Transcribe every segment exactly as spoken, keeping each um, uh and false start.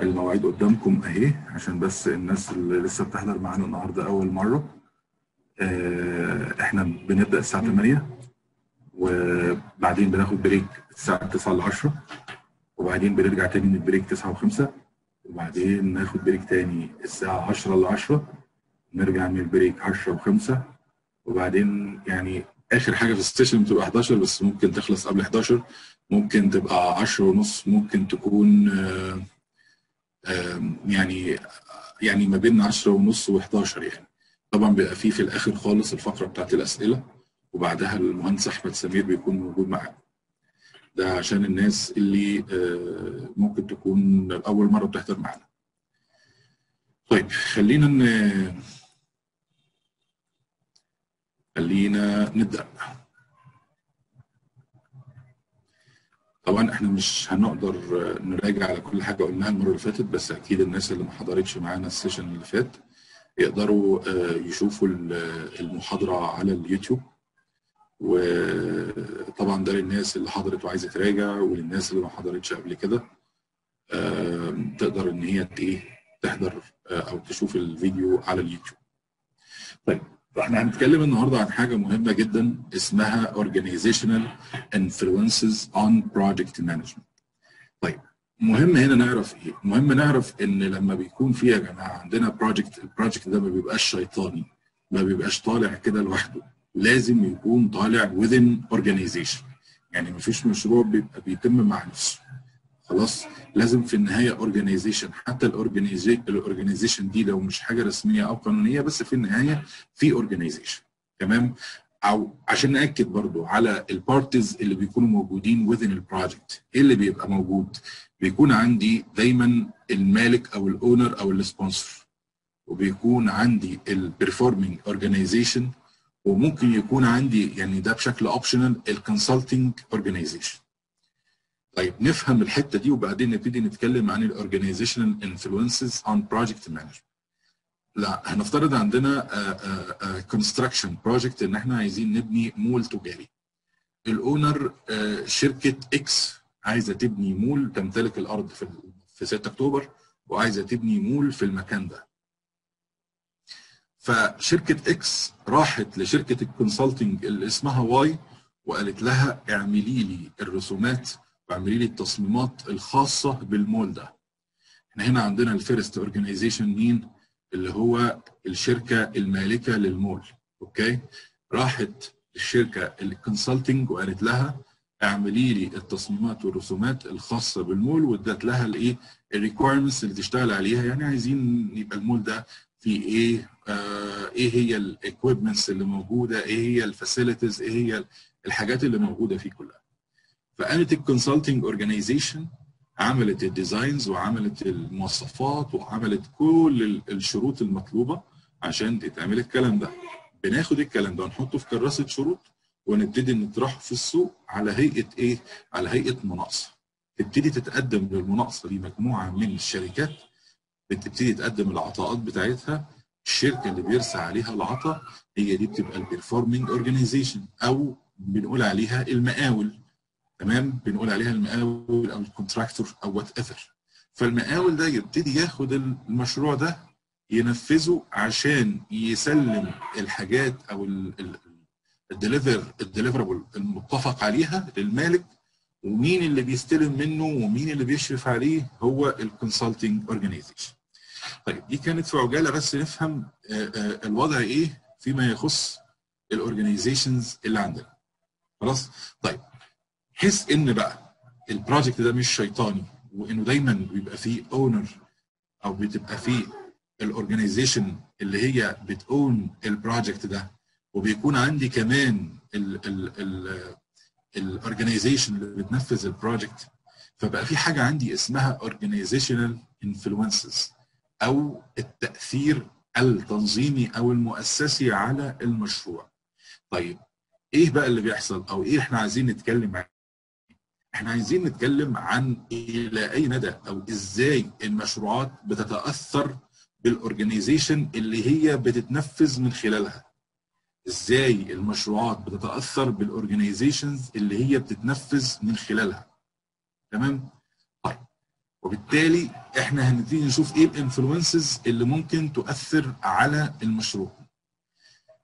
المواعيد قدامكم اهي عشان بس الناس اللي لسه بتحضر معانا النهارده اول مره. احنا بنبدا الساعه ثمانية وبعدين بناخد بريك الساعه تسعة لعشرة وبعدين بنرجع تاني من البريك تسعة وخمسة وبعدين ناخد بريك تاني الساعه عشرة لعشرة نرجع من البريك عشرة وخمسة وبعدين يعني اخر حاجه في السيشن بتبقى احداشر بس ممكن تخلص قبل احداشر، ممكن تبقى عشرة ونص، ممكن تكون آآ آآ يعني يعني ما بين عشرة ونص و11 يعني. طبعا بيبقى فيه في الاخر خالص الفقره بتاعت الاسئله وبعدها المهندس احمد سمير بيكون موجود معانا. ده عشان الناس اللي ممكن تكون اول مره بتحضر معانا. طيب خلينا ن... خلينا نبدأ. طبعا احنا مش هنقدر نراجع على كل حاجه قلناها المره اللي فاتت، بس اكيد الناس اللي ما حضرتش معانا السيشن اللي فات يقدروا يشوفوا المحاضره على اليوتيوب، وطبعا ده للناس اللي حضرت وعايزه تراجع، وللناس اللي ما حضرتش قبل كده تقدر ان هي ايه تحضر او تشوف الفيديو على اليوتيوب. طيب احنا هنتكلم النهارده عن حاجه مهمه جدا اسمها Organizational Influences on Project Management. طيب مهم هنا نعرف ايه؟ مهم نعرف ان لما بيكون في يا جماعه عندنا بروجكت، البروجكت ده ما بيبقاش شيطاني، ما بيبقاش طالع كده لوحده، لازم يكون طالع within organization. يعني ما فيش مشروع بيبقى بيتم مع نفسه. خلاص؟ لازم في النهايه اورجانيزيشن، حتى الاورجانيزيشن دي لو مش حاجه رسميه او قانونيه بس في النهايه في اورجانيزيشن. تمام؟ او عشان ناكد برضو على البارتيز اللي بيكونوا موجودين within البروجكت، ايه اللي بيبقى موجود؟ بيكون عندي دايما المالك او الاونر او السبونسر، وبيكون عندي البرفورمينج اورجانيزيشن، وممكن يكون عندي يعني ده بشكل اوبشنال الكونسلتنج اورجانيزيشن. طيب نفهم الحته دي وبعدين نبتدي نتكلم عن الاورجانيزيشنال انفلونسز اون بروجكت مانجمنت. لا هنفترض عندنا كونستراكشن بروجكت ان احنا عايزين نبني مول تجاري. الاونر شركه اكس عايزه تبني مول، تمتلك الارض في في ستة اكتوبر وعايزه تبني مول في المكان ده. فشركه اكس راحت لشركه الكونسلتنج اللي اسمها واي وقالت لها اعملي لي الرسومات واعملي لي التصميمات الخاصه بالمول ده. احنا هنا عندنا الفيرست اورجانيزيشن مين؟ اللي هو الشركه المالكه للمول، اوكي؟ راحت الشركه الكونسلتنج وقالت لها اعملي لي التصميمات والرسومات الخاصه بالمول، وادت لها الايه؟ الريكوايرمنتس اللي تشتغل عليها، يعني عايزين يبقى المول ده فيه ايه؟ آه ايه هي الاكويبمنتس اللي موجوده؟ ايه هي الفاسيلتيز؟ ايه هي الحاجات اللي موجوده فيه كلها؟ فقامت الكونسلتنج اورجانيزيشن عملت الديزاينز وعملت المواصفات وعملت كل الشروط المطلوبه عشان تتعمل الكلام ده. بناخد الكلام ده ونحطه في كراسه شروط ونبتدي نطرحه في السوق على هيئه ايه؟ على هيئه مناقصه. تبتدي تتقدم للمناقصه دي مجموعه من الشركات، بتبتدي تقدم العطاءات بتاعتها. الشركه اللي بيرسى عليها العطاء هي دي بتبقى البرفورمينج اورجانيزيشن، او بنقول عليها المقاول. تمام؟ بنقول عليها المقاول او الكونتراكتور او وات ايفر. فالمقاول ده يبتدي ياخد المشروع ده ينفذه عشان يسلم الحاجات او الديليفر الديليفربل المتفق عليها للمالك. ومين اللي بيستلم منه ومين اللي بيشرف عليه؟ هو الكونسلتنج اورجانيزيشن. طيب دي كانت في عجاله بس نفهم الوضع ايه فيما يخص الاورجانيزيشنز اللي عندنا. خلاص؟ طيب حيث ان بقى البروجكت ده مش شيطاني وانه دايما بيبقى فيه اونر او بتبقى فيه الاورجانيزيشن اللي هي بتاون البروجكت ده، وبيكون عندي كمان الاورجانيزيشن اللي بتنفذ البروجكت، فبقى في حاجه عندي اسمها اورجانيزيشنال انفلونسز او التاثير التنظيمي او المؤسسي على المشروع. طيب ايه بقى اللي بيحصل او ايه احنا عايزين نتكلم عنه؟ احنا عايزين نتكلم عن الى اي مدى او ازاي المشروعات بتتاثر بالاورجانيزيشن اللي هي بتتنفذ من خلالها. ازاي المشروعات بتتاثر بالاورجانيزيشنز اللي هي بتتنفذ من خلالها. تمام؟ طيب وبالتالي احنا هنبتدي نشوف ايه الانفلونسز اللي ممكن تؤثر على المشروع.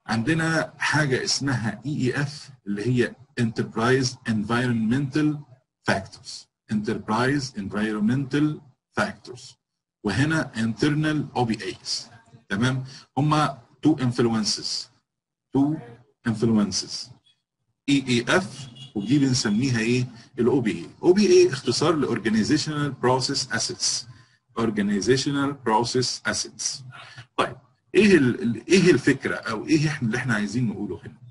عندنا حاجه اسمها إي إي إف اللي هي Enterprise Environmental Factors. Enterprise Environmental Factors. وهنا Internal أو بي إيز. تمام؟ هما two influences. two influences. إي إي إف ودي بنسميها ايه؟ ال أو بي إيه. أو بي إيه اختصار ل Organizational Process Assets. Organizational Process Assets. طيب ايه ايه الفكره او ايه اللي احنا عايزين نقوله هنا؟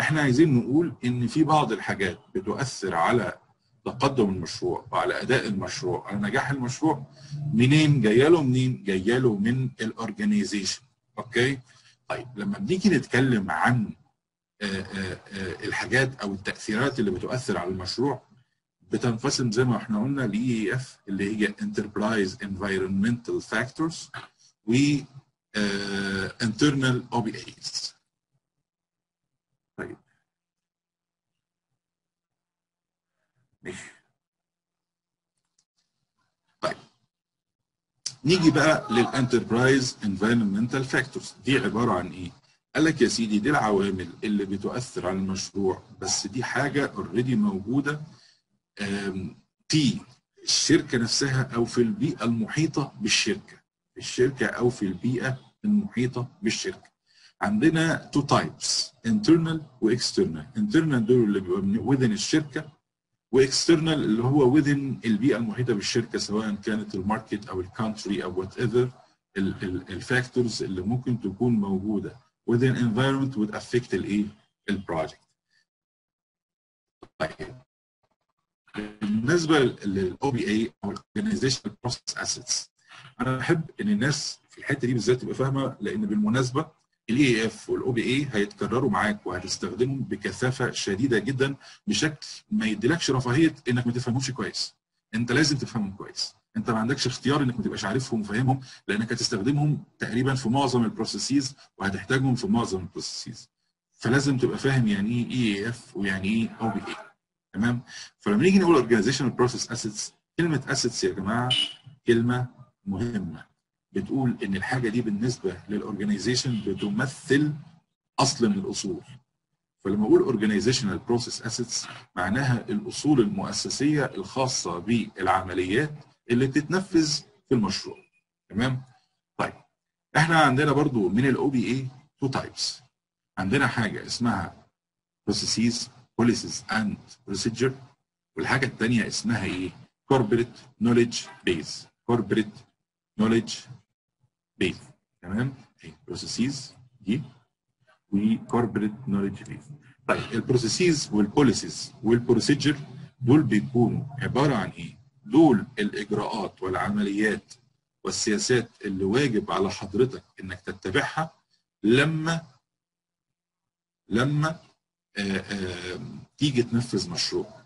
احنا عايزين نقول ان في بعض الحاجات بتؤثر على تقدم المشروع وعلى اداء المشروع وعلى نجاح المشروع. منين جايه له؟ منين جايه له؟ من الاورجنايزيشن. اوكي؟ طيب لما بنيجي نتكلم عن الحاجات او التاثيرات اللي بتؤثر على المشروع بتنقسم زي ما احنا قلنا ل إي إي إف اللي هي Enterprise Environmental Factors و Uh, internal أو بي إيز. طيب ماشي. طيب نيجي بقى للانتربرايز انفايرمنتال فاكتورز. دي عباره عن ايه؟ قال لك يا سيدي دي العوامل اللي بتؤثر على المشروع، بس دي حاجه اوريدي موجوده في الشركه نفسها او في البيئه المحيطه بالشركه. في الشركه او في البيئه المحيطه بالشركه. عندنا تو تايبس، انترنال واكسترنال. انترنال دول اللي بيبقوا وذن الشركه، واكسترنال اللي هو وذن البيئه المحيطه بالشركه سواء كانت الماركت او الكونتري او وات ايفر الفاكتورز اللي ممكن تكون موجوده وذن انفايرمنت وود افكت الايه؟ البروجكت. طيب بالنسبه للاو بي اي او الاورجنايزيشنال بروسيس اسيتس، أنا بحب إن الناس في الحتة دي بالذات تبقى فاهمة، لأن بالمناسبة ال إي إي إف وال أو بي إيه هيتكرروا معاك وهتستخدمهم بكثافة شديدة جدا بشكل ما يديلكش رفاهية إنك ما تفهمهمش كويس. أنت لازم تفهمهم كويس، أنت ما عندكش اختيار إنك ما تبقاش عارفهم وفاهمهم، لأنك هتستخدمهم تقريبا في معظم البروسيسز وهتحتاجهم في معظم البروسيسز. فلازم تبقى فاهم يعني إيه إي إي إف ويعني إيه أو بي إيه. تمام؟ فلما نيجي نقول Organizational Process Assets، كلمة Assets يا جماعة كلمة مهمة، بتقول إن الحاجة دي بالنسبة للأورجنايزيشن بتمثل أصل من الأصول. فلما أقول أورجنايزيشنال بروسيس أسيتس معناها الأصول المؤسسية الخاصة بالعمليات اللي بتتنفذ في المشروع. تمام؟ طيب إحنا عندنا برضو من الأو بي إيه تو تايبس. عندنا حاجة اسمها بروسيسز، بوليسيز أند بروسيجر، والحاجة التانية اسمها إيه؟ كوربريت نوليدج بيز. كوربريت knowledge base. تمام؟ ايه processes دي و corporate knowledge base. طيب البروسيسز والبوليسيز والبروسيجر دول بيكونوا عباره عن ايه؟ دول الاجراءات والعمليات والسياسات اللي واجب على حضرتك انك تتبعها لما لما آآ آآ تيجي تنفذ مشروع.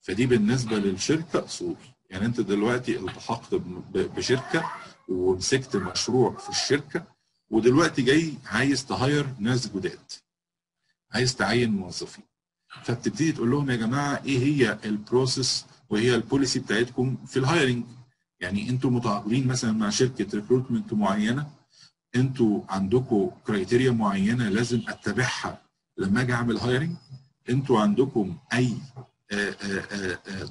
فدي بالنسبه للشركه اصول. يعني انت دلوقتي التحقت بشركه ومسكت مشروع في الشركه ودلوقتي جاي عايز تهاير ناس جداد، عايز تعين موظفين، فبتبتدي تقول لهم يا جماعه ايه هي البروسيس وهي البوليسي بتاعتكم في الهايرنج. يعني انتوا متعاقدين مثلا مع شركه ريكروتمنت معينه، انتوا عندكم كرايتيريا معينه لازم اتبعها لما اجي اعمل هايرنج، انتوا عندكم اي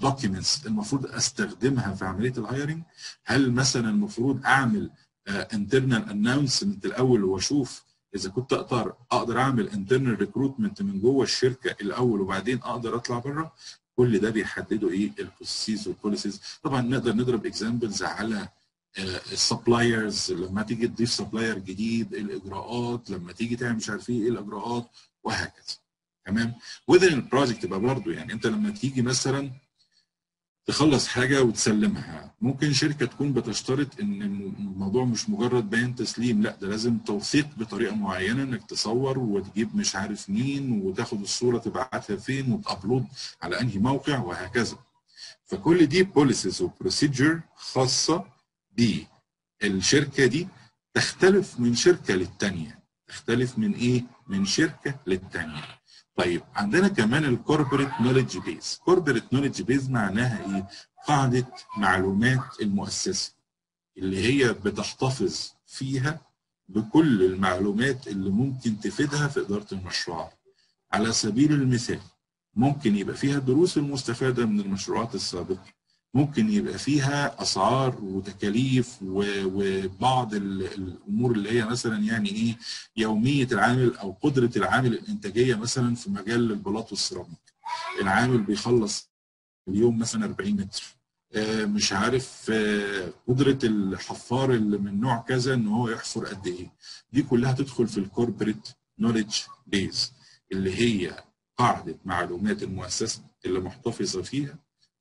دوكيومنتس المفروض استخدمها في عمليه الهايرنج؟ هل مثلا المفروض اعمل انترنال اناونسمنت الاول واشوف اذا كنت اقدر اقدر اعمل انترنال ريكروتمنت من جوه الشركه الاول وبعدين اقدر اطلع بره؟ كل ده بيحددوا ايه؟ البروسيسز والبوليسيز. طبعا نقدر نضرب اكزامبلز على السبلايرز، لما تيجي تضيف سبلاير جديد الاجراءات، لما تيجي تعمل مش عارف ايه الاجراءات وهكذا. تمام؟ وذن البروجكت بقى برضه، يعني انت لما تيجي مثلا تخلص حاجه وتسلمها، ممكن شركه تكون بتشترط ان الموضوع مش مجرد بيان تسليم، لا ده لازم توثيق بطريقه معينه، انك تصور وتجيب مش عارف مين وتاخد الصوره تبعتها فين وتابلود على انهي موقع وهكذا. فكل دي بوليسيز وبروسيجر خاصه بالشركه دي، تختلف من شركه للتانيه. تختلف من ايه؟ من شركه للتانيه. طيب عندنا كمان الكوربوريت نوليدج بيز. كوربوريت نوليدج بيز معناها ايه؟ قاعده معلومات المؤسسه اللي هي بتحتفظ فيها بكل المعلومات اللي ممكن تفيدها في اداره المشروعات. على سبيل المثال ممكن يبقى فيها الدروس المستفاده من المشروعات السابقه، ممكن يبقى فيها اسعار وتكاليف وبعض الامور اللي هي مثلا يعني ايه يوميه العامل او قدره العامل الانتاجيه مثلا في مجال البلاط والسيراميك. العامل بيخلص اليوم مثلا أربعين متر، مش عارف قدره الحفار اللي من نوع كذا ان هو يحفر قد ايه. دي كلها تدخل في الكوربريت نوليدج بيز اللي هي قاعده معلومات المؤسسه اللي محتفظه فيها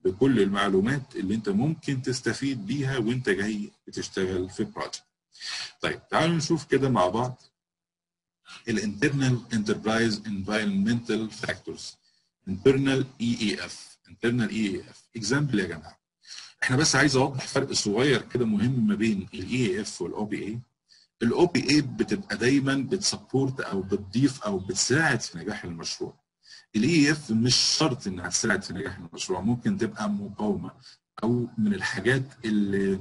بكل المعلومات اللي انت ممكن تستفيد بيها وانت جاي بتشتغل في بروجكت. طيب تعالوا نشوف كده مع بعض الانترنال انتربرايز انفايرمنتال فاكتورز، انترنال اي اي اف. انترنال اي اي اف اكزامبل يا جماعه، احنا بس عايز اوضح فرق صغير كده مهم ما بين الاي اي اف والاو بي اي. الاو بي اي بتبقى دايما بتسبورت او بتضيف او بتساعد في نجاح المشروع. الاي اف مش شرط انها تساعد في نجاح المشروع، ممكن تبقى مقاومه او من الحاجات اللي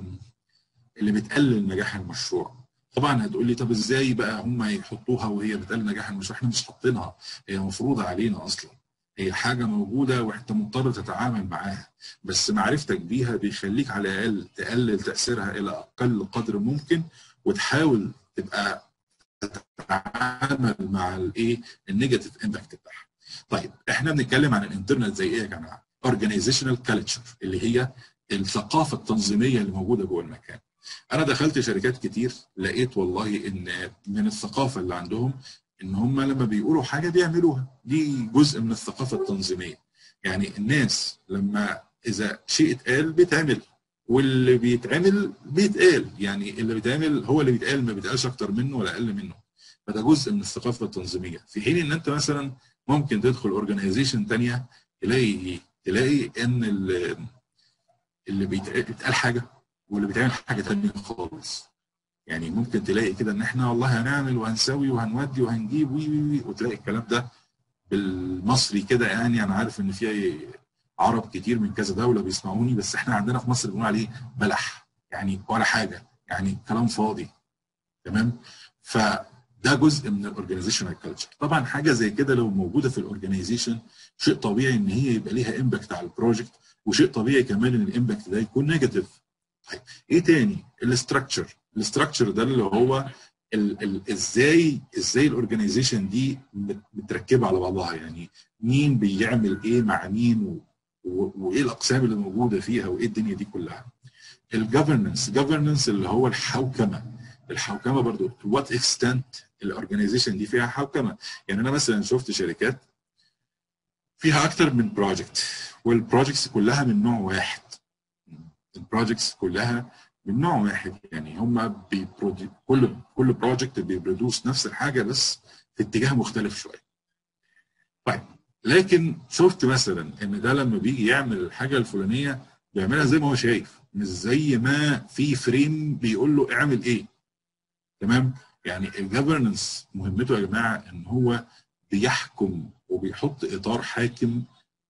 اللي بتقلل نجاح المشروع. طبعا هتقول لي طب ازاي بقى هم هيحطوها وهي بتقلل نجاح المشروع؟ احنا مش حاطينها، هي مفروضه علينا اصلا، هي حاجه موجوده وانت مضطر تتعامل معاها، بس معرفتك بيها بيخليك على الاقل تقلل تاثيرها الى اقل قدر ممكن وتحاول تبقى تتعامل مع الايه النيجاتيف امباكت بتاعها. طيب احنا بنتكلم عن الانترنال زي ايه يا جماعه؟ اورجانيزيشنال كالتشر اللي هي الثقافه التنظيميه اللي موجوده جوه المكان. انا دخلت شركات كتير لقيت والله ان من الثقافه اللي عندهم ان هم لما بيقولوا حاجه بيعملوها، دي جزء من الثقافه التنظيميه. يعني الناس لما اذا شيء اتقال بيتعمل، واللي بيتعمل بيتقال، يعني اللي بيتعمل هو اللي بيتقال، ما بيتقالش اكتر منه ولا اقل منه. فده جزء من الثقافه التنظيميه. في حين ان انت مثلا ممكن تدخل اورجانيزيشن ثانيه تلاقي تلاقي ان اللي بيتقال حاجه واللي بيتعمل حاجه ثانيه خالص. يعني ممكن تلاقي كده ان احنا والله هنعمل وهنسوي وهنودي وهنجيب وي وي وتلاقي الكلام ده بالمصري كده. يعني انا عارف ان في عرب كتير من كذا دوله بيسمعوني، بس احنا عندنا في مصر بنقول عليه بلح، يعني ولا حاجه، يعني كلام فاضي. تمام؟ ف ده جزء من الاورجانيزيشنال كلتشر. طبعا حاجه زي كده لو موجوده في الاورجانيزيشن شيء طبيعي ان هي يبقى ليها امباكت على البروجكت، وشيء طبيعي كمان ان الامباكت ده يكون نيجاتيف. طيب ايه تاني؟ الاستراكشر. الاستراكشر ده اللي هو ال ال ازاي ازاي الاورجانيزيشن دي متركبه على بعضها، يعني مين بيعمل ايه مع مين وايه الاقسام اللي موجوده فيها وايه الدنيا دي كلها. الجفرنس، جفرنس اللي هو الحوكمه. الحوكمه برضو وات اكستنت الاورجانيزيشن دي فيها حوكمه. يعني انا مثلا شفت شركات فيها اكتر من بروجكت والبروجكتس كلها من نوع واحد. البروجكتس كلها من نوع واحد، يعني هم كل كل بروجكت بيبرودوس نفس الحاجه بس في اتجاه مختلف شويه. طيب لكن شفت مثلا ان ده لما بيجي يعمل الحاجه الفلانيه بيعملها زي ما هو شايف، مش زي ما في فريم بيقول له اعمل ايه. تمام؟ يعني الجفرنس مهمته يا جماعه ان هو بيحكم وبيحط اطار حاكم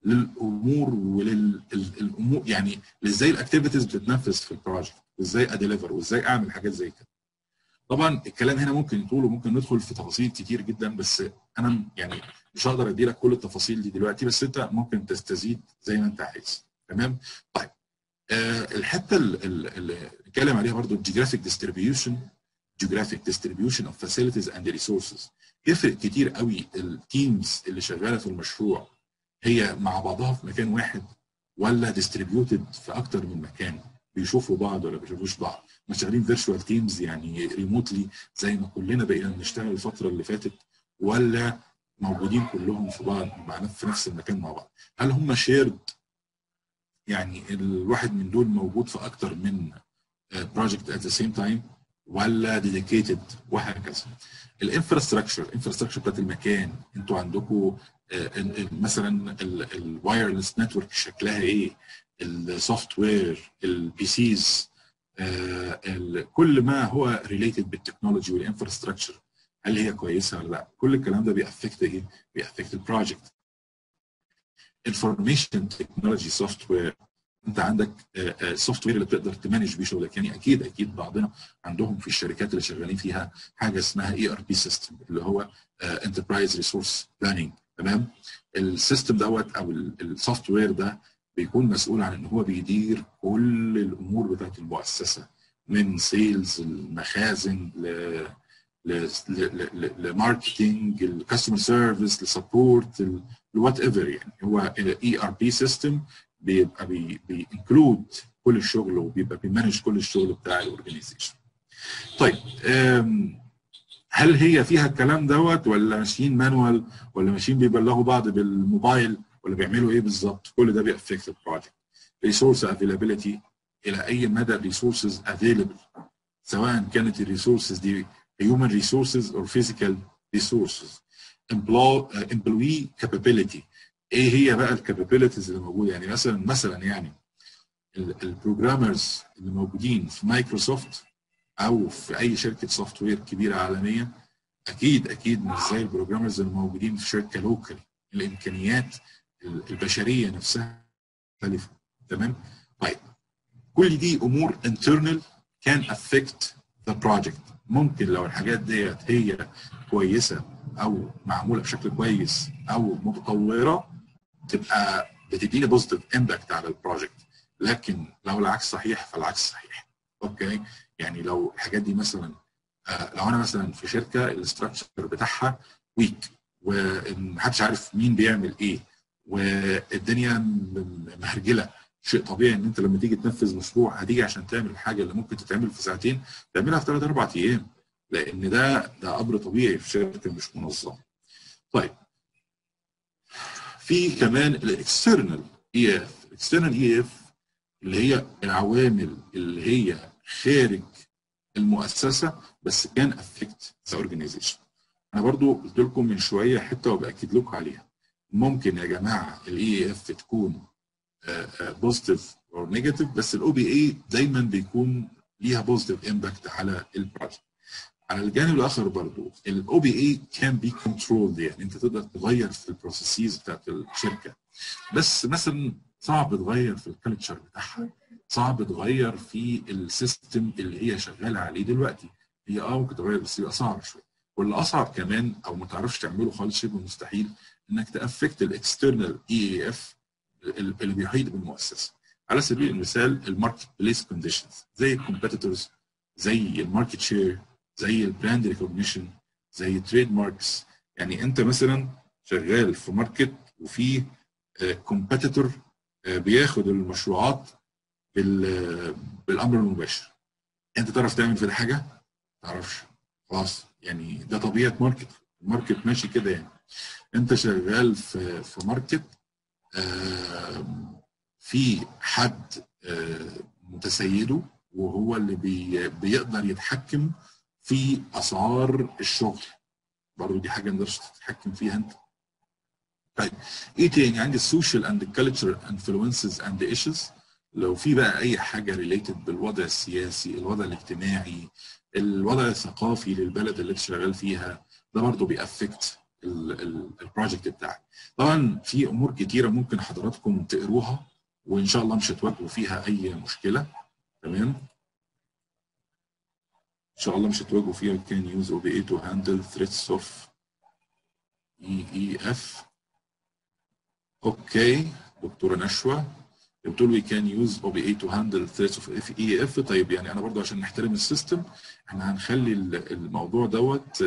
للامور وللامور، يعني ازاي الاكتيفيتيز بتتنفذ في البروجكت، وازاي اديليفر، وازاي اعمل حاجات زي كده. طبعا الكلام هنا ممكن يطول وممكن ندخل في تفاصيل كتير جدا، بس انا يعني مش هقدر ادي لك كل التفاصيل دي دلوقتي، بس انت ممكن تستزيد زي ما انت عايز. تمام؟ طيب آه الحته اللي نتكلم عليها برضو الجيوغرافيك ديستريبيوشن. Geographic distribution of facilities and resources. يفرق كتير قوي التيمز اللي شغاله في المشروع هي مع بعضها في مكان واحد ولا ديستريبيوتد في اكتر من مكان، بيشوفوا بعض ولا بيشوفوش بعض. شغالين فيرتشوال تيمز يعني ريموتلي زي ما كلنا بقينا بنشتغل الفتره اللي فاتت، ولا موجودين كلهم في بعض معنا في نفس المكان مع بعض؟ هل هم شيرد، يعني الواحد من دول موجود في اكتر من بروجكت ات ذا سيم تايم، ولا ديديكيتد، وهكذا. الانفراستراكشر، الانفراستراكشر بتاعت المكان، انتوا عندكم مثلا الوايرلس نتورك شكلها ايه؟ السوفت وير، البي سيز، كل ما هو ريليتد بالتكنولوجي والانفراستراكشر هل هي كويسه ولا لا؟ كل الكلام ده بيأفكت ايه؟ بيأفكت البروجكت. انفورميشن تكنولوجي سوفت وير، انت عندك سوفت وير اللي بتقدر تمانج بيه شغلك، يعني اكيد اكيد بعضنا عندهم في الشركات اللي شغالين فيها حاجه اسمها اي ار بي سيستم اللي هو انتربرايز ريسورس بلاننج، تمام؟ السيستم دوت او السوفت وير ده بيكون مسؤول عن ان هو بيدير كل الامور بتاعت المؤسسه، من سيلز، المخازن، ل لماركتنج، الكاستمر سيرفيس، لسبورت، لوات ايفر. يعني هو الاي ار بي سيستم بيبقى بينكلود كل الشغل وبيبقى بيمانج كل الشغل بتاع الاورجنايزيشن. طيب هل هي فيها الكلام دوت ولا ماشيين مانوال ولا ماشيين بيبلغوا بعض بالموبايل ولا بيعملوا ايه بالظبط؟ كل ده بيأفكت البروجكت. ريسورس افيلابيلتي، الى اي مدى الريسورسز افيلبل، سواء كانت الريسورسز دي human resources or physical resources. employee capability، ايه هي بقى الكابابيلتيز اللي موجوده؟ يعني مثلا مثلا يعني البروجرامرز اللي موجودين في مايكروسوفت او في اي شركه سوفت وير كبيره عالميه اكيد اكيد مش زي البروجرامرز اللي موجودين في شركه لوكال. الامكانيات البشريه نفسها مختلفه، تمام؟ طيب كل دي امور internal can affect the project. ممكن لو الحاجات ديت هي كويسه او معموله بشكل كويس او متطوره تبقى بتديني بوزيتيف امباكت على البروجكت، لكن لو العكس صحيح فالعكس صحيح. اوكي، يعني لو الحاجات دي مثلا لو انا مثلا في شركه الاستراكشر بتاعها ويك ومحدش عارف مين بيعمل ايه والدنيا مهرجله، شيء طبيعي ان انت لما تيجي تنفذ مشروع هتيجي عشان تعمل الحاجه اللي ممكن تتعمل في ساعتين تعملها في ثلاث اربع ايام، لان ده ده امر طبيعي في شركه مش منظمه. طيب في كمان الاكسترنال اي اف، الاكسترنال اي اف اللي هي العوامل اللي هي خارج المؤسسه بس كان افكت ذا اورجنايزيشن. انا برضو قلت لكم من شويه حته وباكد لكم عليها، ممكن يا جماعه الاي اف تكون بوزيتيف او نيجاتيف، بس الاو بي اي دايما بيكون ليها بوزيتيف امباكت على البروجكت. على الجانب الاخر برضو الاو بي اي كان بي كنترولد، يعني انت تقدر تغير في البروسيسز بتاعت الشركه، بس مثلا صعب تغير في الكالتشر بتاعها، صعب تغير في السيستم اللي هي شغاله عليه دلوقتي. هي اه ممكن تغير بس يبقى صعب شويه، واللي اصعب كمان او ما تعرفش تعمله خالص، شبه مستحيل انك تافكت الاكسترنال اي اف اللي بيحيط بالمؤسسه. على سبيل المثال الماركت بليس كونديشنز، زي الكومبيتيتورز، زي الماركت شير، زي البراند ريكوجنيشن، زي التريد ماركس. يعني انت مثلا شغال في ماركت وفي كومبيتيتور بياخد المشروعات بالامر المباشر، انت تعرف تعمل في ده حاجه؟ ما تعرفش، خلاص يعني ده طبيعه ماركت، الماركت ماشي كده. يعني انت شغال في في ماركت آه في حد آه متسيده وهو اللي بي بيقدر يتحكم في اسعار الشغل، برضه دي حاجه ما تقدرش تتحكم فيها انت. طيب ايه تاني عندي؟ السوشيال اند كلتشر انفلونسز اند ايشوز، لو في بقى اي حاجه ريليتد بالوضع السياسي، الوضع الاجتماعي، الوضع الثقافي للبلد اللي انت شغال فيها، ده برضه بيأفكت البروجكت بتاعك. طبعا في امور كتيره ممكن حضراتكم تقروها وان شاء الله مش هتواجهوا فيها اي مشكله، تمام؟ ان شاء الله مش هتواجهوا فيها. كان يوز او بي اي تو هاندل ثريتس اوف اي اي اف. اوكي دكتوره نشوه بتقول وي كان يوز او بي اي تو هاندل ثريتس اوف اف اي اف. طيب يعني انا برضو عشان نحترم السيستم احنا هنخلي الموضوع دوت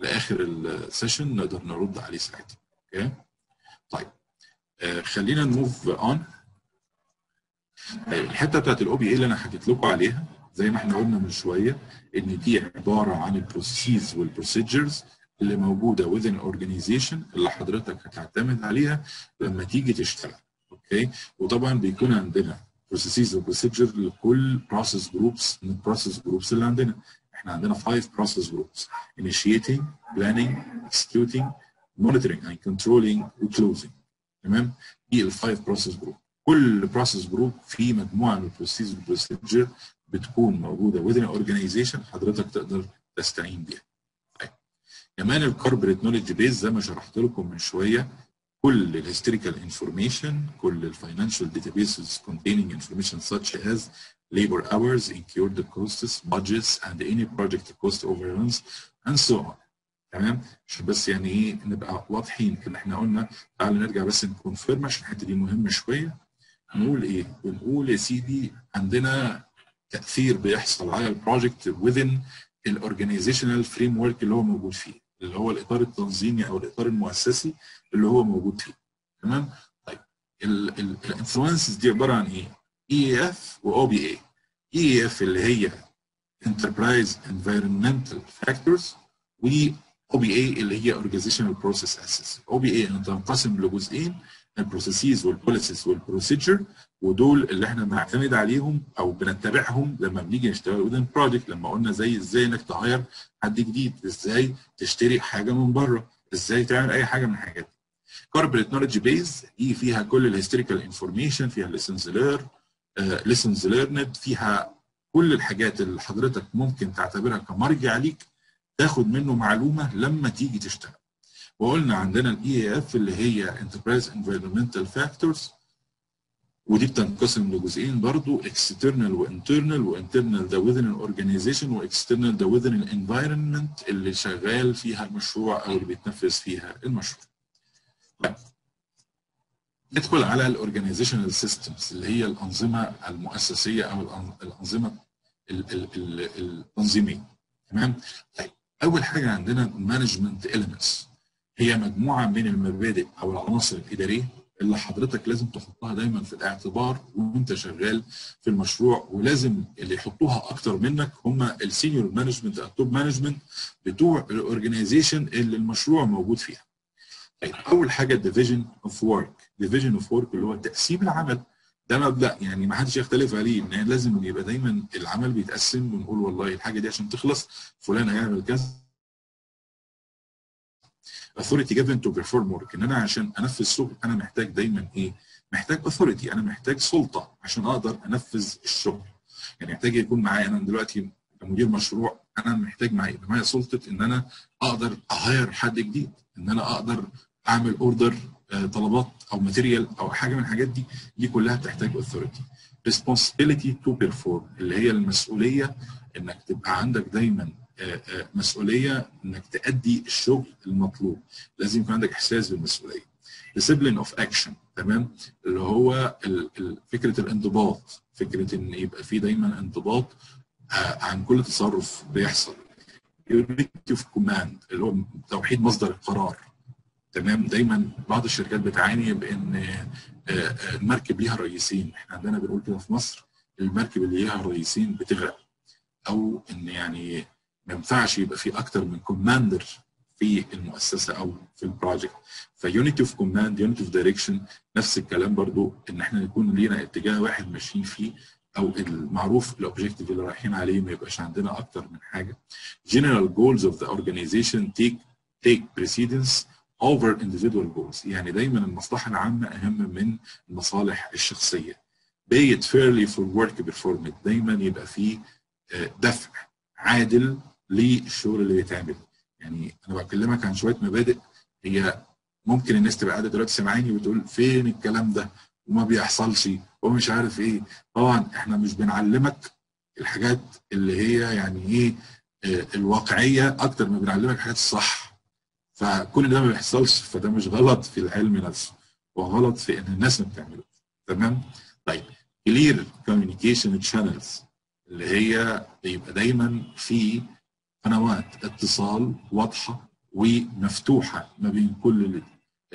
لاخر السيشن نقدر نرد عليه ساعتها، اوكي؟ طيب آه خلينا نموف اون. طيب الحته بتاعت الاو بي اي اللي انا حكيت لكم عليها زي ما احنا قلنا من شويه ان دي عباره عن البروسيسز والبروسيجرز اللي موجوده within organization اللي حضرتك هتعتمد عليها لما تيجي تشتغل، اوكي؟ وطبعا بيكون عندنا بروسيسز وبروسيجر لكل بروسيس جروبس من البروسيس جروبس اللي عندنا. احنا عندنا five process groups: initiating, planning, executing, monitoring and controlling and closing. تمام؟ دي ال five process group. كل process group فيه مجموعه من البروسيس والبروسيجر بتكون موجوده within organization حضرتك تقدر تستعين بيها. كمان الكوربريت نوليدج بيز زي ما شرحت لكم من شويه، كل الهيستوريكال انفورميشن، كل الفاينانشال داتابيسز containing information such as labor hours, incurred costs, budgets and any project cost overruns and so on. تمام؟ عشان بس يعني ايه نبقى واضحين. كنا احنا قلنا تعالى نرجع بس نكونفيرم عشان الحته دي مهمه شويه. نقول ايه؟ بنقول يا سيدي عندنا تاثير بيحصل على البروجكت within الاورجنايزيشنال فريم ورك اللي هو موجود فيه، اللي هو الاطار التنظيمي او الاطار المؤسسي اللي هو موجود فيه. تمام؟ طيب الانفلونسز دي عباره عن ايه؟ إي إي إف و أو بي إيه. إي إي إف اللي هي Enterprise Environmental Factors و أو بي إيه اللي هي Organizational Process Assets. أو بي إيه هتنقسم لجزئين، البروسيسز والبوليسيز والبروسيجر، ودول اللي احنا بنعتمد عليهم او بنتبعهم لما بنيجي نشتغل وذن بروجكت. لما قلنا زي ازاي انك تهاير حد جديد، ازاي تشتري حاجه من بره، ازاي تعمل اي حاجه من الحاجات دي. كوربريت نوليدج بيز دي فيها كل الهيستوريكال انفورميشن، فيها ليسنز ليرند ليسنز ليرند فيها كل الحاجات اللي حضرتك ممكن تعتبرها كمرجع ليك تاخد منه معلومه لما تيجي تشتغل. وقلنا عندنا الاي اف اللي هي Enterprise Environmental Factors، ودي بتنقسم لجزئين برضو، اكسترنال وانترنال، وانترنال ده within an organization، واكسترنال ده within an environment اللي شغال فيها المشروع او اللي بيتنفذ فيها المشروع. طيب ندخل على الاورجنايزيشنال سيستمز اللي هي الانظمه المؤسسيه او الانظمه التنظيميه. تمام؟ طيب اول حاجه عندنا مانجمنت إليمنتس، هي مجموعه من المبادئ او العناصر الاداريه اللي حضرتك لازم تحطها دايما في الاعتبار وانت شغال في المشروع، ولازم اللي يحطوها اكتر منك هم السينيور مانجمنت او التوب مانجمنت بتوع الاورجنايزيشن اللي المشروع موجود فيها. طيب اول حاجه الديفيجن اوف ورك، ديفيجن اوف ورك اللي هو تقسيم العمل، ده مبدا يعني ما حدش يختلف عليه، ان يعني لازم يبقى دايما العمل بيتقسم، ونقول والله الحاجه دي عشان تخلص فلان هيعمل كذا. authority given to perform work، ان انا عشان انفذ شغل انا محتاج دايما ايه؟ محتاج authority، انا محتاج سلطه عشان اقدر انفذ الشغل. يعني محتاج يكون معايا انا دلوقتي كمدير مشروع، انا محتاج معايا معايا سلطه ان انا اقدر اهاير حد جديد، ان انا اقدر اعمل اوردر طلبات او ماتيريال او حاجه من الحاجات دي، دي كلها بتحتاج authority. responsibility to perform اللي هي المسؤوليه، انك تبقى عندك دايما مسؤوليه انك تأدي الشغل المطلوب، لازم يكون عندك احساس بالمسؤوليه. discipline of action، تمام، اللي هو فكره الانضباط، فكره ان يبقى في دايما انضباط عن كل تصرف بيحصل. unity of command اللي هو توحيد مصدر القرار، تمام، دايما بعض الشركات بتعاني بان المركب ليها رئيسين، احنا عندنا بنقول كده في مصر المركب اللي ليها رئيسين بتغرق، او ان يعني ما ينفعش يبقى في اكتر من كوماندر في المؤسسه او في البروجكت. فيونيتي اوف كوماند، يونيتي اوف دايركشن، نفس الكلام برضو، ان احنا يكون لينا اتجاه واحد ماشيين فيه، او المعروف الاوبجيكتيف اللي رايحين عليه، ما يبقاش عندنا اكتر من حاجه. جنرال جولز اوف ذا اورجانيزيشن تيك تيك بريسيدنس اوفر individual جولز، يعني دايما المصلحه العامه اهم من المصالح الشخصيه. pay it fairly for work performed، دايما يبقى فيه دفع عادل للشغل اللي بيتعمل. يعني انا بكلمك عن شويه مبادئ، هي ممكن الناس تبقى قاعده دلوقتي سامعاني وتقول فين الكلام ده وما بيحصلش ومش عارف ايه. طبعا احنا مش بنعلمك الحاجات اللي هي يعني ايه الواقعيه اكتر ما بنعلمك الحاجات الصح، فكل ده ما بيحصلش، فده مش غلط في العلم نفسه، وغلط في ان الناس ما بتعمله. تمام؟ طيب كلير كوميونيكيشن تشانلز اللي هي يبقى دايما في قنوات اتصال واضحه ومفتوحه ما بين كل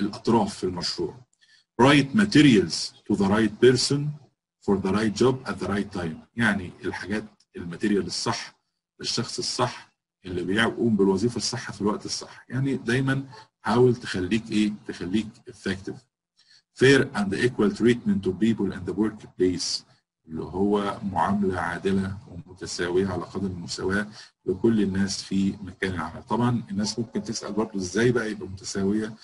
الاطراف في المشروع. right materials to the right person for the right job at the right time، يعني الحاجات الماتيريال الصح للشخص الصح اللي بيقوم بالوظيفه الصح في الوقت الصح. يعني دايما حاول تخليك ايه؟ تخليك effective. fair and equal treatment to people in the workplace اللي هو معامله عادله ومتساويه على قدر المساواه لكل الناس في مكان العمل. طبعا الناس ممكن تسال برضه ازاي بقى يبقى متساويه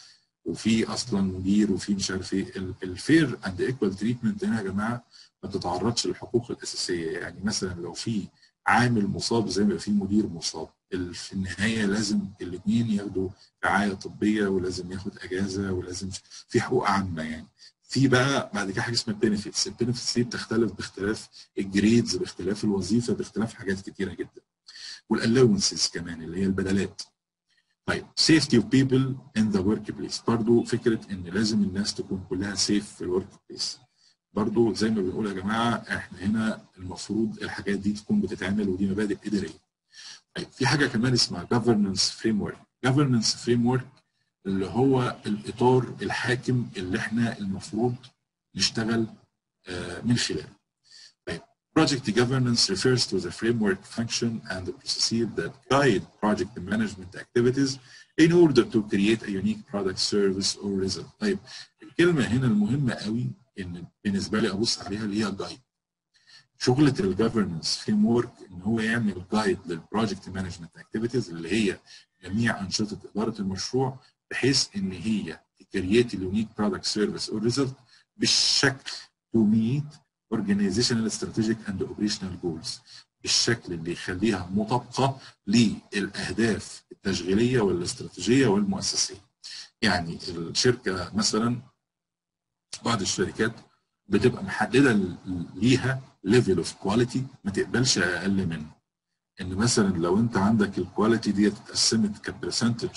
وفي اصلا مدير وفي مش عارف ايه. الفير اند ايكوال تريتمنت هنا يا جماعه ما تتعرضش للحقوق الاساسيه، يعني مثلا لو في عامل مصاب زي ما يبقى في مدير مصاب، في النهايه لازم الاثنين ياخدوا رعايه طبيه ولازم ياخد اجازه ولازم في حقوق عامه يعني. في بقى بعد كده حاجه اسمها البينفيتس، البينفيتس دي بتختلف باختلاف الجريدز باختلاف الوظيفه باختلاف حاجات كتيره جدا. والالاونسز كمان اللي هي البدلات. طيب سيفتي اوف بيبل ان ذا ورك بليس، برضه فكره ان لازم الناس تكون كلها سيف في الورك بليس. برضه زي ما بنقول يا جماعه احنا هنا المفروض الحاجات دي تكون بتتعمل ودي مبادئ اداريه. طيب في حاجه كمان اسمها governance framework، governance framework اللي هو الاطار الحاكم اللي احنا المفروض نشتغل من خلاله. طيب project governance refers to the framework function and the processes that guide project management activities in order to create a unique product, service or result. طيب الكلمه هنا المهمه قوي ان بالنسبه لي ابص عليها اللي هي جايد. شغله الجفرنس فريم ورك ان هو يعمل جايد للبروجكت مانجمنت اكتيفيتيز اللي هي جميع انشطه اداره المشروع بحيث ان هي تكريت اليونيك برودكت سيرفيس اور ريزلت بالشكل تو ميت اورجانيزيشنال استراتيجيك اند اوبريشنال جولز، بالشكل اللي يخليها مطابقه للاهداف التشغيليه والاستراتيجيه والمؤسسيه. يعني الشركه مثلا بعض الشركات بتبقى محدده ليها ليفل اوف كواليتي ما تقبلش اقل منه. ان مثلا لو انت عندك الكواليتي دي اتقسمت كبرسنتج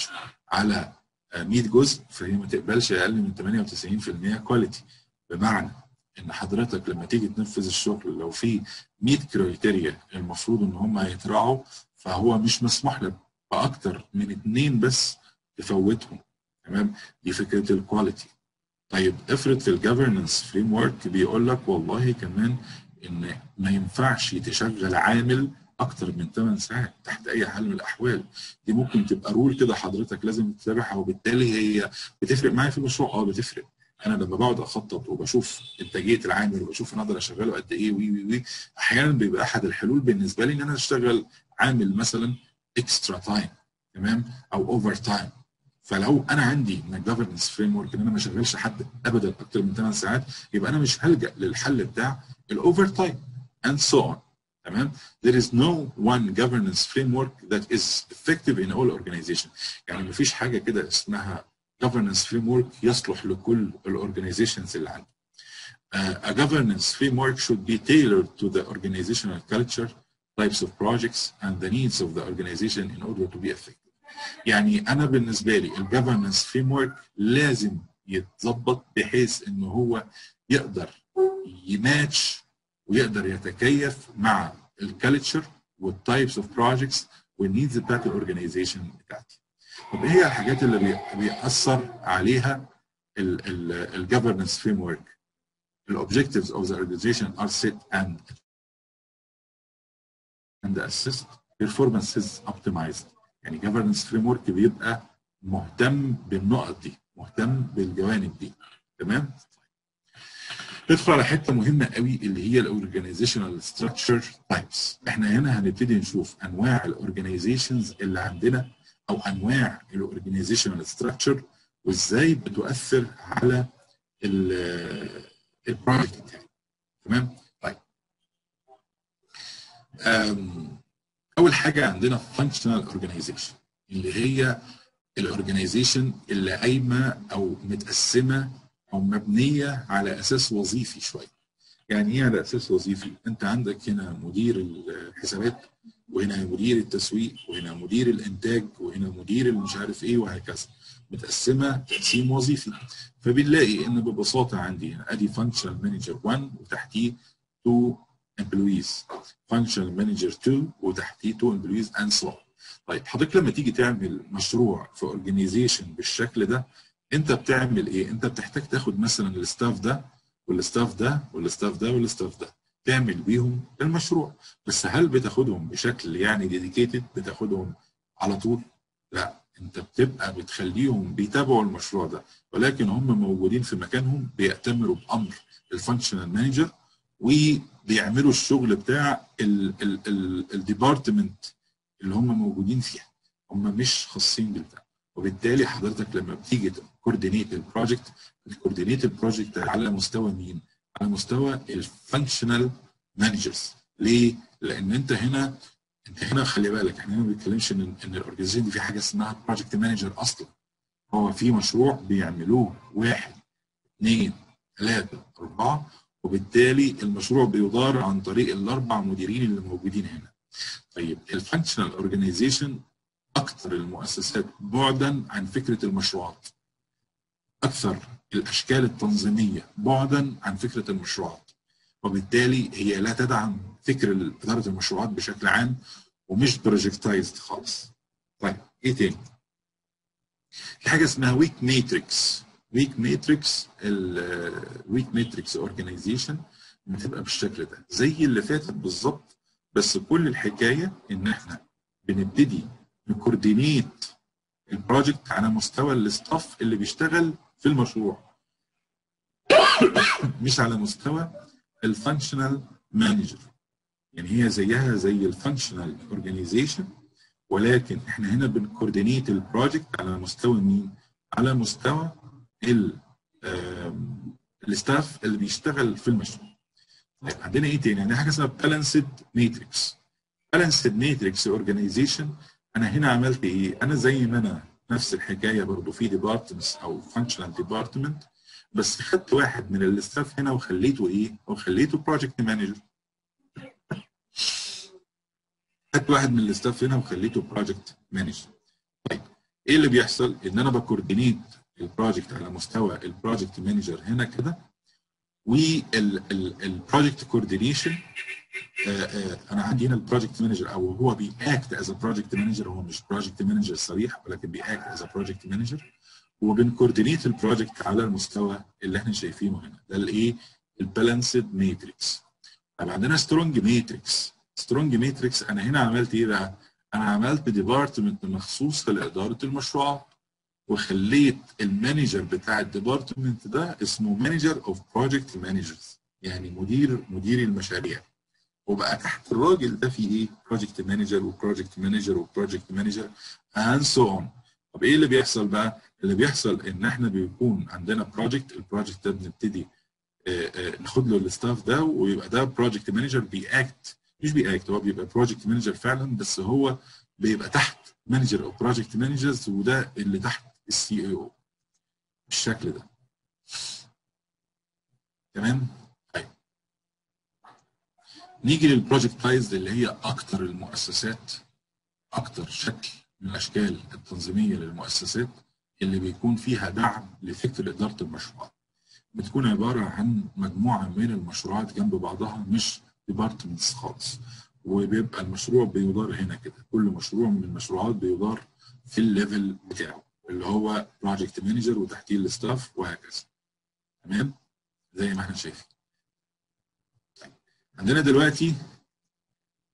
على مية جزء فهي ما تقبلش اقل من تمانية وتسعين في المية كواليتي. بمعنى ان حضرتك لما تيجي تنفذ الشغل لو في مية كرايتيريا المفروض ان هم هيتراعوا فهو مش مسموح لك باكتر من اتنين بس تفوتهم. تمام؟ دي فكره الكواليتي. طيب افرض في الجفرنس فريم ورك بيقول لك والله كمان ان ما ينفعش تشغل عامل اكتر من تمن ساعات تحت اي حال من الاحوال. دي ممكن تبقى رول كده حضرتك لازم تتابعها، وبالتالي هي بتفرق معايا في المشروع. اه بتفرق، انا لما بقعد اخطط وبشوف انتاجيه العامل وبشوف انا اقدر اشغله قد ايه وي وي وي احيانا بيبقى احد الحلول بالنسبه لي ان انا اشتغل عامل مثلا اكسترا تايم، تمام، او اوفر تايم. فلو انا عندي من الجفرنس فريم ورك ان انا ما اشغلش حد ابدا اكتر من تمن ساعات يبقى انا مش هلجا للحل بتاع الأوفر تايم and so on. تمام؟ There is no one governance framework that is effective in all organizations. يعني مفيش حاجة كده اسمها governance framework يصلح لكل الorganizations اللي عندي. Uh, a governance framework should be tailored to the organizational culture, types of projects, and the needs of the organization in order to be effective. يعني أنا بالنسبة لي ال governance framework لازم يتظبط بحيث إن هو يقدر يماتش ويقدر يتكيف مع الكالتشر والتايبس اوف بروجكتس والنيدز بتاعت الاورجنايزيشن بتاعتي. طب ايه هي الحاجات اللي بيأثر عليها الجفرنس فريم ورك؟ الاوبجكتيفز اوف ذا اورجنايزيشن ار سيت اند اند اسيست بيرفورمانسز اوبتمايزد. يعني جفرنس فريم ورك بيبقى مهتم بالنقط دي، مهتم بالجوانب دي. تمام؟ ندخل على حته مهمه قوي اللي هي الاورجنايزيشنال ستراكشر تايبس. احنا هنا هنبتدي نشوف انواع الاورجنايزيشنز اللي عندنا او انواع الاورجنايزيشنال ستراكشر وازاي بتؤثر على البروجكت بتاعي. تمام؟ طيب اول حاجه عندنا فانكشنال اورجنايزيشن اللي هي الاورجنايزيشن اللي قايمه او متقسمه أو مبنية على أساس وظيفي شوية. يعني إيه على أساس وظيفي؟ أنت عندك هنا مدير الحسابات وهنا مدير التسويق وهنا مدير الإنتاج وهنا مدير مش عارف إيه وهكذا. متقسمة تقسيم وظيفي. فبنلاقي إن ببساطة عندي هنا أدي فانكشنال مانجر واحد وتحتيه اتنين امبلويز، فانكشنال مانجر اتنين وتحتيه اتنين امبلويز أند سو. طيب حضرتك لما تيجي تعمل مشروع في أورجنايزيشن بالشكل ده انت بتعمل ايه؟ انت بتحتاج تاخد مثلا الستاف ده والستاف ده والستاف ده والستاف ده تعمل بيهم المشروع. بس هل بتاخدهم بشكل يعني ديديكيتد؟ بتاخدهم على طول؟ لا، انت بتبقى بتخليهم بيتابعوا المشروع ده ولكن هم موجودين في مكانهم بيأتمروا بأمر الفانكشنال مانجر وبيعملوا الشغل بتاع الديبارتمنت اللي هم موجودين فيها، هم مش خاصين بالبتاع. وبالتالي حضرتك لما بتيجي تكوردينيت البروجكت بتكوردينيت البروجكت على مستوى مين؟ على مستوى الفانكشنال مانجرز. ليه؟ لان انت هنا هنا خلي بالك احنا ما بنتكلمش ان ان الاورجنايزيشن دي في حاجه اسمها بروجكت مانجر اصلا. هو في مشروع بيعملوه واحد اثنين ثلاثه اربعه، وبالتالي المشروع بيدار عن طريق الاربع مديرين اللي موجودين هنا. طيب الفانكشنال اورجنايزيشن اكثر المؤسسات بعدا عن فكره المشروعات. اكثر الاشكال التنظيميه بعدا عن فكره المشروعات. وبالتالي هي لا تدعم فكر اداره المشروعات بشكل عام ومش بروجكتايزد خالص. طيب ايه تاني؟ في حاجه اسمها ويك ماتريكس. ويك ماتريكس الويك ماتريكس اورجنايزيشن بتبقى بالشكل ده زي اللي فاتت بالظبط، بس كل الحكايه ان احنا بنبتدي نكوردينيت البروجكت على مستوى الاستاف اللي بيشتغل في المشروع مش على مستوى الفانكشنال مانجر. يعني هي زيها زي الفانكشنال اورجانيزيشن، ولكن احنا هنا بنكوردينيت البروجكت على مستوى مين؟ على مستوى الاستاف اللي بيشتغل في المشروع. طيب عندنا ايه تاني؟ عندنا حاجه اسمها بالانسد ماتريكس. بالانسد ماتريكس اورجانيزيشن انا هنا عملت ايه؟ انا زي ما انا نفس الحكايه برضه في ديبارتمنتس او فانكشنال ديبارتمنت، بس خدت واحد من الاستاف هنا وخليته ايه؟ وخليته بروجكت مانجر. خدت واحد من الاستاف هنا وخليته بروجكت مانجر. طيب ايه اللي بيحصل؟ ان انا بكوردينيت البروجكت على مستوى البروجكت مانجر هنا كده، والبروجكت كوردينيشن انا عندي هنا البروجكت مانجر او هو بياكت از بروجكت مانجر، هو مش بروجكت مانجر صريح ولكن بياكت از بروجكت مانجر، وبنكوردينيت البروجكت على المستوى اللي احنا شايفينه هنا، ده الايه؟ البالانسد ماتريكس. طب عندنا سترونج ماتريكس. سترونج ماتريكس انا هنا عملت ايه بقى؟ انا عملت ديبارتمنت مخصوص لاداره المشروعات، وخليت المانجر بتاع الديبارتمنت ده اسمه مانجر اوف بروجكت مانجرز، يعني مدير مدير المشاريع. وبقى تحت الراجل ده في ايه؟ بروجكت مانجر وبروجكت مانجر وبروجكت مانجر اند سو اون. طب ايه اللي بيحصل بقى؟ اللي بيحصل ان احنا بيكون عندنا بروجكت، البروجكت ده بنبتدي ناخد له الاستاف ده، ويبقى ده بروجكت مانجر بيأكت، مش بيأكت، هو بيبقى بروجكت مانجر فعلا، بس هو بيبقى تحت مانجر او بروجكت مانجرز، وده اللي تحت السي اي او بالشكل ده. تمام؟ طيب نيجي للبروجكتايزد اللي هي اكتر المؤسسات، اكتر شكل من الاشكال التنظيميه للمؤسسات اللي بيكون فيها دعم لفكر اداره المشروعات. بتكون عباره عن مجموعه من المشروعات جنب بعضها، مش ديبارتمنتس خالص، وبيبقى المشروع بيدار هنا كده، كل مشروع من المشروعات بيدار في الليفل بتاعه اللي هو بروجكت مانجر وتحتيه الاستاف وهكذا. تمام؟ زي ما احنا شايفين. عندنا دلوقتي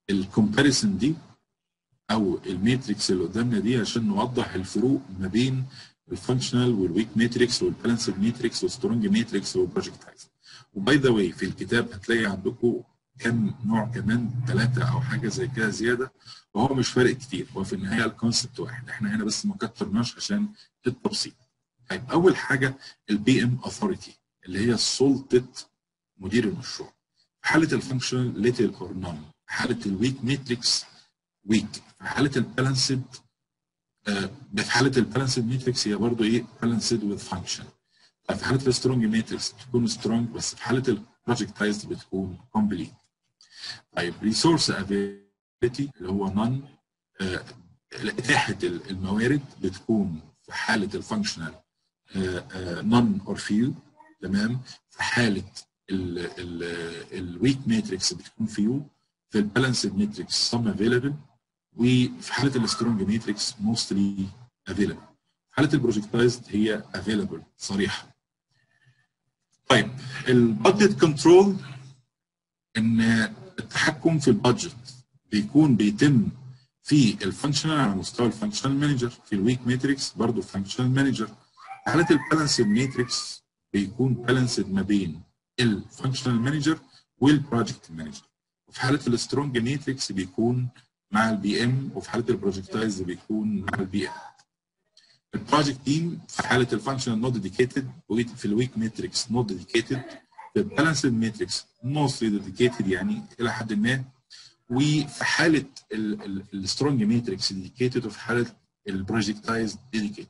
الكومباريسون دي او الماتريكس اللي قدامنا دي عشان نوضح الفروق ما بين الفانكشنال والويك ماتريكس والبالانسد ماتريكس والسترونج ماتريكس والبروجكتايز. وباي ذا واي في الكتاب هتلاقي عندكم كم نوع كمان، ثلاثه او حاجه زي كده زياده، وهو مش فارق كتير، هو في النهايه الكونسبت واحد، احنا هنا بس ما كترناش عشان التبسيط. طيب اول حاجه البي ام اوثوريتي اللي هي سلطه مدير المشروع. في حاله الفانكشنال ليتل اور نون، في حاله الويك ماتريكس ويك، في حاله البالانسد آه في حاله البالانسد ماتريكس هي برضه ايه؟ بالانسد وذ فانكشن. في حاله السترونج ماتريكس بتكون سترونج، بس في حاله البروجكتايزد بتكون كومبليت. طيب ريسورس افيلابيلتي اللي هو نون، اتاحه الموارد بتكون في حاله الفانكشنال نون اور فيو، تمام؟ في حاله الويك ماتريكس بتكون فيو، في البالانسد ماتريكس سم افيلابل، وفي حاله السترونج ماتريكس موستلي افيلابل. في حاله البروجكتايزد هي افيلابل صريحه. طيب البادجت كنترول، ان التحكم في البادجت بيكون بيتم في الفانكشنال على مستوى الفانكشنال مانجر، في الويك ماتريكس برضه فانكشنال مانجر. في حاله البالانسد ماتريكس بيكون بالانسد ما بين الفانكشنال مانجر والبروجكت مانجر، وفي حاله السترونج ماتريكس بيكون مع البي ام، وفي حاله البروجكتايز بيكون مع البي ام. البروجكت تيم في حاله الفانكشنال نوت ديديكيتد، في الويك ماتريكس نوت ديديكيتد، في البالانسد ماتريكس موستلي ديديكيتد يعني الى حد ما، وفي حاله السترونج ماتريكس انديكيتد وفي حاله البروجكتايز ديديكيتد.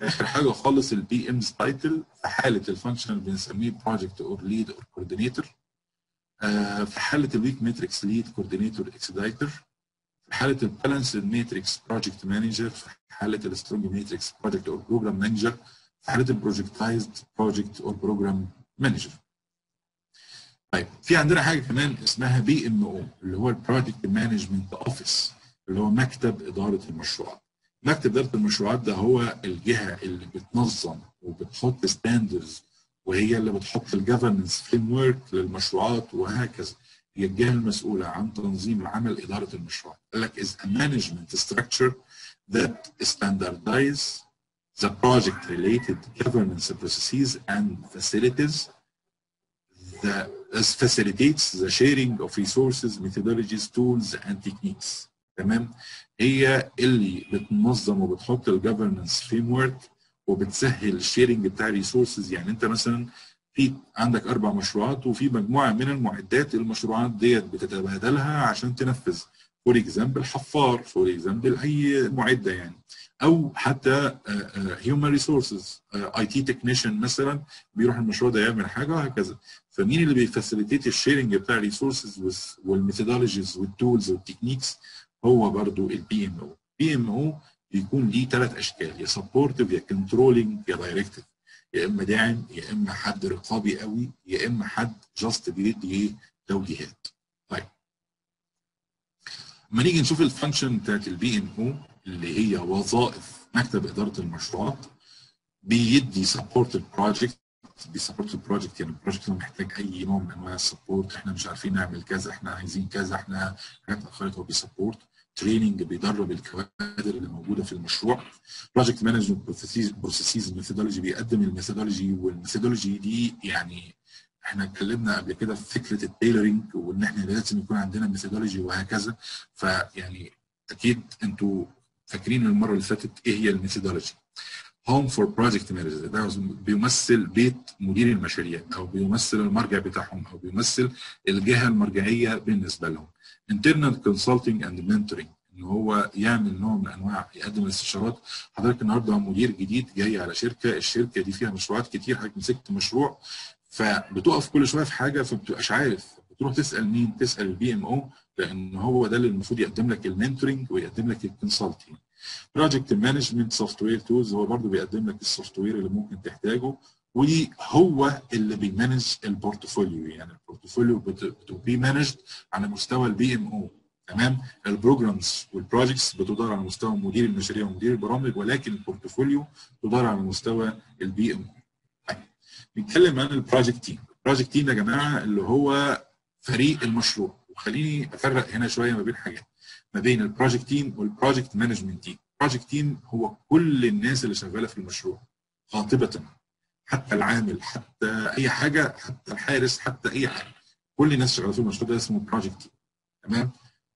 اخر حاجه خالص البي امز تايتل في حاله الفانكشنال بنسميه بروجكت اور ليد اور كوردينيتور. في حاله الويك ماتريكس ليد كوردينيتور اكسدايتر. في حاله البالانس ماتريكس بروجكت مانجر. في حاله السترونج ماتريكس بروجكت اور بروجرام مانجر. في حاله البروجكتايزد بروجكت اور بروجرام مانجر. طيب في عندنا حاجه كمان اسمها بي ام او اللي هو البروجكت مانجمنت اوفيس اللي هو مكتب اداره المشروعات. مكتب اداره المشروعات ده هو الجهه اللي بتنظم وبتحط ستاندردز وهي اللي بتحط الجفرنس فريم ورك للمشروعات وهكذا. هي الجهه المسؤوله عن تنظيم عمل اداره المشروعات. قال لك is a management structure that standardizes the project related governance processes and facilities that facilitates the sharing of resources, methodologies, tools, and techniques. تمام؟ هي اللي بتنظم وبتحط الجفرنس فريم ورك وبتسهل الشيرنج بتاع الريسورسز. يعني انت مثلا في عندك اربع مشروعات وفي مجموعه من المعدات المشروعات ديت بتتبادلها عشان تنفذ. فور اكزامبل حفار، فور اكزامبل اي معده يعني، او حتى هيومن ريسورسز اي تي تكنيشن مثلا بيروح المشروع ده يعمل حاجه وهكذا. فمين اللي بيفاسيليتيت الشيرنج بتاع الريسورسز والميثودولوجيز والتولز والتكنيكس؟ هو برضو البي ام او. بي ام او بيكون ليه ثلاث اشكال، يا سبورتيف يا كنترولينج يا دايركتيف، يا اما داعم يا اما حد رقابي قوي يا اما حد جاست بيدي توجيهات. طيب اما نيجي نشوف الفانكشن بتاعت البي ام او اللي هي وظائف مكتب اداره المشروعات. بيدي سبورت البروجكت، بيسبورت البروجكت يعني البروجكت محتاج اي نوع من انواع السبورت، احنا مش عارفين نعمل كذا، احنا عايزين كذا، احنا حاجات اتاخرت، هو بيسبورت. تريننج بيدرب الكوادر اللي موجوده في المشروع. بروجكت مانجمنت بروسيسز ميثودولوجي، بيقدم الميثودولوجي، والميثودولوجي دي يعني احنا اتكلمنا قبل كده في فكره التيلرنج وان احنا لازم يكون عندنا ميثودولوجي وهكذا. فيعني اكيد انتوا فاكرين المره اللي فاتت ايه هي الميثودولوجي. هوم فور بروجكت مانجر ده بيمثل بيت مدير المشاريع او بيمثل المرجع بتاعهم او بيمثل الجهه المرجعيه بالنسبه لهم. internal consulting and mentoring ان هو يعمل نوع من انواع يقدم الاستشارات. حضرتك النهارده مدير جديد جاي على شركه، الشركه دي فيها مشروعات كتير، حضرتك مسكت مشروع فبتقف كل شويه في حاجه فما بتبقاش عارف، بتروح تسال مين؟ تسال البي ام او لان هو ده اللي المفروض يقدم لك المنتورنج ويقدم لك الكونسلتنج. بروجكت مانجمنت سوفت وير تولز، هو برضه بيقدم لك السوفت وير اللي ممكن تحتاجه وهو اللي بيمانج البورتفوليو. يعني البورتفوليو بيمانجد على مستوى البي ام او. تمام؟ البروجرامز والبروجكتس بتدار على مستوى مدير المشاريع ومدير البرامج، ولكن البورتفوليو تدار على مستوى البي ام او. طيب بنتكلم عن البروجكت تيم. البروجكت تيم يا جماعه اللي هو فريق المشروع، وخليني افرق هنا شويه ما بين حاجات، ما بين البروجكت تيم والبروجكت مانجمنت تيم. البروجكت تيم هو كل الناس اللي شغاله في المشروع قاطبه، حتى العامل، حتى اي حاجه، حتى الحارس، حتى اي حاجه، كل الناس شغاله في المشروع ده اسمه بروجكت تيم. تمام؟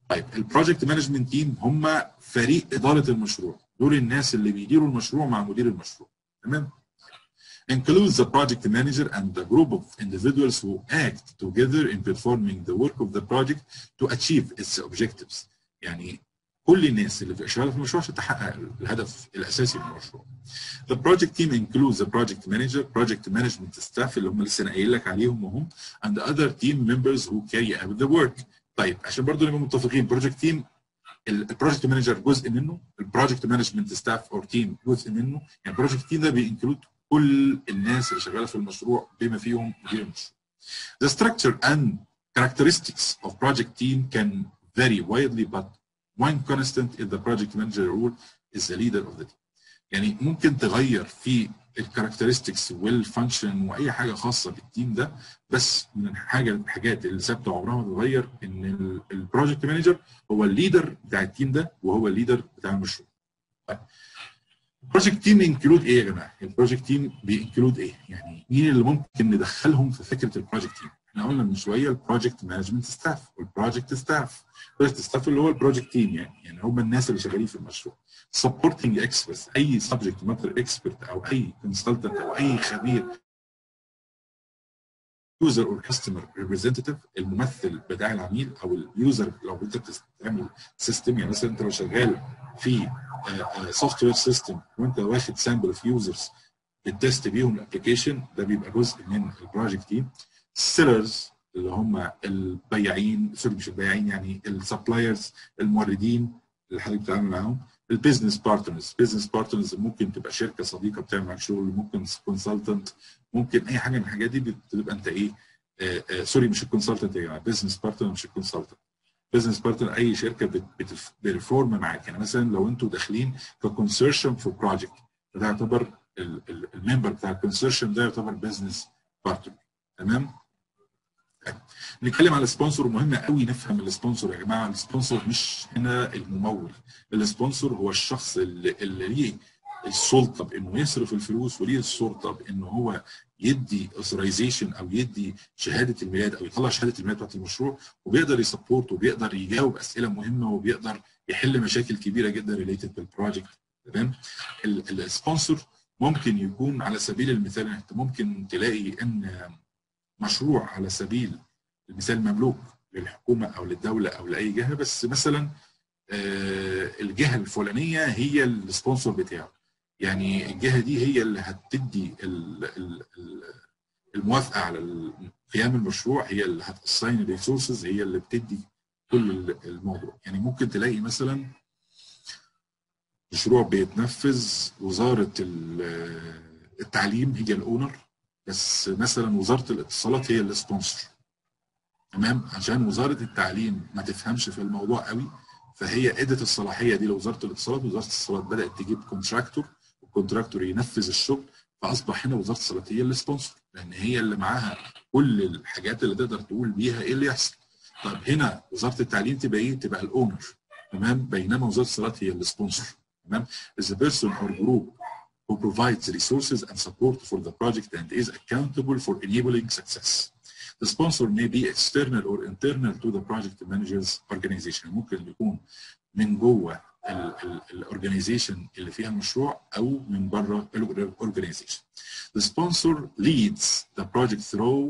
طيب البروجكت مانجمنت تيم هم فريق اداره المشروع، دول الناس اللي بيديروا المشروع مع مدير المشروع. تمام؟ includes the project manager and the group of individuals who act together in performing the work of the project to achieve its objectives. يعني كل الناس اللي شغاله في المشروع عشان تحقق الهدف الاساسي من المشروع. The project team includes the project manager, project management staff اللي هم لسه انا قايل لك عليهم وهم and the other team members who carry out the work. طيب عشان برضه نبقى متفقين، project team البروجكت مانجر جزء منه، البروجكت مانجمنت staff or team جزء منه، يعني project team ده بينكلود كل الناس اللي شغاله في المشروع بما فيهم مدير المشروع. The structure and characteristics of project team can vary widely but one constant in the project manager role is the leader of the team. يعني ممكن تغير في الكاركترستكس والفانكشن واي حاجه خاصه بالتيم ده، بس من حاجه الحاجات اللي ثابته عمرها ما تتغير ان البروجكت مانجر هو الليدر بتاع التيم ده وهو الليدر بتاع المشروع. طيب البروجكت تيم انكلود ايه يا جماعه؟ البروجكت تيم بينكلود ايه؟ يعني مين اللي ممكن ندخلهم في فكره البروجكت تيم؟ احنا قلنا من شويه البروجكت مانجمنت ستاف والبروجكت ستاف. البروجكت ستاف اللي هو البروجكت تيم يعني يعني هم الناس اللي شغالين في المشروع. سبورتنج اكسبرتس، اي سبجكت ماتر اكسبرت او اي كونسلتنت او اي خبير يوزر او كاستمر ريبريزنتيف، الممثل بتاع العميل او اليوزر. لو انت بتستعمل سيستم، يعني مثلا انت لو شغال في سوفت وير سيستم وانت واخد سامبل اوف يوزرز بتست بيهم الابلكيشن، ده بيبقى جزء من البروجكت تيم. السيلرز اللي هم البياعين، سوري مش البياعين، يعني السبلايرز، الموردين اللي حضرتك بتتعامل معاهم. البيزنس بارتنرز، بيزنس بارتنرز ممكن تبقى شركه صديقه بتعمل معاك شغل، ممكن كونسلتنت، ممكن اي حاجه من الحاجات دي بتبقى انت ايه؟ آآ آآ سوري مش الكونسلتنت يا جماعه، بيزنس بارتنر مش الكونسلتنت. بيزنس بارتنر اي شركه بترفورم معاك، يعني مثلا لو انتوا داخلين ككونسورشيوم في بروجكت، ده يعتبر الممبر بتاع الكونسورشيوم ده يعتبر بيزنس بارتنر. تمام؟ نتكلم على السبونسور. مهم قوي نفهم السبونسور يا جماعه. السبونسور مش هنا الممول، السبونسور هو الشخص اللي, اللي ليه السلطه بانه يصرف الفلوس، وليه السلطه بانه هو يدي اوثرايزيشن او يدي شهاده الميلاد او يطلع شهاده الميلاد بتاعت المشروع، وبيقدر يسبورت وبيقدر يجاوب اسئله مهمه وبيقدر يحل مشاكل كبيره جدا ريليتد بالبروجكت. تمام؟ السبونسور ممكن يكون على سبيل المثال، انت ممكن تلاقي ان مشروع على سبيل المثال مملوك للحكومه او للدوله او لاي جهه، بس مثلا الجهه الفلانيه هي السبونسور بتاعه، يعني الجهه دي هي اللي هتدي الموافقه على قيام المشروع، هي اللي هتأساين الريسورسز، هي اللي بتدي كل الموضوع. يعني ممكن تلاقي مثلا مشروع بيتنفذ، وزاره التعليم هي الاونر، بس مثلا وزاره الاتصالات هي السبونسر. تمام؟ عشان وزاره التعليم ما تفهمش في الموضوع قوي، فهي ادت الصلاحيه دي لوزاره الاتصالات، وزاره الاتصالات بدات تجيب كونتراكتور، والكونتراكتور ينفذ الشغل، فاصبح هنا وزاره الاتصالات هي السبونسر، لان هي اللي معاها كل الحاجات اللي تقدر تقول بيها ايه اللي يحصل. طب هنا وزاره التعليم تبقى ايه؟ تبقى الاونر. تمام؟ بينما وزاره الاتصالات هي السبونسر. تمام؟ is a person or group who provides resources and support for the project and is accountable for enabling success. The sponsor may be external or internal to the project manager's organization. ممكن يكون من جوه الأورجانيزيشن اللي فيها المشروع أو من بره الأورجانيزيشن. The sponsor leads the project through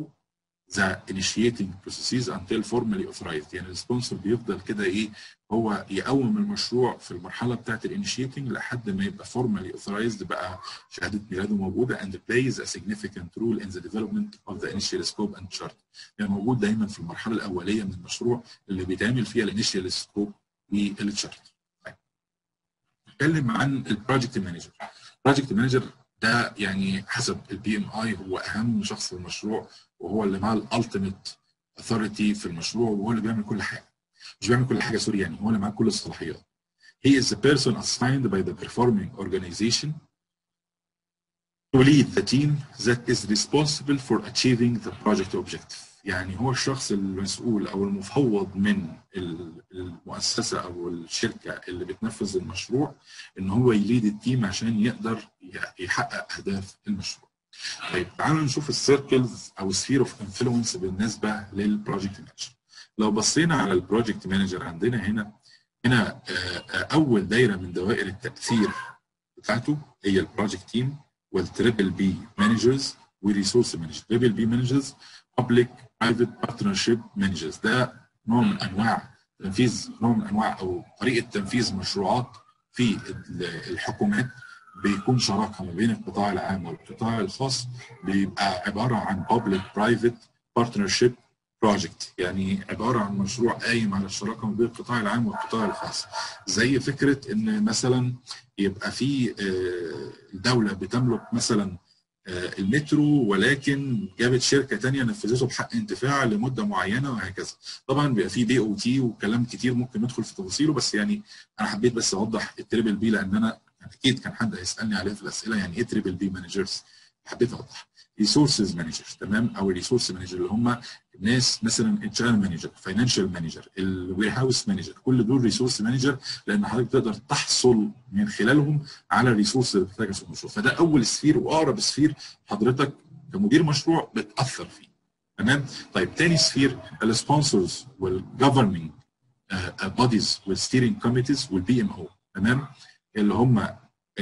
the initiating processes until formally authorized. يعني السبونسر بيفضل كده ايه؟ هو يقوم المشروع في المرحله بتاعه الانيشيتنج لحد ما يبقى formally authorized، بقى شهاده ميلاده موجوده، and plays a significant role in the development of the initial scope and chart. يعني موجود دايما في المرحله الاوليه من المشروع اللي بيتعمل فيها الانيشال سكوب والتشارت. طيب. نتكلم عن البروجكت مانجر. البروجكت مانجر ده يعني حسب البي ام اي هو اهم شخص في المشروع، وهو اللي معاه الالتيميت اثوريتي في المشروع، وهو اللي بيعمل كل حاجه. مش بيعمل كل حاجه سوري، يعني هو اللي معاه كل الصلاحيات. He is the person assigned by the performing organization to lead the team that is responsible for achieving the project objective. يعني هو الشخص المسؤول او المفوض من المؤسسه او الشركه اللي بتنفذ المشروع ان هو يليد التيم عشان يقدر يحقق اهداف المشروع. طيب تعالوا نشوف السيركلز او سفير اوف انفلونس بالنسبه للبروجكت مانجر. لو بصينا على البروجكت مانجر عندنا هنا، هنا اول دايره من دوائر التاثير بتاعته هي البروجكت تيم والتريبل بي مانجرز وريسورس مانجر. تريبل بي مانجرز public private partnership managers، ده نوع من انواع تنفيذ، نوع من انواع او طريقه تنفيذ مشروعات في الحكومات، بيكون شراكه ما بين القطاع العام والقطاع الخاص، بيبقى عباره عن public private partnership project، يعني عباره عن مشروع قايم على الشراكه ما بين القطاع العام والقطاع الخاص. زي فكره ان مثلا يبقى في الدوله بتملك مثلا المترو، ولكن جابت شركه ثانيه نفذته بحق انتفاع لمده معينه وهكذا. طبعا بيبقى في بي او تي وكلام كتير ممكن ندخل في تفاصيله، بس يعني انا حبيت بس اوضح التريبل بي، لان انا اكيد كان حد هيسالني عليه في الاسئله يعني ايه تريبل بي مانجرز. حبيت اوضح ريسورسز مانجر. تمام؟ او الريسورس مانجر اللي هم ناس مثلا اتش ار مانجر، فاينانشال مانجر، الوير هاوس مانجر، كل دول ريسورس مانجر، لان حضرتك تقدر تحصل من خلالهم على الريسورس اللي بتحتاجها في المشروع. فده اول سفير واقرب سفير حضرتك كمدير مشروع بتاثر فيه. تمام؟ طيب ثاني سفير السبونسرز والجفرمنج بوديز والستيرنج كوميتيز والبي ام او. تمام؟ اللي هم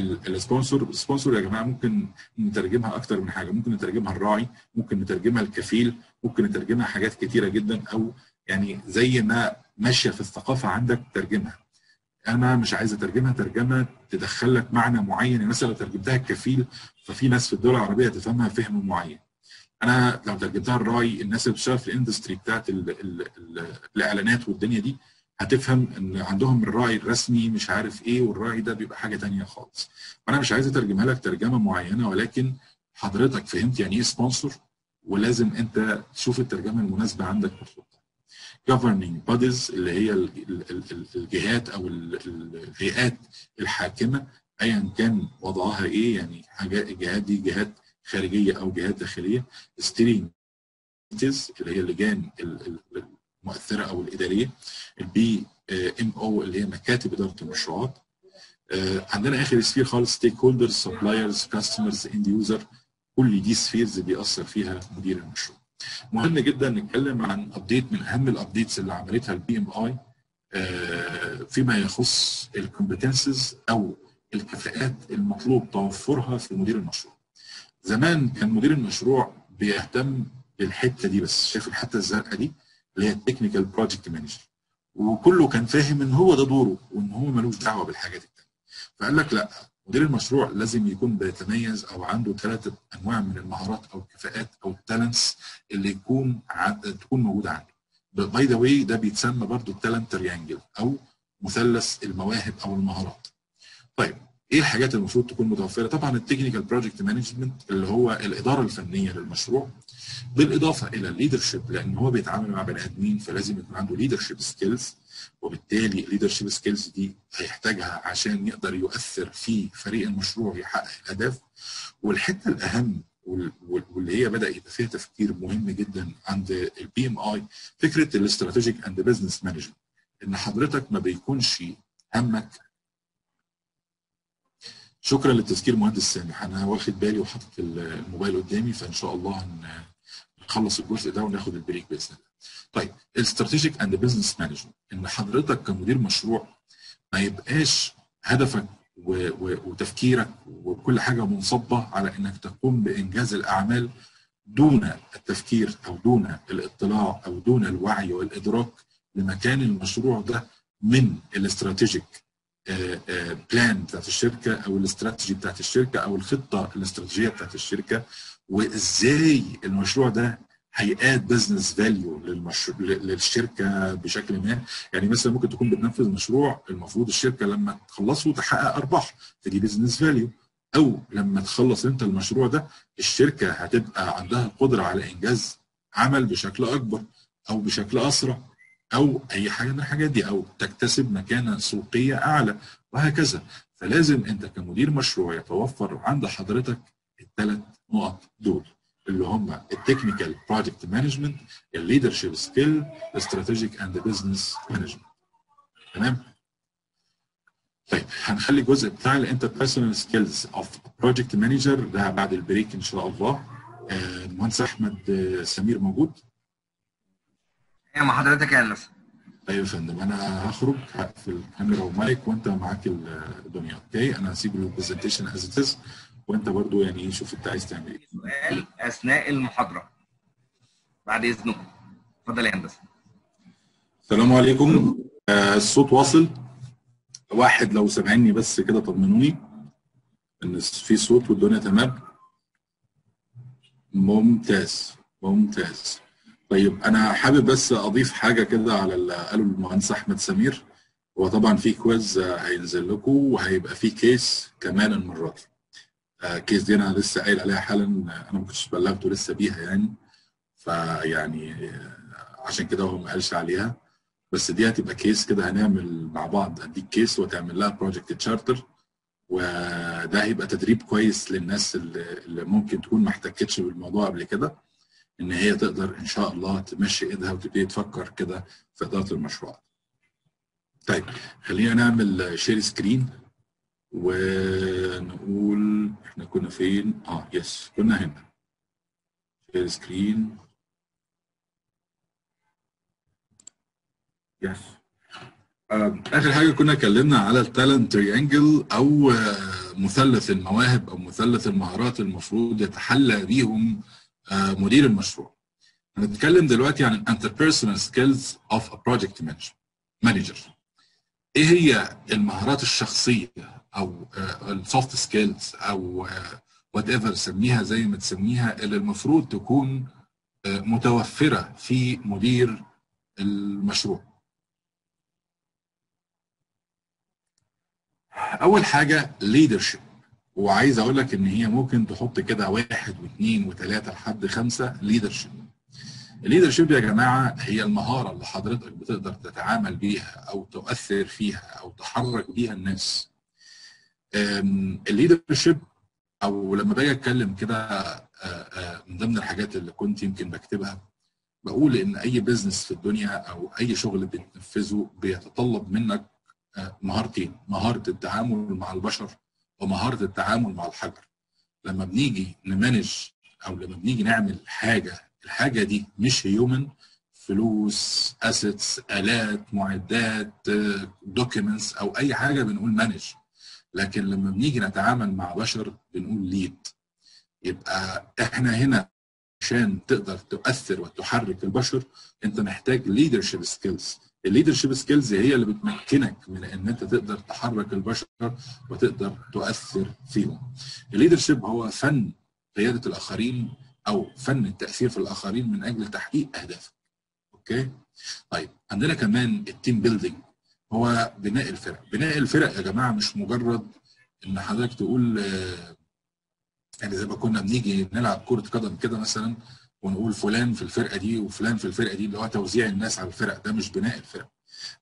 السبونسر السبونسر يا جماعه ممكن نترجمها اكتر من حاجه، ممكن نترجمها الراعي، ممكن نترجمها الكفيل، ممكن نترجمها حاجات كتيره جدا، او يعني زي ما ماشيه في الثقافه عندك ترجمها. انا مش عايز اترجمها ترجمه تدخل لك معنى معين، مثلا لو ترجمتها الكفيل ففي ناس في الدول العربيه تفهمها فهم معين. انا لو ترجمتها الراعي الناس اللي بتشتغل في الاندستري بتاعت ال ال ال الاعلانات والدنيا دي هتفهم ان عندهم الراعي الرسمي مش عارف ايه، والراعي ده بيبقى حاجه ثانيه خالص. انا مش عايز اترجمها لك ترجمه معينه، ولكن حضرتك فهمت يعني ايه سبونسور، ولازم انت تشوف الترجمه المناسبه عندك مطلوبه. governing bodies اللي هي الجهات او الهيئات الحاكمه ايا كان وضعها ايه، يعني حاجات الجهات دي جهات خارجيه او جهات داخليه. steering اللي هي اللجان المؤثره او الاداريه. البي ام او اللي هي مكاتب اداره المشروعات. عندنا اخر سفير خالص ستيك هولدرز، سبلايرز، كاستمرز، اند يوزر، كل دي سفيرز بيأثر فيها مدير المشروع. مهم جدا نتكلم عن ابديت من اهم الابديتس اللي عملتها البي ام اي فيما يخص الكومبتنسز او الكفاءات المطلوب توفرها في مدير المشروع. زمان كان مدير المشروع بيهتم بالحته دي بس، شايف الحته الزرقاء دي اللي هي التكنيكال بروجكت مانجر، وكله كان فاهم ان هو ده دوره وان هو ملوش دعوه بالحاجات الثانيه. فقال لك لا، مدير المشروع لازم يكون بيتميز او عنده ثلاثه انواع من المهارات او الكفاءات او التالنتس اللي يكون تكون موجوده عنده. باي ذا واي ده بيتسمى برضه التالنت تريانجل او مثلث المواهب او المهارات. طيب ايه الحاجات اللي المفروض تكون متوفره؟ طبعا التكنيكال بروجكت مانجمنت اللي هو الاداره الفنيه للمشروع، بالاضافه الى الليدرشيب لان هو بيتعامل مع بني ادمين فلازم يكون عنده ليدرشيب سكيلز، وبالتالي الليدرشيب سكيلز دي هيحتاجها عشان يقدر يؤثر في فريق المشروع يحقق الاهداف. والحته الاهم واللي هي بدا يبقى فيها تفكير مهم جدا عند البي ام اي فكره الاستراتيجيك اند بزنس مانجمنت، ان حضرتك ما بيكونش همك. شكرا للتذكير مهندس سامح، انا واخد بالي وحاطط الموبايل قدامي، فان شاء الله نخلص الجزء ده وناخد البريك باذن الله. طيب الاستراتيجيك اند بزنس مانجمنت، ان حضرتك كمدير مشروع ما يبقاش هدفك وتفكيرك وكل حاجه منصبه على انك تقوم بانجاز الاعمال دون التفكير او دون الاطلاع او دون الوعي والادراك لمكان المشروع ده من الاستراتيجيك بلان بتاعت الشركه او الاستراتيجي بتاعت الشركه او الخطه الاستراتيجيه بتاعت الشركه، وازاي المشروع ده هيقاد بزنس فاليو للشركه بشكل ما. يعني مثلا ممكن تكون بتنفذ مشروع المفروض الشركه لما تخلصه تحقق ارباح تجي بزنس فاليو، او لما تخلص انت المشروع ده الشركه هتبقى عندها القدره على انجاز عمل بشكل اكبر او بشكل اسرع او اي حاجه من الحاجات دي، او تكتسب مكانه سوقيه اعلى وهكذا. فلازم انت كمدير مشروع يتوفر عند حضرتك الثلاث نقط دول اللي هم التكنيكال بروجكت مانجمنت، الليدرشيب سكيل، الاستراتيجيك اند بزنس مانجمنت. تمام؟ طيب هنخلي الجزء بتاع الانتربيرسونال سكيلز اوف بروجكت مانجر ده بعد البريك ان شاء الله. المهندس احمد سمير موجود؟ ايه مع حضرتك يا انس؟ طيب يا فندم انا هخرج هقفل الكاميرا ومايك وانت معاك الدنيا، اوكي؟ انا هسيب البرزنتيشن از ات از وانت برضو يعني شوف انت عايز تعمل ايه. سؤال اثناء المحاضره بعد اذنكم. اتفضل يا هندسه. السلام عليكم. آه الصوت واصل؟ واحد لو سامعني بس كده طمنوني ان في صوت والدنيا تمام. ممتاز ممتاز. طيب انا حابب بس اضيف حاجه كده على اللي قاله المهندس احمد سمير. هو طبعا في كويز هينزل لكم وهيبقى في كيس كمان المره دي. الكيس دي انا لسه قايل عليها حالا، انا ما كنتش بلغته لسه بيها يعني، فيعني عشان كده هو ما قالش عليها، بس دي هتبقى كيس كده هنعمل مع بعض، اديك كيس وتعمل لها بروجكت تشارتر، وده هيبقى تدريب كويس للناس اللي ممكن تكون ما احتكتش بالموضوع قبل كده، ان هي تقدر ان شاء الله تمشي ايدها وتبتدي تفكر كده في اداره المشروعات. طيب خلينا نعمل شير سكرين ونقول احنا كنا فين؟ اه يس كنا هنا. شير سكرين. يس. اخر حاجه كنا اتكلمنا على التالنت تريانجل او مثلث المواهب أو مثلث المهارات المفروض يتحلى بيهم مدير المشروع. هنتكلم دلوقتي عن interpersonal skills of a project manager. إيه هي المهارات الشخصية أو السوفت سكيلز أو وات ايفر سميها زي ما تسميها اللي المفروض تكون متوفرة في مدير المشروع. أول حاجة leadership، وعايز أقول لك إن هي ممكن تحط كده واحد واثنين وثلاثة لحد خمسة leadership. leadership يا جماعة هي المهارة اللي حضرتك بتقدر تتعامل بيها أو تؤثر فيها أو تحرك بيها الناس. leadership أو لما باجي أتكلم كده من ضمن الحاجات اللي كنت يمكن بكتبها، بقول إن أي بزنس في الدنيا أو أي شغل بتنفذه بيتطلب منك مهارتين، مهارة التعامل مع البشر ومهارة التعامل مع الحجر. لما بنيجي نمانج أو لما بنيجي نعمل حاجة، الحاجة دي مش هيومن، فلوس، أسيتس، آلات، معدات، دوكيمنتس أو أي حاجة بنقول مانج، لكن لما بنيجي نتعامل مع بشر بنقول ليد. يبقى إحنا هنا عشان تقدر تؤثر وتحرك البشر أنت محتاج ليدرشيب سكيلز. الليدرشيب سكيلز هي اللي بتمكنك من ان انت تقدر تحرك البشر وتقدر تؤثر فيهم. الليدرشيب هو فن قياده الاخرين او فن التاثير في الاخرين من اجل تحقيق اهدافك. اوكي؟ طيب عندنا كمان التيم بيلدينج، هو بناء الفرق. بناء الفرق يا جماعه مش مجرد ان حضرتك تقول يعني زي ما كنا بنيجي نلعب كره قدم كده مثلا ونقول فلان في الفرقه دي وفلان في الفرقه دي، اللي هو توزيع الناس على الفرق، ده مش بناء الفرق.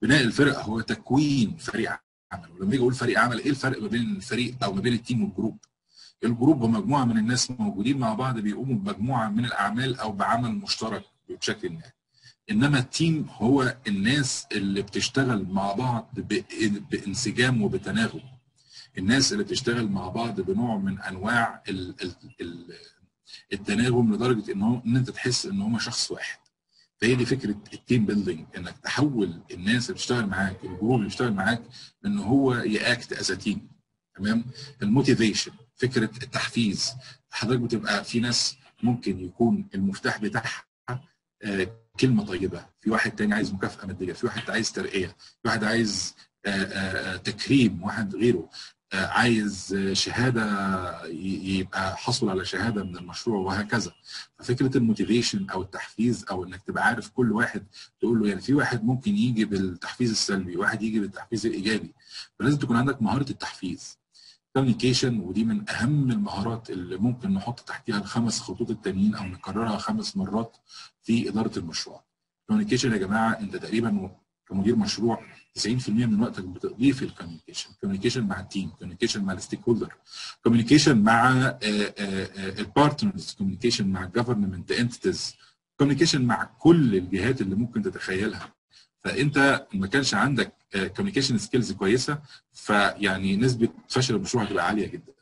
بناء الفرق هو تكوين فريق عمل. ولما يجي اقول فريق عمل، ايه الفرق ما بين الفريق او ما بين التيم والجروب؟ الجروب هو مجموعه من الناس موجودين مع بعض بيقوموا بمجموعه من الاعمال او بعمل مشترك بشكل ما. انما التيم هو الناس اللي بتشتغل مع بعض بانسجام وبتناغم. الناس اللي بتشتغل مع بعض بنوع من انواع ال ال ال التناغم لدرجه ان هو ان انت تحس ان هم شخص واحد. فهي دي فكره التيم بيلدينج، انك تحول الناس اللي بتشتغل معاك، الجروب اللي بيشتغل معاك، ان هو ياكت از تيم. تمام؟ الموتيفيشن، فكره التحفيز. حضرتك بتبقى في ناس ممكن يكون المفتاح بتاعها آه كلمه طيبه، في واحد تاني عايز مكافاه ماديه، في واحد عايز ترقيه، في واحد عايز آه آه تكريم، واحد غيره عايز شهاده يبقى حصل على شهاده من المشروع وهكذا. ففكره الموتيفيشن او التحفيز او انك تبقى عارف كل واحد تقول له، يعني في واحد ممكن يجي بالتحفيز السلبي، واحد يجي بالتحفيز الايجابي، فلازم تكون عندك مهاره التحفيز. كوميونيكيشن، ودي من اهم المهارات اللي ممكن نحط تحتيها الخمس خطوط التانيين او نكررها خمس مرات في اداره المشروع. كوميونيكيشن يا جماعه انت تقريبا كمدير مشروع تسعين في المية من وقتك بتقضيه في الكوميونيكيشن، كوميونيكيشن مع التيم، كوميونيكيشن مع الستيك هولدر، كوميونيكيشن مع البارتنرز، كوميونيكيشن مع الجفرمنت انتيتيز، كوميونيكيشن مع كل الجهات اللي ممكن تتخيلها. فانت ما كانش عندك كوميونيكيشن سكيلز كويسه، فيعني نسبه فشل المشروع هتبقى عاليه جدا.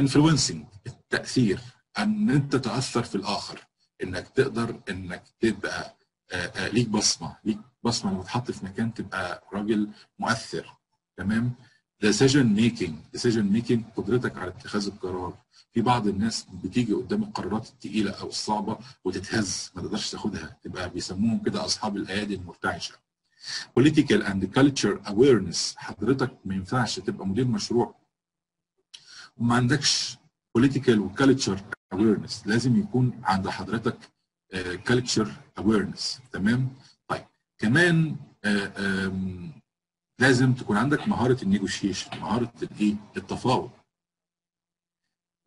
انفلونسنج، التاثير، ان انت تاثر في الاخر، انك تقدر انك تبقى ليك بصمه، ليك بصمه لما تتحط في مكان تبقى راجل مؤثر. تمام؟ ديسيجن ميكنج، ديسيجن ميكنج قدرتك على اتخاذ القرار. في بعض الناس بتيجي قدام القرارات الثقيله او الصعبه وتتهز، ما تقدرش تاخدها، تبقى بيسموهم كده اصحاب الايادي المرتعشه. بوليتيكال اند كلتشر اويرنس، حضرتك ما ينفعش تبقى مدير مشروع وما عندكش بوليتيكال وكلتشر اويرنس، لازم يكون عند حضرتك كلتشر اويرنس. تمام؟ طيب كمان آآ آآ لازم تكون عندك مهاره النيجوشيشن، مهاره الايه؟ التفاوض.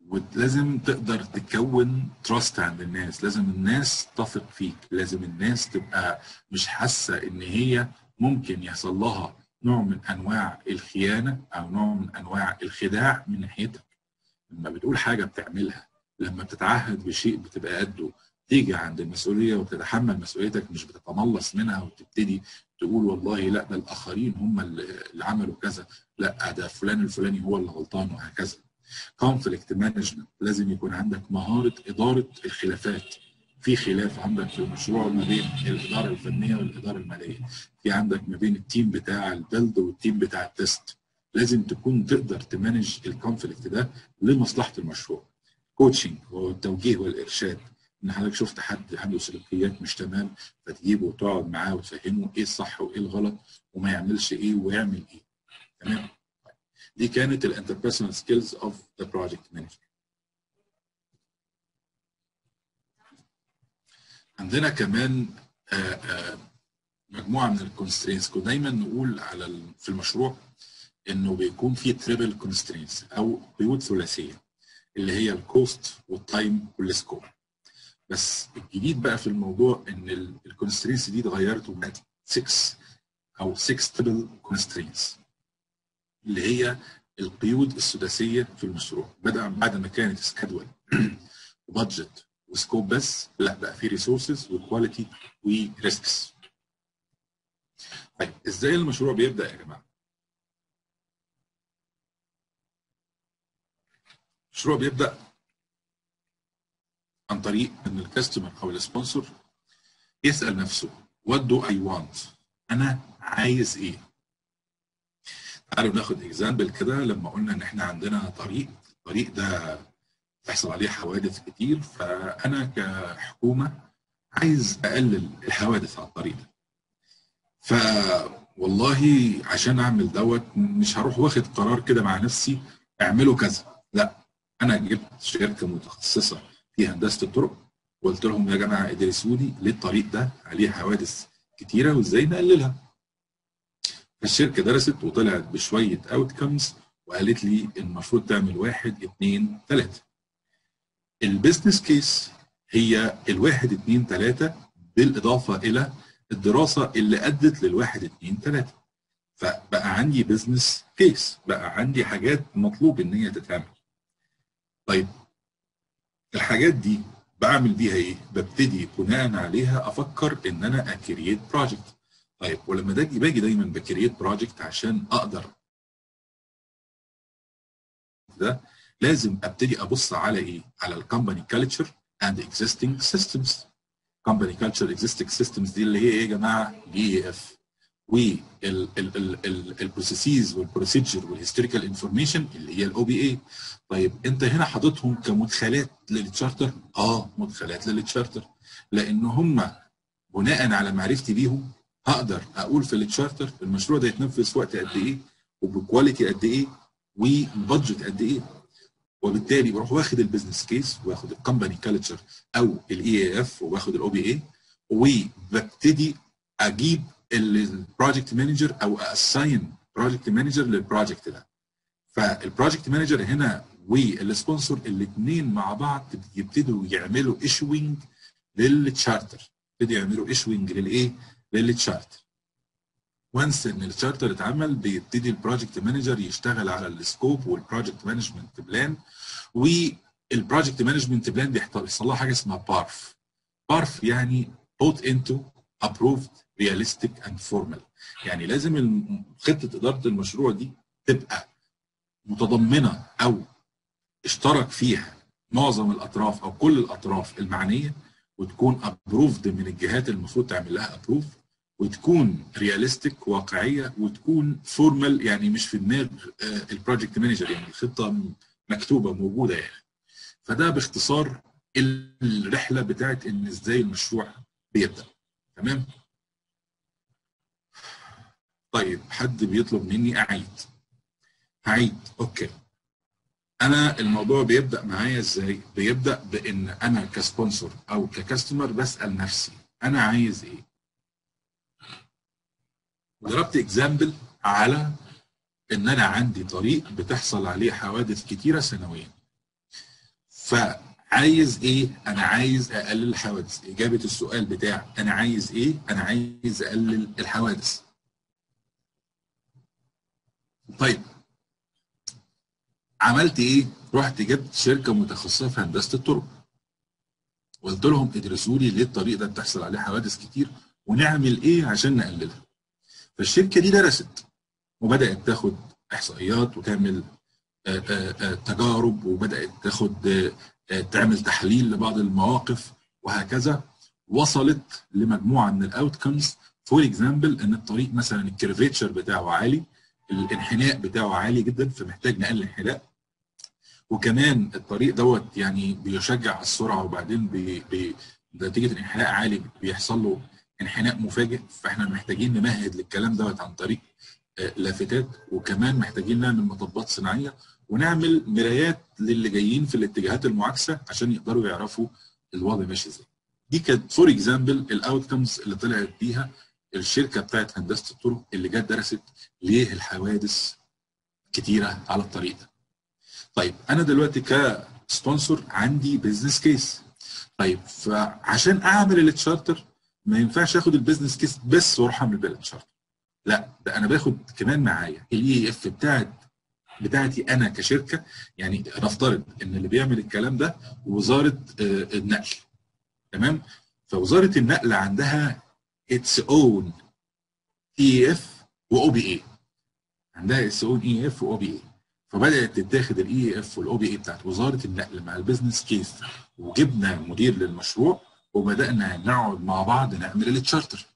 ولازم تقدر تكون تراست عند الناس، لازم الناس تثق فيك، لازم الناس تبقى مش حاسه ان هي ممكن يحصل لها نوع من انواع الخيانه او نوع من انواع الخداع من ناحيتك. لما بتقول حاجه بتعملها، لما بتتعهد بشيء بتبقى قده، تيجي عند المسؤوليه وتتحمل مسؤوليتك، مش بتتملص منها وتبتدي تقول والله لا ده الاخرين هم اللي عملوا كذا، لا ده فلان الفلاني هو اللي غلطان وهكذا. كونفليكت مانجمنت، لازم يكون عندك مهاره اداره الخلافات. في خلاف عندك في المشروع ما بين الاداره الفنيه والاداره الماليه، في عندك ما بين التيم بتاع البيلد والتيم بتاع التست، لازم تكون تقدر تمانج الكونفليكت ده لمصلحه المشروع. كوتشنج هو التوجيه والارشاد، ان حضرتك شفت حد عنده سلوكيات مش تمام فتجيبه وتقعد معاه وتفهمه ايه الصح وايه الغلط وما يعملش ايه ويعمل ايه. تمام؟ دي كانت الانتربيرسونال سكيلز اوف ذا بروجكت مانجر. عندنا كمان آآ آآ مجموعه من الكونسترينتس، كنا دايما نقول على في المشروع انه بيكون في تريبل كونسترينتس او قيود ثلاثيه اللي هي الكوست والتايم والسكوب. بس الجديد بقى في الموضوع ان الكونسترينتس دي اتغيرت وبقت ستة او ستة تريبل كونسترينتس اللي هي القيود السداسيه في المشروع. بدا بعد ما كانت سكادول وبادجت وسكوب بس، لا بقى في ريسورسز وكواليتي وريسكس. طيب ازاي المشروع بيبدا يا جماعه؟ المشروع بيبدا عن طريق ان الكاستمر او السبونسر يسال نفسه وات دو اي وانت؟ انا عايز ايه؟ تعالوا ناخد اكزامبل كده. لما قلنا ان احنا عندنا طريق، الطريق ده بيحصل عليه حوادث كتير، فانا كحكومه عايز اقلل الحوادث على الطريق ده. فوالله عشان اعمل دوت مش هروح واخد قرار كده مع نفسي اعمله كذا، لا انا جبت شركه متخصصه في هندسه الطرق وقلت لهم يا جماعه ادرسوا لي ليه الطريق ده عليه حوادث كتيره وازاي نقللها. الشركه درست وطلعت بشويه اوت كمز وقالت لي المفروض تعمل واحد اثنين ثلاثه. البيزنس كيس هي الواحد اثنين ثلاثه بالاضافه الى الدراسه اللي ادت للواحد اثنين ثلاثه. فبقى عندي بيزنس كيس، بقى عندي حاجات مطلوب ان هي تتعمل. طيب الحاجات دي بعمل بيها ايه؟ ببتدي بناء عليها افكر ان انا اكرييت بروجكت. طيب ولما باجي باجي دايما بكرييت بروجكت عشان اقدر ده لازم ابتدي ابص على ايه؟ على الكومباني كالتشر اند اكزيستنج سيستمز. كومباني كالتشر اكزيستنج سيستمز دي اللي هي ايه يا جماعه؟ الاي اي اف والبروسيسز والبروسيجر والهيستوريكال انفورميشن اللي هي الاو بي اي. طيب انت هنا حاططهم كمدخلات للتشارتر؟ اه مدخلات للتشارتر، لان هم بناء على معرفتي بيهم هقدر اقول في التشارتر المشروع ده يتنفذ وقت قد ايه وبكواليتي قد ايه وبادجت قد ايه. وبالتالي بروح واخد البيزنس كيس واخد الكومباني كالتشر او الاي اي اف واخد الاو بي اي وببتدي اجيب البروجكت مانجر او اساين بروجكت مانجر للبروجكت ده. فالبروجكت مانجر هنا والسبونسر الاثنين مع بعض يبتدوا يعملوا ايشوينج للتشارتر، يبتدوا يعملوا ايشوينج للايه؟ للتشارتر. وانس ان التشارتر اتعمل بيبتدي البروجكت مانجر يشتغل على السكوب والبروجكت مانجمنت بلان، والبروجكت مانجمنت بلان بيحصل لها حاجه اسمها بارف. بارف يعني put into approved realistic and formal، يعني لازم خطه اداره المشروع دي تبقى متضمنه او اشترك فيها معظم الاطراف او كل الاطراف المعنيه، وتكون ابروفد من الجهات المفروض تعمل لها ابروف، وتكون رياليستيك واقعيه، وتكون فورمال يعني مش في دماغ البروجكت مانجر، يعني الخطه مكتوبه موجوده يعني. فده باختصار الرحله بتاعت ان ازاي المشروع بيبدا. تمام؟ طيب حد بيطلب مني اعيد. هعيد، اوكي. انا الموضوع بيبدا معايا ازاي؟ بيبدا بان انا كسبونسر او ككاستمر بسال نفسي انا عايز ايه؟ وضربت اكزامبل على ان انا عندي طريق بتحصل عليه حوادث كتيره سنويا. فعايز ايه؟ انا عايز اقلل الحوادث. اجابه السؤال بتاع انا عايز ايه؟ انا عايز اقلل الحوادث. طيب عملت ايه؟ رحت جبت شركه متخصصه في هندسه الطرق وقلت لهم ادرسوا لي ليه الطريق ده بتحصل عليه حوادث كتير ونعمل ايه عشان نقللها. فالشركه دي درست وبدات تاخد احصائيات وتعمل آآ آآ تجارب وبدات تاخد تعمل تحليل لبعض المواقف وهكذا، وصلت لمجموعه من الاوتكمز. فور اكزامبل ان الطريق مثلا الكيرفيتشر بتاعه عالي الانحناء بتاعه عالي جدا، فمحتاج نقلل الانحناء. وكمان الطريق دوت يعني بيشجع السرعه، وبعدين بنتيجه الانحناء عالي بيحصل له انحناء مفاجئ، فاحنا محتاجين نمهد للكلام دوت عن طريق لافتات، وكمان محتاجين نعمل مطبات صناعيه ونعمل مرايات للي جايين في الاتجاهات المعاكسه عشان يقدروا يعرفوا الوضع ماشي ازاي. دي كانت فور اكزامبل الاوتكمز اللي طلعت بيها الشركه بتاعت هندسه الطرق اللي جت درست ليه الحوادث كتيره على الطريق ده. طيب انا دلوقتي كسبونسور عندي بزنس كيس. طيب فعشان اعمل التشارتر ما ينفعش اخد البزنس كيس بس واروح اعمل بيها التشارتر. لا، ده انا باخد كمان معايا الاي اف بتاعت بتاعتي انا كشركه. يعني نفترض ان اللي بيعمل الكلام ده وزاره النقل، تمام؟ فوزاره النقل عندها اتس اون اي اف واو بي اي، عندها اتس اون اي اف واو بي اي. فبدات تتاخد الاي اف والاو بي اي بتاعت وزاره النقل مع البيزنس كيس، وجبنا مدير للمشروع وبدانا نقعد مع بعض نعمل التشارتر،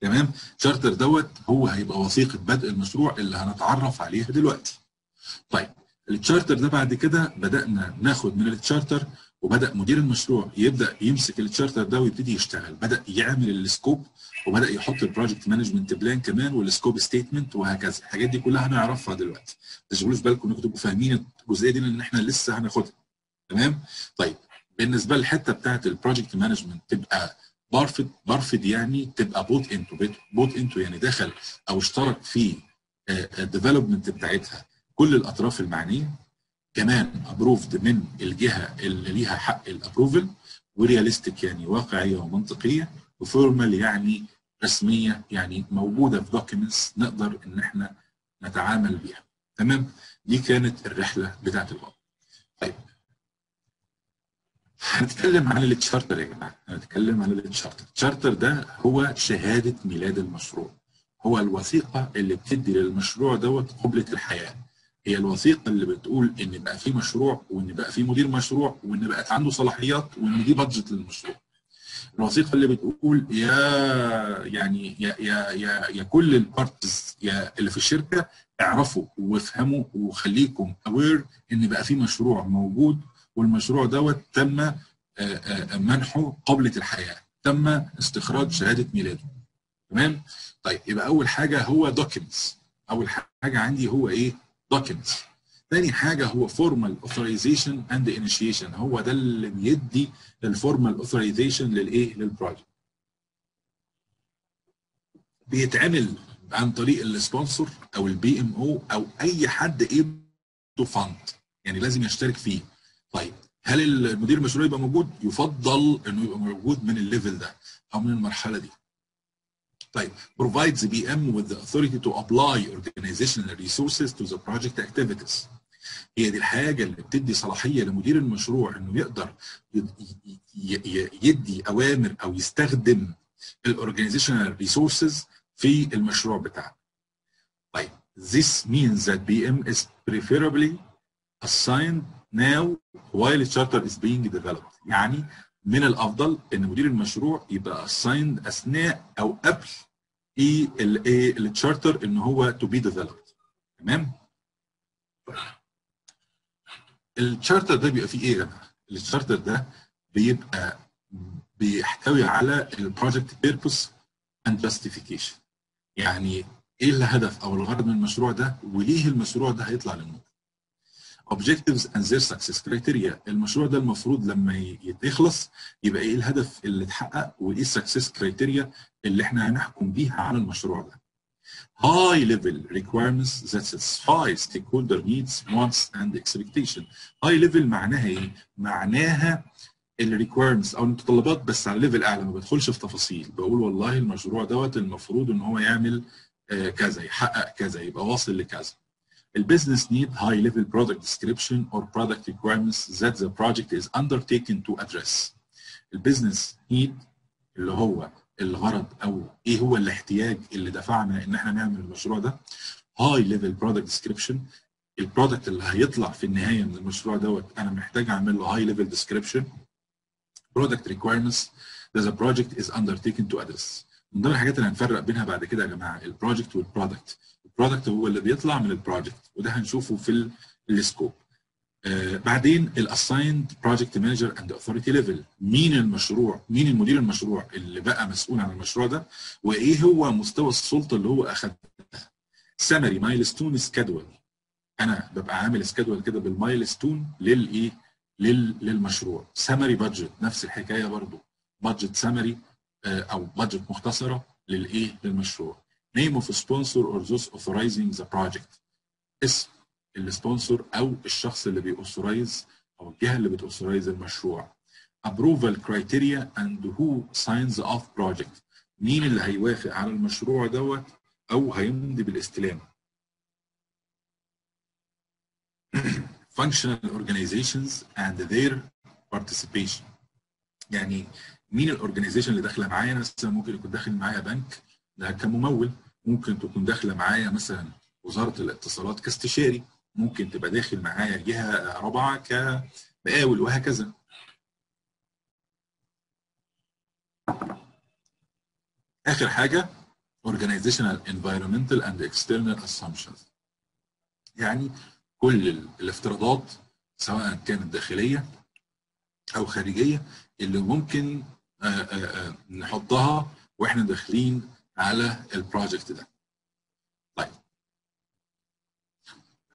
تمام؟ التشارتر دوت هو هيبقى وثيقه بدء المشروع اللي هنتعرف عليها دلوقتي. طيب التشارتر ده بعد كده بدانا ناخد من التشارتر، وبدا مدير المشروع يبدا يمسك التشارتر ده ويبتدي يشتغل، بدا يعمل السكوب وبدا يحط البروجكت مانجمنت بلان كمان والسكوب ستيتمنت وهكذا. الحاجات دي كلها هنعرفها دلوقتي، ما تشغلوش بالكم انكم تبقوا فاهمين الجزئيه دي لان احنا لسه هناخدها، تمام؟ طيب بالنسبه للحته بتاعت البروجكت مانجمنت تبقى بارفد. بارفد يعني تبقى بوت انتو، بوت انتو يعني دخل او اشترك في الديفلوبمنت بتاعتها كل الاطراف المعنيه، كمان ابروفد من الجهه اللي ليها حق الابروفل، ورياليستيك يعني واقعيه ومنطقيه، وفورمال يعني رسميه، يعني موجوده في دوكيمنتس نقدر ان احنا نتعامل بيها، تمام؟ دي كانت الرحله بتاعت الوضع. طيب هنتكلم عن التشارتر يا جماعه، هنتكلم عن التشارتر. التشارتر ده هو شهاده ميلاد المشروع، هو الوثيقه اللي بتدي للمشروع دوت قبله الحياه، هي الوثيقه اللي بتقول ان بقى في مشروع وان بقى في مدير مشروع وان بقت عنده صلاحيات وان دي بادجت للمشروع. الوثيقه اللي بتقول يا يعني يا يا يا, يا كل البارتز اللي في الشركه اعرفوا وافهموا وخليكم اوير ان بقى في مشروع موجود، والمشروع دوت تم منحه قبلة الحياه، تم استخراج شهاده ميلاده، تمام؟ طيب يبقى اول حاجه هو دوكيمنتس، اول حاجه عندي هو ايه؟ دوكيمنتس. تاني حاجه هو فورمال اوثرايزيشن اند انيشيشن، هو ده اللي بيدي الفورمال اوثرايزيشن للايه؟ للبروجكت. بيتعمل عن طريق السبونسر او البي ام او او اي حد عنده فاند، يعني لازم يشترك فيه. طيب هل المدير المشروع يبقى موجود؟ يفضل انه يبقى موجود من الليفل ده او من المرحله دي. طيب provides the بي ام with the authority to apply organizational resources to the project activities. هي دي الحاجه اللي بتدي صلاحيه لمدير المشروع انه يقدر يدي اوامر او يستخدم الاورجانيزيشنال ريسورسز في المشروع بتاعه. طيب this means that بي ام is preferably assigned now while the charter is being developed. يعني من الافضل ان مدير المشروع يبقى assigned اثناء او قبل ايه الايه التشارتر ان هو to be developed، تمام؟ التشارتر ده بيبقى فيه ايه يا جماعه؟ التشارتر ده بيبقى بيحتوي على البروجكت بيربوس اند جاستيفيكيشن، يعني ايه الهدف او الغرض من المشروع ده وليه المشروع ده هيطلع للنور. Objectives and their success criteria، المشروع ده المفروض لما يخلص يبقى ايه الهدف اللي اتحقق وايه السكسس كرايتيريا اللي احنا هنحكم بيها على المشروع ده. High level requirements that satisfy stakeholder needs, wants and expectation. High level معناها ايه؟ معناها ال requirements او المتطلبات بس على ليفل اعلى، ما بدخلش في تفاصيل، بقول والله المشروع دوت المفروض ان هو يعمل كذا، يحقق كذا، يبقى واصل لكذا. البيزنس نيد هاي ليفل برودكت ديسكريبشن اور برودكت ريكويرمنتس ذات ذا بروجكت از اندرتيكن تو ادريس. البيزنس نيد اللي هو الغرض او ايه هو الاحتياج اللي دفعنا ان احنا نعمل المشروع ده. هاي ليفل برودكت ديسكريبشن، البرودكت اللي هيطلع في النهايه من المشروع دوت انا محتاج اعمل له هاي ليفل ديسكريبشن. برودكت ريكويرمنتس ذات ذا بروجكت از اندرتيكن تو ادريس، من ضمن الحاجات اللي هنفرق بينها بعد كده يا جماعه البروجكت والبرودكت. البرودكت هو اللي بيطلع من البروجكت وده هنشوفه في السكوب. آه بعدين الاسايند بروجكت مانجر اند اوثوريتي ليفل، مين المشروع، مين المدير المشروع اللي بقى مسؤول عن المشروع ده وايه هو مستوى السلطه اللي هو اخذها. سمري مايلستون سكادول، انا ببقى عامل سكادول كده بالمايلستون للايه لل للمشروع. سمري بادجت نفس الحكايه برضو، بادجت سمري او بادجت مختصره للايه للمشروع. نيم اوف سبونسر اور ذوز اوثورايزنج ذا بروجكت، اسم السبونسر او الشخص اللي بيأوثورايز او الجهه اللي بتأوثورايز المشروع. ابروفال كرايتيريا اند هو ساينز اوف بروجكت، مين اللي هيوافق على المشروع دوت او هيمضي بالاستلام. functional organizations and their participation، يعني مين الاورجنايزيشن اللي داخله معايا. مثلا ممكن يكون داخل معايا بنك ده كممول، ممكن تكون داخله معايا مثلا وزاره الاتصالات كاستشاري، ممكن تبقى داخل معايا جهه رابعه كمقاول وهكذا. اخر حاجه organizational environmental and external assumptions، يعني كل الافتراضات سواء كانت داخليه او خارجيه اللي ممكن آآ آآ نحطها واحنا داخلين على البروجكت ده. طيب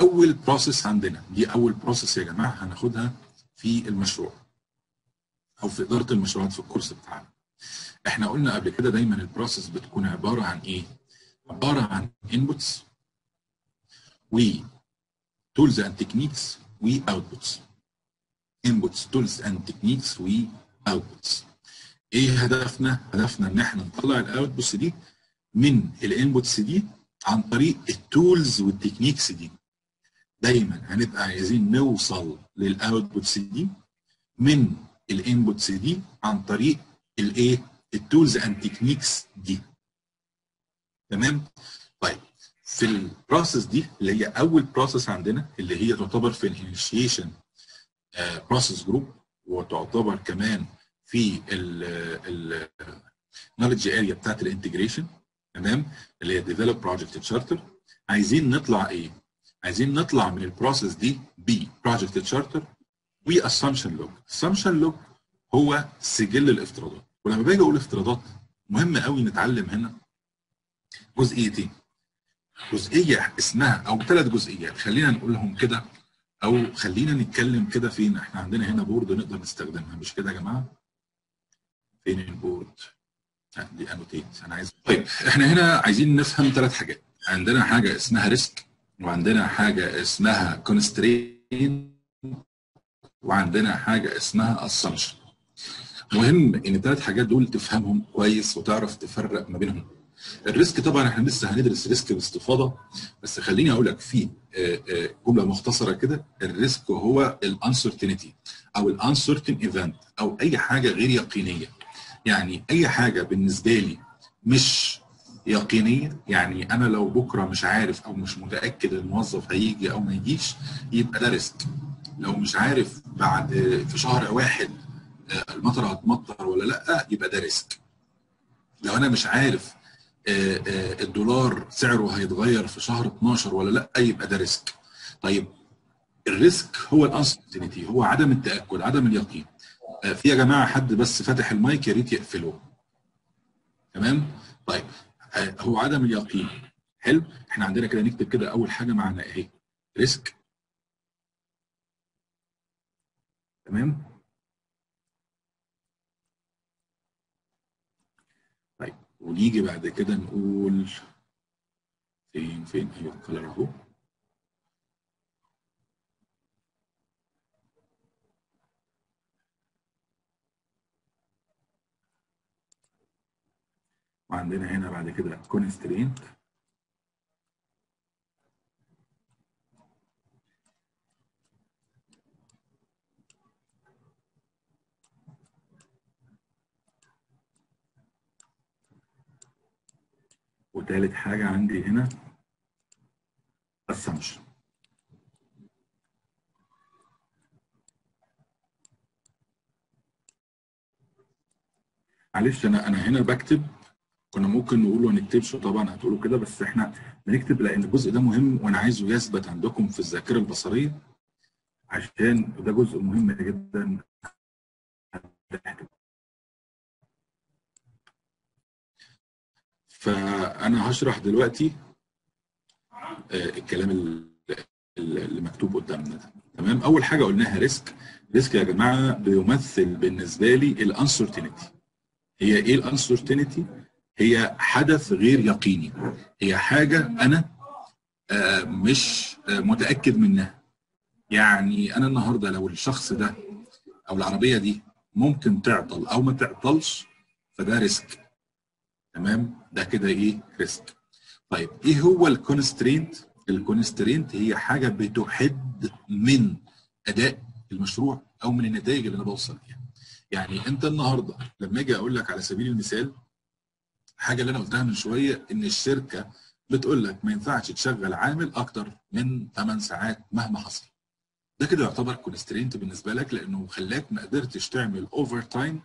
اول بروسيس عندنا، دي اول بروسيس يا جماعه هناخدها في المشروع او في اداره المشروعات في الكورس بتاعنا. احنا قلنا قبل كده دايما البروسيس بتكون عباره عن ايه؟ عباره عن انبوتس و تولز اند تكنيكس و اوتبوتس. انبوتس تولز اند تكنيكس و اوتبوتس. ايه هدفنا؟ هدفنا ان احنا نطلع الاوتبوتس دي من الانبوتس دي عن طريق التولز والتكنيكس دي. دايما هنبقى عايزين نوصل للاوتبوتس دي من الانبوتس دي عن طريق الايه؟ التولز اند تكنيكس دي. تمام؟ طيب في البروسيس دي اللي هي اول بروسيس عندنا اللي هي تعتبر في الانيشيشن بروسيس جروب، وتعتبر كمان في النولج اريا بتاعت الانتجريشن، تمام، اللي هي ديفلوب بروجكت تشارتر. عايزين نطلع ايه؟ عايزين نطلع من البروسيس دي ببروجكت تشارتر واسامبشن لوج. اسامبشن لوج هو سجل الافتراضات، ولما باجي اقول افتراضات مهم قوي نتعلم هنا جزئيتين، جزئيه اسمها او ثلاث جزئيات خلينا نقولهم كده او خلينا نتكلم كده. فين احنا عندنا هنا بورد نقدر نستخدمها مش كده يا جماعه؟ فين البورد؟ دي انوتيت انا عايز. طيب احنا هنا عايزين نفهم ثلاث حاجات، عندنا حاجه اسمها ريسك، وعندنا حاجه اسمها كونسترين، وعندنا حاجه اسمها اسامبشن. مهم ان الثلاث حاجات دول تفهمهم كويس وتعرف تفرق ما بينهم. الريسك طبعا احنا لسه هندرس ريسك باستفاضه، بس خليني اقول لك في جمله مختصره كده. الريسك هو الانسرتينتي او الانسرتين ايفنت او اي حاجه غير يقينيه، يعني اي حاجه بالنسبه لي مش يقينيه. يعني انا لو بكره مش عارف او مش متاكد الموظف هيجي او ما يجيش يبقى ده ريسك. لو مش عارف بعد في شهر واحد المطر هتمطر ولا لا يبقى ده ريسك. لو انا مش عارف الدولار سعره هيتغير في شهر اتناشر ولا لا يبقى ده ريسك. طيب الريسك هو الانسرتينتي، هو عدم التاكد، عدم اليقين. في يا جماعه حد بس فاتح المايك يا ريت يقفله. تمام؟ طيب هو عدم اليقين. حلو؟ احنا عندنا كده نكتب كده اول حاجه معنا اهي ريسك. تمام؟ ونيجي بعد كده نقول فين فين ايوه الكلر اهو. وعندنا هنا بعد كده كونسترينت. وثالث حاجة عندي هنا assumption. معلش أنا أنا هنا بكتب كنا ممكن نقول له ما نكتبش، طبعا هتقولوا كده، بس احنا بنكتب لان الجزء ده مهم وانا عايزه يثبت عندكم في الذاكره البصريه، عشان ده جزء مهم جدا. فانا هشرح دلوقتي الكلام اللي مكتوب قدامنا ده، تمام؟ اول حاجه قلناها ريسك. ريسك يا جماعه بيمثل بالنسبه لي الانسرتينيتي. هي ايه الانسرتينيتي؟ هي حدث غير يقيني، هي حاجه انا مش متاكد منها. يعني انا النهارده لو الشخص ده او العربيه دي ممكن تعطل او ما تعطلش، فده ريسك، تمام؟ ده كده ايه؟ ريسك. طيب ايه هو الكونسترينت؟ الكونسترينت هي حاجه بتحد من اداء المشروع او من النتائج اللي انا بوصل ليها. يعني انت النهارده لما اجي اقول لك على سبيل المثال حاجه اللي انا قلتها من شويه، ان الشركه بتقول لك ما ينفعش تشغل عامل اكتر من ثمان ساعات مهما حصل. ده كده يعتبر كونسترينت بالنسبه لك، لانه خلاك ما قدرتش تعمل اوفر تايم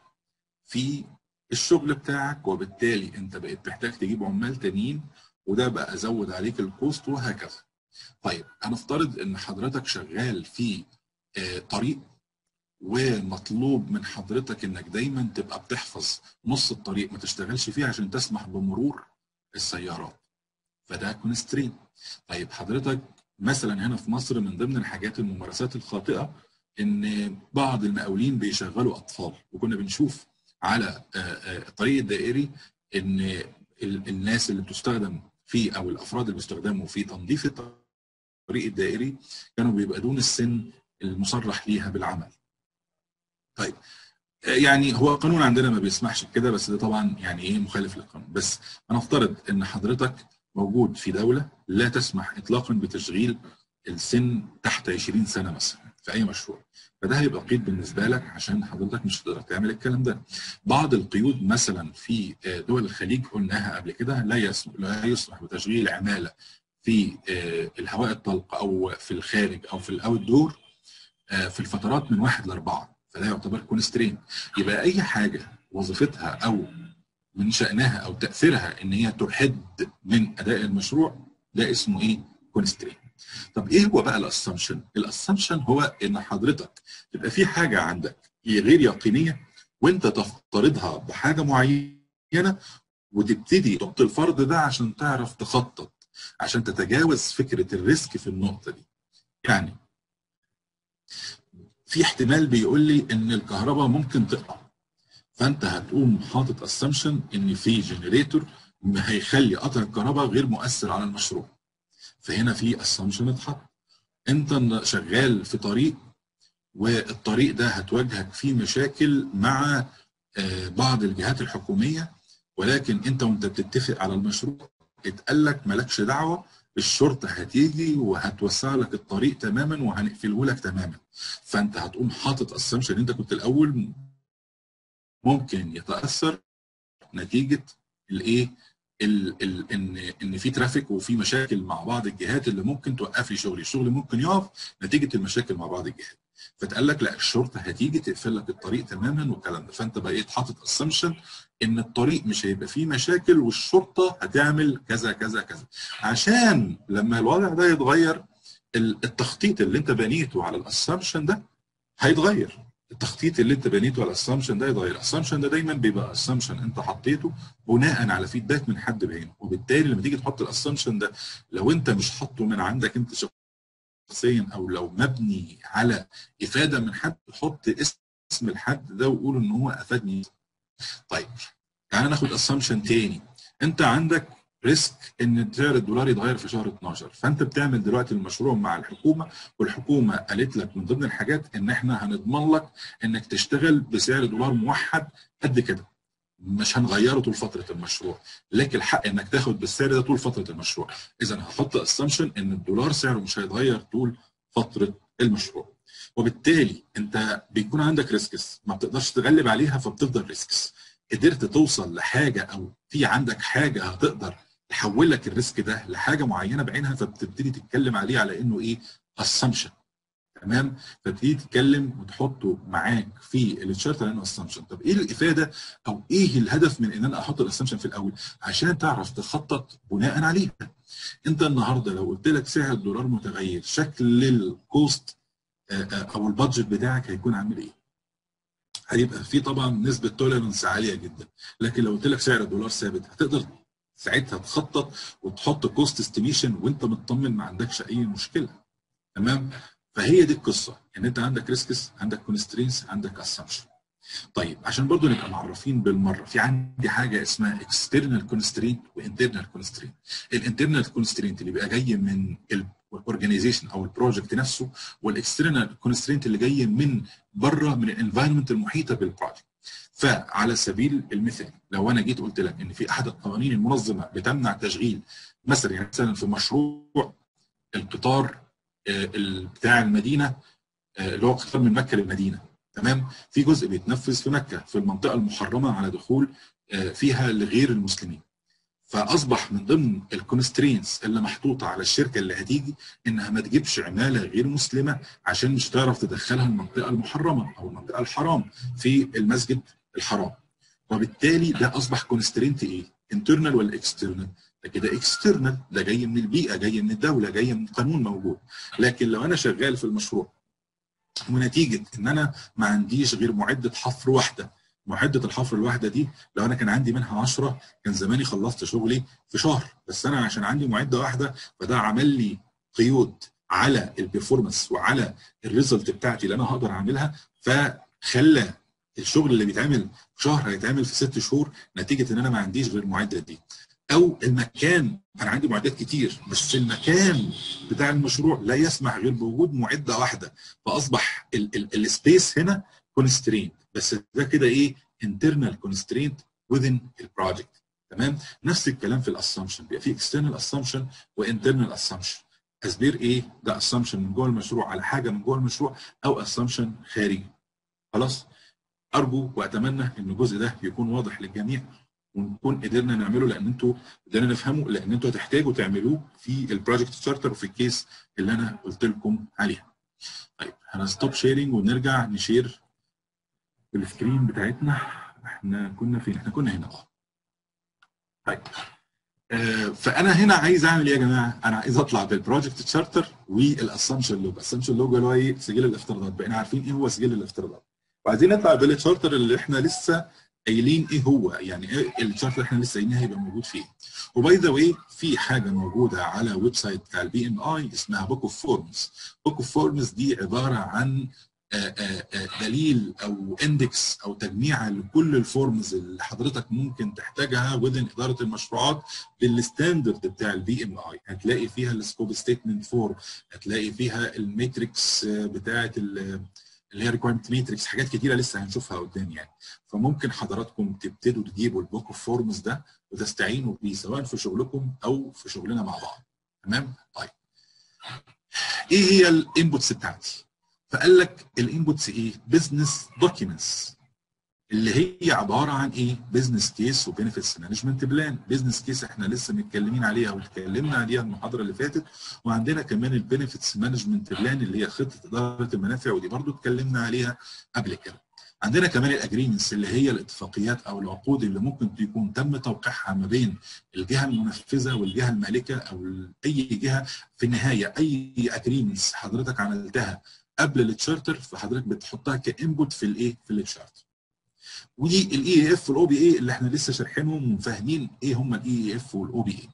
في الشغل بتاعك، وبالتالي انت بقيت محتاج تجيب عمال تانيين، وده بقى زود عليك الكوست وهكذا. طيب هنفترض ان حضرتك شغال في طريق ومطلوب من حضرتك انك دايما تبقى بتحفظ نص الطريق ما تشتغلش فيه عشان تسمح بمرور السيارات، فده كونسترينت. طيب حضرتك مثلا هنا في مصر من ضمن الحاجات الممارسات الخاطئه ان بعض المقاولين بيشغلوا اطفال، وكنا بنشوف على الطريق الدائري ان الناس اللي بتستخدم فيه او الافراد اللي بيستخدموا في تنظيف الطريق الدائري كانوا بيبقى دون السن المصرح ليها بالعمل. طيب يعني هو القانون عندنا ما بيسمحش بكده، بس ده طبعا يعني ايه مخالف للقانون. بس هنفترض ان حضرتك موجود في دوله لا تسمح اطلاقا بتشغيل السن تحت عشرين سنة مثلا في اي مشروع، فده هيبقى قيد بالنسبه لك عشان حضرتك مش هتقدر تعمل الكلام ده. بعض القيود مثلا في دول الخليج قلناها قبل كده، لا يسمح لا يسمح بتشغيل عماله في الهواء الطلق او في الخارج او في الاوت دور في الفترات من واحد لأربعة، فده يعتبر كونسترين. يبقى اي حاجه وظيفتها او من شأنها او تاثيرها ان هي تحد من اداء المشروع، ده اسمه ايه؟ كونسترين. طب ايه هو بقى الاسامبشن؟ الاسامبشن هو ان حضرتك تبقى في حاجه عندك غير يقينيه وانت تفترضها بحاجه معينه، وتبتدي تحط الفرض ده عشان تعرف تخطط، عشان تتجاوز فكره الريسك في النقطه دي. يعني في احتمال بيقول لي ان الكهرباء ممكن تقطع، فانت هتقوم حاطط اسامبشن ان في جنريتور هيخلي قطع الكهرباء غير مؤثر على المشروع، فهنا في اسامبشن اتحط. انت شغال في طريق والطريق ده هتواجهك فيه مشاكل مع بعض الجهات الحكوميه، ولكن انت وانت بتتفق على المشروع اتقال لك مالكش دعوه، الشرطه هتيجي وهتوسع لك الطريق تماما وهنقفله لك تماما، فانت هتقوم حاطط اسامبشن انت كنت الاول ممكن يتاثر نتيجه الايه؟ ال ال ان ان في ترافيك وفي مشاكل مع بعض الجهات اللي ممكن توقف لي شغلي، الشغل ممكن يقف نتيجه المشاكل مع بعض الجهات، فتقال لك لا الشرطه هتيجي تقفل لك الطريق تماما والكلام ده، فانت بقيت حاطط اسامبشن ان الطريق مش هيبقى فيه مشاكل والشرطه هتعمل كذا كذا كذا، عشان لما الوضع ده يتغير التخطيط اللي انت بنيته على الاسامبشن ده هيتغير. التخطيط اللي انت بنيته على الاسامبشن ده يتغير، الاسامبشن ده دايما بيبقى اسامبشن انت حطيته بناء على فيدباك من حد بعينه، وبالتالي لما تيجي تحط الاسامبشن ده لو انت مش حاطه من عندك انت شخصيا او لو مبني على افاده من حد، حط اسم الحد ده وقول ان هو افادني. طيب تعالى ناخد اسامبشن تاني، انت عندك ريسك ان سعر الدولار يتغير في شهر اتناشر، فانت بتعمل دلوقتي المشروع مع الحكومه، والحكومه قالت لك من ضمن الحاجات ان احنا هنضمن لك انك تشتغل بسعر دولار موحد قد كده، مش هنغيره طول فتره المشروع، لك الحق انك تاخد بالسعر ده طول فتره المشروع، اذا هحط اسامبشن ان الدولار سعره مش هيتغير طول فتره المشروع، وبالتالي انت بيكون عندك ريسكس ما بتقدرش تتغلب عليها فبتفضل ريسكس. قدرت توصل لحاجه او في عندك حاجه هتقدر تحول لك الريسك ده لحاجه معينه بعينها، فبتبتدي تتكلم عليه على انه ايه؟ اسامبشن. تمام؟ فبتيجي تتكلم وتحطه معاك في التشارت لانه اسامبشن. طب ايه الافاده او ايه الهدف من ان انا احط الاسامبشن في الاول؟ عشان تعرف تخطط بناء عليها. انت النهارده لو قلت لك سعر الدولار متغير، شكل الكوست او البادجت بتاعك هيكون عامل ايه؟ هيبقى في طبعا نسبه توليرنس عاليه جدا، لكن لو قلت لك سعر الدولار ثابت هتقدر ساعتها تخطط وتحط كوست استيميشن وانت مطمن ما عندكش اي مشكله. تمام؟ فهي دي القصه، ان يعني انت عندك ريسكس، عندك كونسترينس، عندك اسامبشن. طيب عشان برضو نبقى معرفين بالمره، في عندي حاجه اسمها اكسترنال كونسترينت وانترنال كونسترينت. الانترنال كونسترينت اللي بيبقى جاي من الاورجنايزيشن او البروجكت نفسه، والاكسترنال كونسترينت اللي جاي من بره من الانفايرمنت المحيطه بالبروجكت. فعلى سبيل المثال لو انا جيت قلت لك ان في احد القوانين المنظمه بتمنع تشغيل مثلا، يعني مثلا في مشروع القطار بتاع المدينه اللي هو قطار من مكه للمدينه، تمام؟ في جزء بيتنفذ في مكه في المنطقه المحرمه على دخول فيها لغير المسلمين. فاصبح من ضمن الكونسترينتس اللي محطوطه على الشركه اللي هتيجي انها ما تجيبش عماله غير مسلمه عشان مش تعرف تدخلها المنطقه المحرمه او المنطقه الحرام في المسجد الحرام. وبالتالي ده اصبح كونسترينت ايه؟ انترنال ولا اكسترنال؟ ده كده اكسترنال، ده جاي من البيئه، جاي من الدوله، جاي من قانون موجود. لكن لو انا شغال في المشروع ونتيجه ان انا ما عنديش غير معده حفر واحده، معدة الحفر الواحدة دي لو أنا كان عندي منها عشرة كان زماني خلصت شغلي في شهر، بس أنا عشان عندي معدة واحدة فده عمل لي قيود على البرفورمانس وعلى الريزلت بتاعتي اللي أنا هقدر أعملها، فخلى الشغل اللي بيتعمل في شهر هيتعمل في ست شهور نتيجة إن أنا ما عنديش غير المعدة دي. أو المكان، أنا عندي معدات كتير بس المكان بتاع المشروع لا يسمح غير بوجود معدة واحدة، فأصبح السبيس هنا كونسترينت. بس ده كده ايه؟ internal constraint within the project. تمام؟ نفس الكلام في الاسامبشن، بيبقى في external assumption وinternal assumption. تسبير ايه؟ ده assumption من جوه المشروع على حاجه من جوه المشروع، او assumption خارجي. خلاص؟ ارجو واتمنى ان الجزء ده يكون واضح للجميع ونكون قدرنا نعمله، لان انتوا قدرنا نفهمه، لان انتوا هتحتاجوا تعملوه في البروجكت تشارتر وفي الكيس اللي انا قلت لكم عليها. طيب هنستوب شيرنج ونرجع نشير السكرين بتاعتنا. احنا كنا فين؟ احنا كنا هنا. اه طيب آه فانا هنا عايز اعمل ايه يا جماعه؟ انا عايز اطلع بالبروجكت تشارتر والاسامبشن لوج. الاسامبشن لوج اللي هو ايه؟ سجل الافتراضات. بقينا عارفين ايه هو سجل الافتراضات، وعايزين نطلع بالتشارتر اللي احنا لسه قايلين ايه هو، يعني ايه التشارتر اللي احنا لسه قايلين هيبقى موجود فيه. وباي ذا واي في حاجه موجوده على ويب سايت بتاع البي ام اي اسمها بوك اوف فورمز. بوك اوف فورمز دي عباره عن دليل او اندكس او تجميع لكل الفورمز اللي حضرتك ممكن تحتاجها وذن اداره المشروعات بالستاندرد بتاع البي ام اي. هتلاقي فيها السكوب ستيتمنت فور، هتلاقي فيها الماتريكس بتاعه اللي هي ريكوايرمنت ماتريكس، حاجات كتيره لسه هنشوفها قدام يعني. فممكن حضراتكم تبتدوا تجيبوا البوك اوف فورمز ده وتستعينوا بيه سواء في شغلكم او في شغلنا مع بعض. تمام؟ طيب ايه هي الانبوتس بتاعتي؟ فقال لك الانبوتس ايه؟ بزنس دوكيومنتس، اللي هي عباره عن ايه؟ بزنس كيس وبنفيتس مانجمنت بلان. بزنس كيس احنا لسه متكلمين عليها واتكلمنا عليها المحاضره اللي فاتت، وعندنا كمان البنفيتس مانجمنت بلان اللي هي خطه اداره المنافع، ودي برضو اتكلمنا عليها قبل كده. عندنا كمان الاجريمنتس اللي هي الاتفاقيات او العقود اللي ممكن يكون تم توقيعها ما بين الجهه المنفذه والجهه المالكه او اي جهه. في النهايه اي اجريمنتس حضرتك عملتها قبل التشارتر فحضرتك بتحطها كانبوت في الايه؟ في التشارتر. ودي الاي اي اف والاو بي اي اللي احنا لسه شارحينهم وفاهمين ايه هم الاي اي اف والاو بي اي.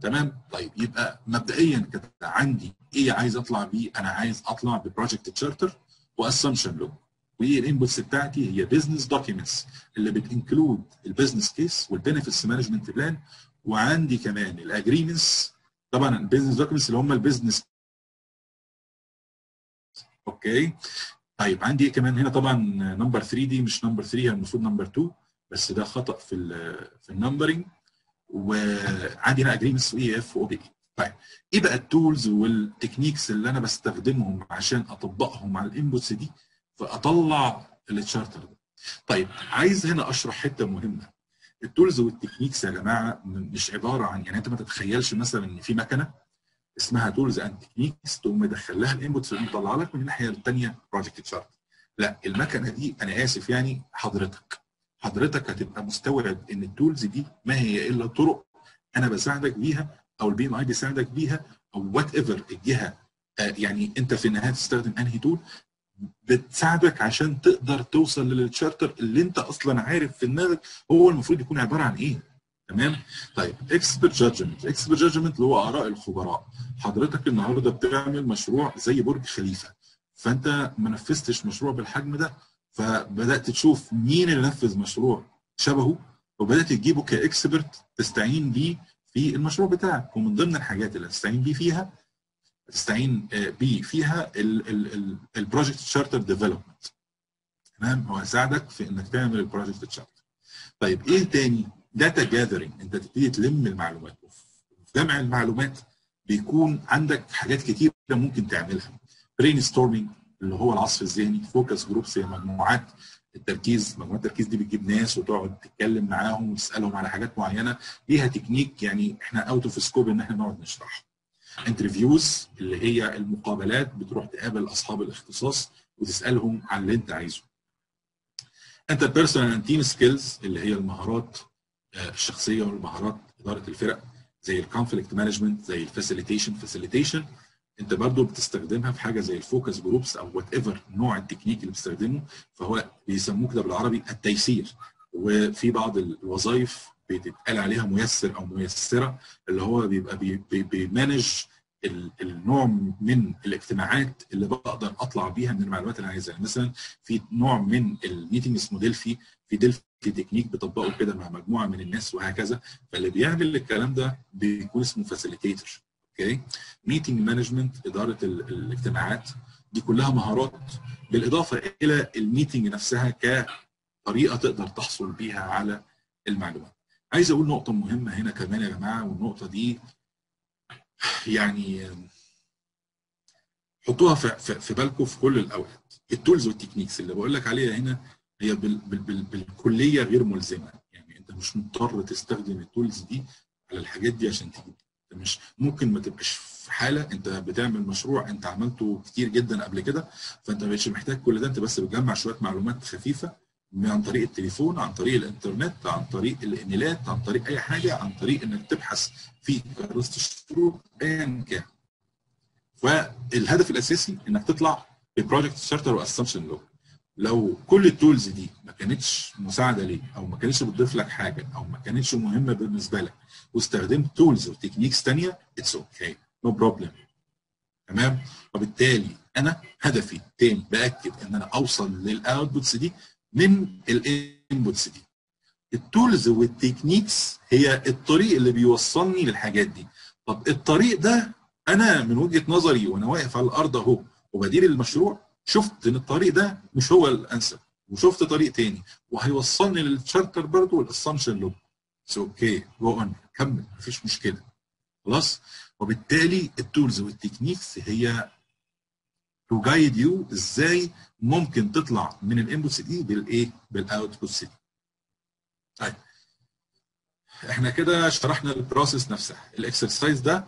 تمام؟ طيب يبقى مبدئيا كده عندي ايه عايز اطلع بيه؟ انا عايز اطلع ببروجكت تشارتر واسامبشن لوج. وايه الانبوتس بتاعتي؟ هي بزنس دوكيومنتس اللي بتنكلود البزنس كيس والبنفيتس مانجمنت بلان، وعندي كمان الاجريمنتس. طبعا البزنس دوكيومنتس اللي هم البزنس. اوكي طيب عندي ايه كمان هنا؟ طبعا نمبر ثلاثة دي مش نمبر ثلاثة، هي المفروض نمبر اتنين، بس ده خطا في في النمبرنج. وعندي هنا اجريمنتس واي اف واو بي. طيب ايه بقى التولز والتكنيكس اللي انا بستخدمهم عشان اطبقهم على الانبوتس دي فاطلع التشارتر ده؟ طيب عايز هنا اشرح حته مهمه. التولز والتكنيكس يا جماعه مش عباره عن، يعني انت ما تتخيلش مثلا ان في مكنه اسمها تولز اند تكنيكس، تقوم مدخل لها الانبوتس اللي مطلع لك من الناحيه الثانيه بروجكت شارت. لا، المكنه دي انا اسف يعني حضرتك حضرتك هتبقى مستوعب ان التولز دي ما هي الا طرق انا بساعدك بيها، او البي ام اي بيساعدك بيها، او وات ايفر الجهه، يعني انت في النهايه تستخدم انهي تول بتساعدك عشان تقدر توصل للتشارتر اللي انت اصلا عارف في دماغك هو المفروض يكون عباره عن ايه. تمام؟ طيب اكسبرت جادجمنت، اكسبرت جادجمنت اللي هو اراء الخبراء. حضرتك النهارده بتعمل مشروع زي برج خليفه، فانت ما نفذتش مشروع بالحجم ده، فبدات تشوف مين اللي نفذ مشروع شبهه وبدات تجيبه كاكسبرت تستعين بيه في المشروع بتاعك. ومن ضمن الحاجات اللي هتستعين بيه فيها تستعين بيه فيها البروجكت تشارتر ديفلوبمنت. تمام؟ هو هيساعدك في انك تعمل البروجكت تشارتر. طيب ايه تاني؟ داتا جاذرينج، انت تبتدي تلم المعلومات، وفي جمع المعلومات بيكون عندك حاجات كتيره ممكن تعملها. برين ستورمينج اللي هو العصف الذهني، فوكس جروبس هي مجموعات التركيز، مجموعات التركيز دي بتجيب ناس وتقعد تتكلم معاهم وتسالهم على حاجات معينه، ليها تكنيك يعني احنا اوت اوف سكوب ان احنا نقعد نشرحها. انترفيوز اللي هي المقابلات، بتروح تقابل اصحاب الاختصاص وتسالهم عن اللي انت عايزه. انت بيرسونال اند تيم سكيلز اللي هي المهارات الشخصيه والمهارات اداره الفرق، زي الكونفليكت مانجمنت، زي الفاسيليتيشن فاسيليتيشن انت برضو بتستخدمها في حاجه زي الفوكس جروبس او وات ايفر نوع التكنيك اللي بتستخدمه، فهو بيسموه كده بالعربي التيسير. وفي بعض الوظائف بيتقال عليها ميسر او ميسره، اللي هو بيبقى بيمانج النوع من الاجتماعات اللي بقدر اطلع بيها من المعلومات اللي انا عايزها. يعني مثلا في نوع من الميتنج اسمه ديلفي، في ديلفي تكنيك بيطبقه كده مع مجموعه من الناس وهكذا، فاللي بيعمل الكلام ده بيكون اسمه فاسيليتيتور. اوكي؟ ميتنج مانجمنت، اداره الاجتماعات، دي كلها مهارات بالاضافه الى الميتنج نفسها كطريقه تقدر تحصل بيها على المعلومات. عايز اقول نقطه مهمه هنا كمان يا جماعه، والنقطه دي يعني حطوها في في بالكم في كل الاوقات. التولز والتكنيكس اللي بقول لك عليها هنا هي بالكليه غير ملزمه، يعني انت مش مضطر تستخدم التولز دي على الحاجات دي عشان تجيب. انت مش ممكن ما تبقاش في حاله انت بتعمل مشروع انت عملته كتير جدا قبل كده، فانت ما بقتش محتاج كل ده، انت بس بتجمع شويه معلومات خفيفه عن طريق التليفون، عن طريق الانترنت، عن طريق الايميلات، عن طريق اي حاجه، عن طريق انك تبحث في كراسه الشروط ايا كان. فالهدف الاساسي انك تطلع ببروجكت تشارتر واسامبشن لوج. لو كل التولز دي ما كانتش مساعده ليك، او ما كانتش بتضيف لك حاجه، او ما كانتش مهمه بالنسبه لك، واستخدمت تولز وتكنيكس ثانيه، اتس اوكي، نو بروبلم. تمام؟ وبالتالي انا هدفي التاني باكد ان انا اوصل للاوتبوتس دي من الانبوتس دي. التولز والتكنيكس هي الطريق اللي بيوصلني للحاجات دي. طب الطريق ده انا من وجهه نظري وانا واقف على الارض اهو وبدير المشروع، شفت ان الطريق ده مش هو الانسب، وشفت طريق تاني وهيوصلني للتشارتر برضه والاسامبشن لوب. اتس اوكي، جو اون، كمل، مفيش مشكله. خلاص؟ وبالتالي التولز والتكنيكس هي تو جايد يو ازاي ممكن تطلع من الانبوتس دي بالايه؟ بالاوتبوتس دي. طيب احنا كده شرحنا البروسيس نفسها. الاكسرسايز ده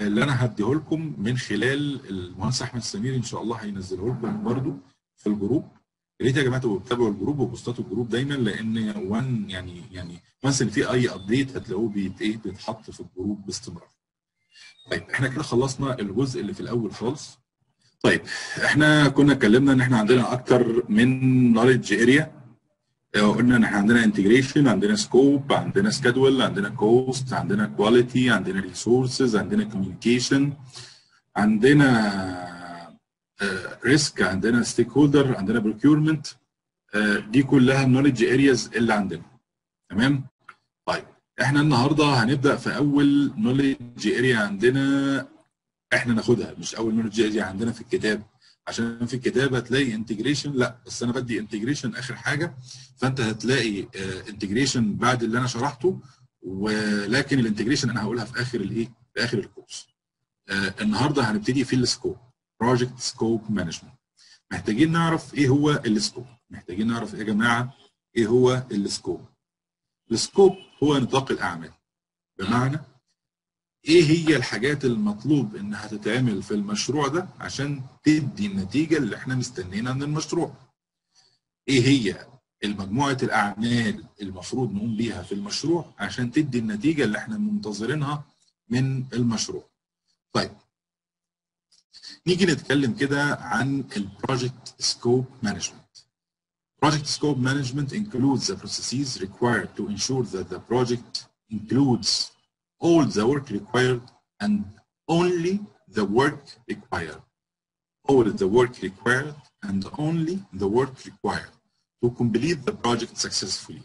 اللي انا هديه لكم من خلال المهندس احمد سمير ان شاء الله هينزله لكم برده في الجروب. يا ريت يا جماعه تبقوا بتتابعوا الجروب وبوستاتوا الجروب دايما، لان وان يعني يعني وانس ان في اي ابديت هتلاقوه بيت ايه؟ بيتحط في الجروب باستمرار. طيب احنا كده خلصنا الجزء اللي في الاول خالص. طيب احنا كنا اتكلمنا ان احنا عندنا اكتر من نوليدج اريا، قلنا ان احنا عندنا انتجريشن، عندنا سكوب، عندنا سكادول، عندنا كوست، عندنا كواليتي، عندنا ريسورسز، عندنا كوميونيكيشن، عندنا ريسك، عندنا ستيك هولدر، عندنا بروكيورمنت. دي كلها النوليدج ارياز اللي عندنا. تمام؟ طيب احنا النهارده هنبدا في اول نوليدج اريا عندنا احنا ناخدها، مش اول نوليدج اريا عندنا في الكتاب، عشان في الكتاب هتلاقي انتجريشن، لا بس انا بدي انتجريشن اخر حاجه، فانت هتلاقي انتجريشن بعد اللي انا شرحته، ولكن الانتجريشن انا هقولها في اخر الايه؟ في اخر الكورس. آه النهارده هنبتدي في السكوب، بروجكت سكوب مانجمنت. محتاجين نعرف ايه هو السكوب، محتاجين نعرف يا جماعه ايه هو السكوب. السكوب هو نطاق الاعمال، بمعنى ايه هي الحاجات المطلوب انها تتعمل في المشروع ده عشان تدي النتيجه اللي احنا مستنيينها من المشروع. ايه هي المجموعه الاعمال المفروض نقوم بيها في المشروع عشان تدي النتيجه اللي احنا منتظرينها من المشروع. طيب نيجي نتكلم كده عن البروجكت سكوب مانجمنت. Project scope management includes the processes required to ensure that the project includes all the work required and only the work required. All the work required and only the work required to complete the project successfully.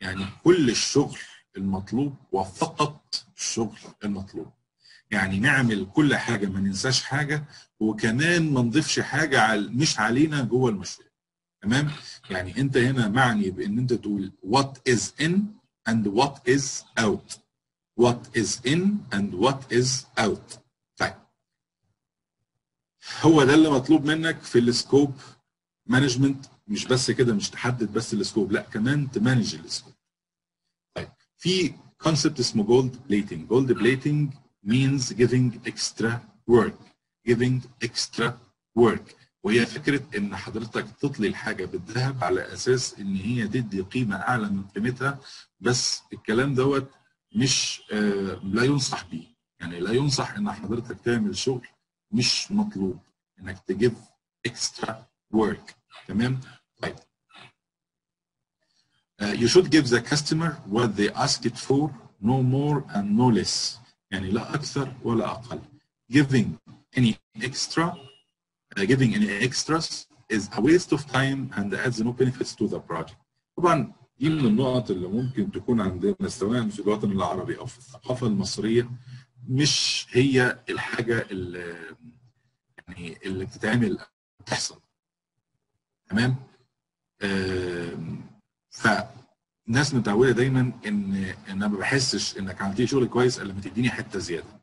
يعني كل الشغل المطلوب وفقط الشغل المطلوب. يعني نعمل كل حاجة ما ننساش حاجة وكمان ما نضيفش حاجة مش علينا جوه المشروع. تمام؟ يعني انت هنا معني بان انت تقول what is in and what is out. What is in and what is out. طيب. هو ده اللي مطلوب منك في السكوب مانجمنت، مش بس كده مش تحدد بس السكوب، لا كمان تمانج السكوب. طيب في كونسبت اسمه جولد بليتنج، جولد بليتنج means giving extra work. Giving extra work. وهي فكرة إن حضرتك تطلي الحاجة بالذهب على أساس إن هي تدي قيمة أعلى من قيمتها، بس الكلام دوت مش آه لا ينصح بيه، يعني لا ينصح إن حضرتك تعمل شغل مش مطلوب، إنك تجيب إكسترا ورك، تمام؟ طيب. Uh, you should give the customer what they asked it for, no more and no less، يعني لا أكثر ولا أقل. Giving any extra Uh, giving any extras is a waste of time and adds no benefits to the project. طبعا دي من النقط اللي ممكن تكون عندنا سواء في الوطن العربي او في الثقافه المصريه، مش هي الحاجه اللي يعني اللي بتتعمل بتحصل. تمام؟ آه فالناس متعوده دايما ان انا ما بحسش انك عملت شغل كويس الا لما تديني حته زياده.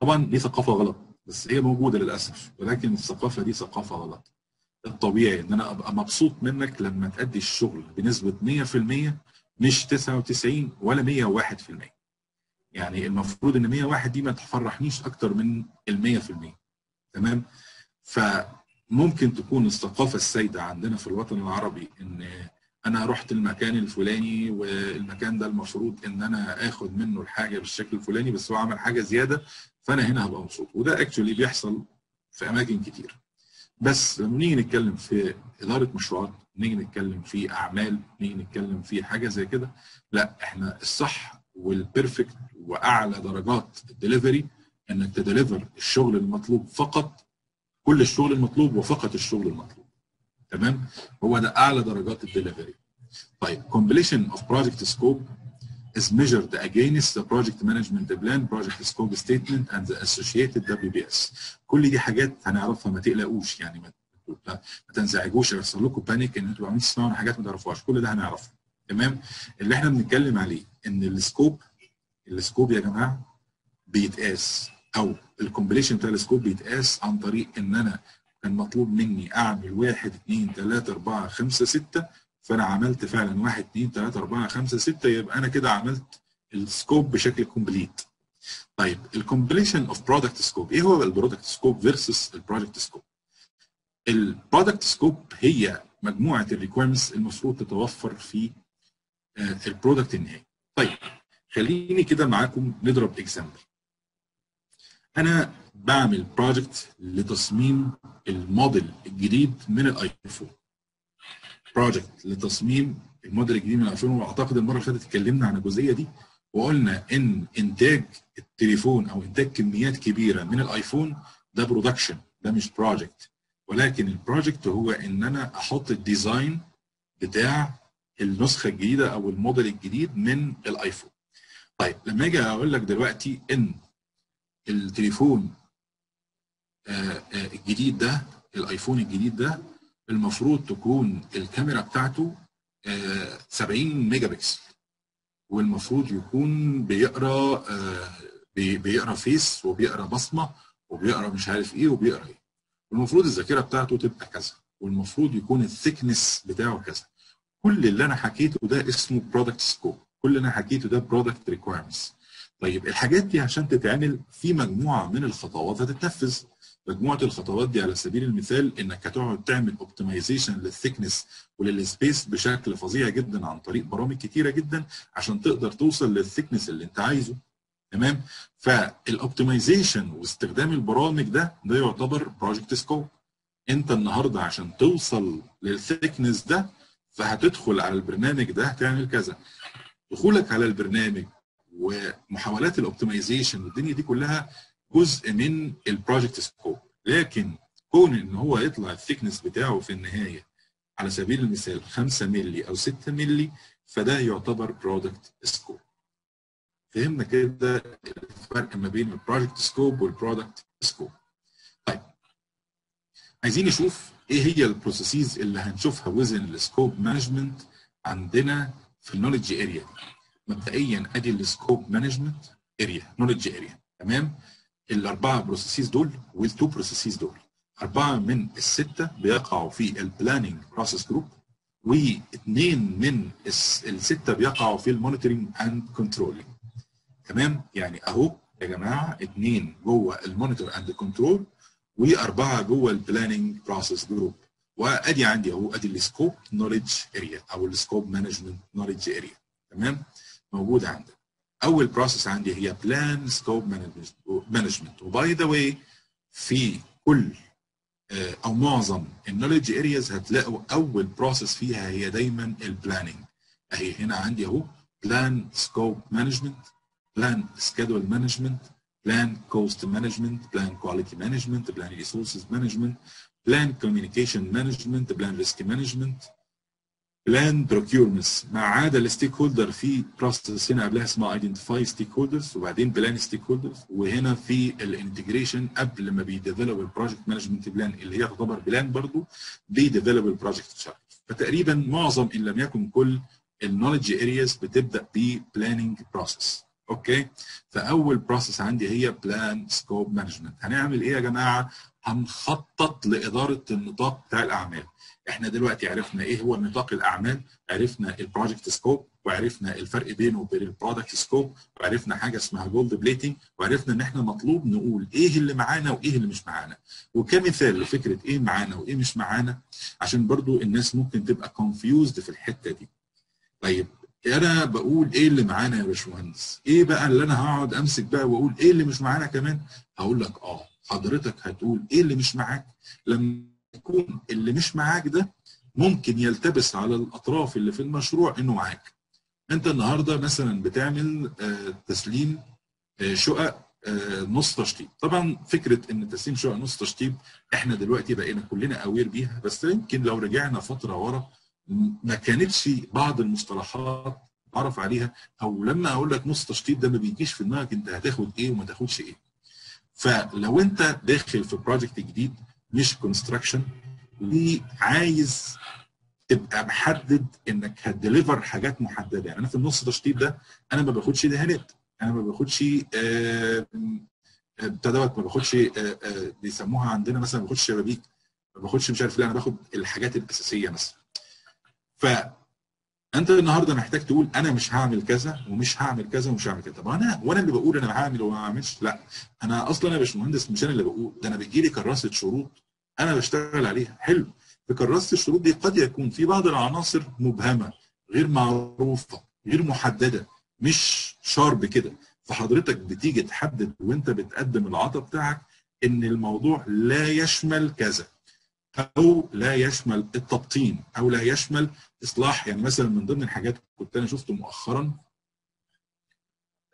طبعا دي ثقافه غلط. بس هي موجوده للاسف، ولكن الثقافه دي ثقافه غلط. الطبيعي ان انا ابقى مبسوط منك لما تأدي الشغل بنسبه مية في المية مش تسعة وتسعين ولا مية وواحد في المية. يعني المفروض ان مية وواحد دي ما تفرحنيش اكتر من ال مية في المية. تمام؟ فممكن تكون الثقافه السائده عندنا في الوطن العربي ان انا رحت المكان الفلاني والمكان ده المفروض ان انا اخد منه الحاجه بالشكل الفلاني، بس هو عمل حاجه زياده فانا هنا هبقى مبسوط. وده اكشولي بيحصل في اماكن كتير، بس لما نيجي نتكلم في اداره مشروعات، نيجي نتكلم في اعمال، نيجي نتكلم في حاجه زي كده، لا احنا الصح والبرفكت واعلى درجات الدليفري انك تدليفر الشغل المطلوب فقط، كل الشغل المطلوب وفقط الشغل المطلوب. تمام؟ هو ده اعلى درجات الدليفري. طيب completion of project scope is measured against the project management plan, project scope statement and the associated دبليو بي اس. كل دي حاجات هنعرفها، ما تقلقوش، يعني ما تنزعجوش يحصل لكم بانيك ان انتوا عمالين تسمعوا حاجات ما تعرفوهاش، كل ده هنعرفها. تمام؟ اللي احنا بنتكلم عليه ان السكوب السكوب يا جماعه بيتقاس، او الكومبليشن بتاع السكوب بيتقاس عن طريق ان انا كان مطلوب مني اعمل واحد اتنين تلاتة اربعة خمسة ستة، فانا عملت فعلا واحد اتنين تلاتة اربعة خمسة ستة، يبقى انا كده عملت السكوب بشكل كومبليت. طيب الكومبليشن اوف برودكت سكوب، ايه هو البرودكت سكوب فيرسس البروجكت سكوب؟ البرودكت سكوب هي مجموعه الريكويرمنتس المفروض تتوفر في البرودكت النهائي. طيب خليني كده معاكم نضرب اكزامبل. انا بعمل بروجكت لتصميم الموديل الجديد من الايفون. بروجكت لتصميم الموديل الجديد من الايفون، واعتقد المره اللي فاتت اتكلمنا عن الجزئيه دي وقلنا ان انتاج التليفون او انتاج كميات كبيره من الايفون ده برودكشن، ده مش بروجكت، ولكن البروجكت هو ان انا احط الديزاين بتاع النسخه الجديده او الموديل الجديد من الايفون. طيب لما اجي اقول لك دلوقتي ان التليفون الجديد ده، الايفون الجديد ده المفروض تكون الكاميرا بتاعته سبعين ميجا بكسل، والمفروض يكون بيقرا بيقرا فيس وبيقرا بصمه وبيقرا مش عارف ايه وبيقرا ايه، والمفروض الذاكره بتاعته تبقى كذا، والمفروض يكون الثيكنس بتاعه كذا. كل اللي انا حكيته ده اسمه برودكت سكوب، كل اللي انا حكيته ده برودكت ريكويرمنتس. طيب الحاجات دي عشان تتعمل في مجموعه من الخطوات هتتنفذ. مجموعه الخطوات دي على سبيل المثال انك هتقعد تعمل اوبتمايزيشن للثيكنس وللسبيس بشكل فظيع جدا عن طريق برامج كتيره جدا عشان تقدر توصل للثيكنس اللي انت عايزه. تمام؟ فالاوبتمايزيشن واستخدام البرامج ده ده يعتبر بروجكت سكوب. انت النهارده عشان توصل للثيكنس ده فهتدخل على البرنامج ده هتعمل كذا. دخولك على البرنامج ومحاولات الاوبتمايزيشن والدنيا دي كلها جزء من البروجكت سكوب، لكن كون ان هو يطلع الثيكنس بتاعه في النهايه على سبيل المثال خمسة مللي او ستة مللي فده يعتبر برودكت سكوب. فهمنا كده الفرق ما بين البروجكت سكوب والبرودكت سكوب. طيب عايزين نشوف ايه هي البروسيسز اللي هنشوفها وزن السكوب مانجمنت عندنا في النولج اريا. مبدئيا ادي السكوب مانجمنت اريا نولج اريا، تمام؟ الاربعه بروسيسز دول والتو بروسيسز دول، اربعه من السته بيقعوا في البلاننج بروسيس جروب، واثنين من السته بيقعوا في المونيتورنج اند كنترولنج. تمام؟ يعني اهو يا جماعه اثنين جوه المونيتور اند كنترول واربعه جوه البلاننج بروسيس جروب، وادي عندي اهو ادي السكوب نوليدج اريا او السكوب مانجمنت نوليدج اريا، تمام؟ موجوده عندك. اول بروسيس عندي هي بلان سكوب مانجمنت، وباي ذا واي في كل او معظم النوليدج ارياز هتلاقوا اول بروسيس فيها هي دايما البلاننج. اهي هنا عندي اهو بلان سكوب مانجمنت، بلان سكادول مانجمنت، بلان كوست مانجمنت، بلان كواليتي مانجمنت، بلان ريسورسز مانجمنت، بلان كوميونيكيشن مانجمنت، بلان ريسك مانجمنت، بلان بروكيورمنتس ما عدا الستيك هولدر في بروسس هنا قبلها اسمها ايدنتيفاي ستيك هولدرز، وبعدين بلان ستيك هولدرز، وهنا في الانتجريشن قبل ما بيديفلوب البروجكت مانجمنت بلان اللي هي تعتبر بلان برضه بيديفلوب البروجكت شارت. فتقريبا معظم ان لم يكن كل النولج ارياز بتبدا ببلاننج بروسس. اوكي؟ فاول بروسس عندي هي بلان سكوب مانجمنت. هنعمل ايه يا جماعه؟ هنخطط لاداره النطاق بتاع الاعمال. احنا دلوقتي عرفنا ايه هو نطاق الاعمال، عرفنا البروجكت سكوب، وعرفنا الفرق بينه وبين البرودكت سكوب، وعرفنا حاجه اسمها جولد بليتنج، وعرفنا ان احنا مطلوب نقول ايه اللي معانا وايه اللي مش معانا. وكمثال لفكره ايه معانا وايه مش معانا عشان برضو الناس ممكن تبقى كونفيوزد في الحته دي. طيب انا بقول ايه اللي معانا يا باشمهندس؟ ايه بقى اللي انا هقعد امسك بقى واقول ايه اللي مش معانا كمان؟ هقول لك اه حضرتك هتقول ايه اللي مش معاك لما يكون اللي مش معاك ده ممكن يلتبس على الاطراف اللي في المشروع انه معاك. انت النهارده مثلا بتعمل تسليم شقق نص تشطيب، طبعا فكره ان تسليم شقق نص تشطيب احنا دلوقتي بقينا كلنا اوير بيها، بس يمكن لو رجعنا فتره ورا ما كانتش بعض المصطلحات عرف عليها، او لما اقول لك نص تشطيب ده ما بيجيش في دماغك انت هتاخد ايه وما تاخدش ايه. فلو انت داخل في بروجكت جديد مش كونستراكشن وعايز تبقى محدد انك هتديليفر حاجات محدده، يعني انا في النص تشطيب ده انا ما باخدش دهانات، انا ما باخدش بتاع دوت، ما باخدش بيسموها عندنا مثلا ما باخدش شبابيك، ما باخدش مش عارف، لا انا باخد الحاجات الاساسيه مثلا. فانت النهارده محتاج تقول انا مش هعمل كذا ومش هعمل كذا ومش هعمل كذا. طب انا وانا اللي بقول انا هعمل وما هعملش؟ لا، انا اصلا انا باشمهندس مش انا اللي بقول، ده انا بتجي لي كراسه شروط انا بشتغل عليها. حلو. في كراسه الشروط دي قد يكون في بعض العناصر مبهمه غير معروفه غير محدده مش شارب كده، فحضرتك بتيجي تحدد وانت بتقدم العطاء بتاعك ان الموضوع لا يشمل كذا او لا يشمل التبطين او لا يشمل اصلاح. يعني مثلا من ضمن الحاجات كنت انا شفته مؤخرا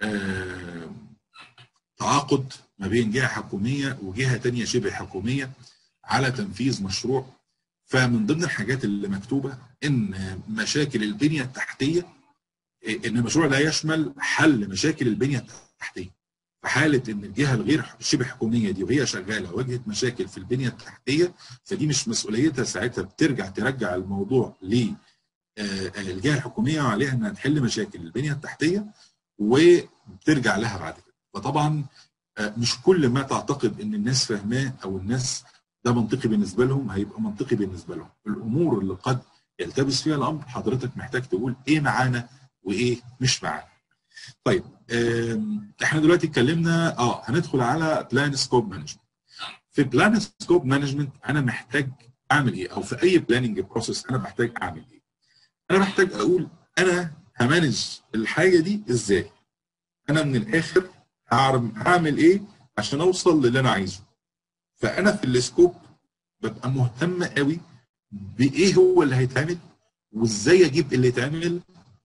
آه تعاقد ما بين جهه حكوميه وجهه ثانيه شبه حكوميه على تنفيذ مشروع، فمن ضمن الحاجات اللي مكتوبه ان مشاكل البنيه التحتيه، ان المشروع لا يشمل حل مشاكل البنيه التحتيه. حالة ان الجهه الغير شبه حكوميه دي وهي شغاله واجهت مشاكل في البنيه التحتيه فدي مش مسؤوليتها، ساعتها بترجع ترجع الموضوع للجهه الحكوميه وعليها انها تحل مشاكل البنيه التحتيه وبترجع لها بعد كده. فطبعا مش كل ما تعتقد ان الناس فاهماه او الناس ده منطقي بالنسبه لهم هيبقى منطقي بالنسبه لهم. الامور اللي قد يلتبس فيها الامر حضرتك محتاج تقول ايه معانا وايه مش معانا. طيب احنا دلوقتي اتكلمنا اه هندخل على بلان سكوب مانجمنت. في بلان سكوب مانجمنت انا محتاج اعمل ايه؟ او في اي بلاننج بروسيس انا محتاج اعمل ايه؟ انا محتاج اقول انا همانج الحاجه دي ازاي؟ انا من الاخر هعمل ايه عشان اوصل للي انا عايزه؟ فانا في السكوب ببقى مهتم قوي بايه هو اللي هيتعمل وازاي اجيب اللي يتعمل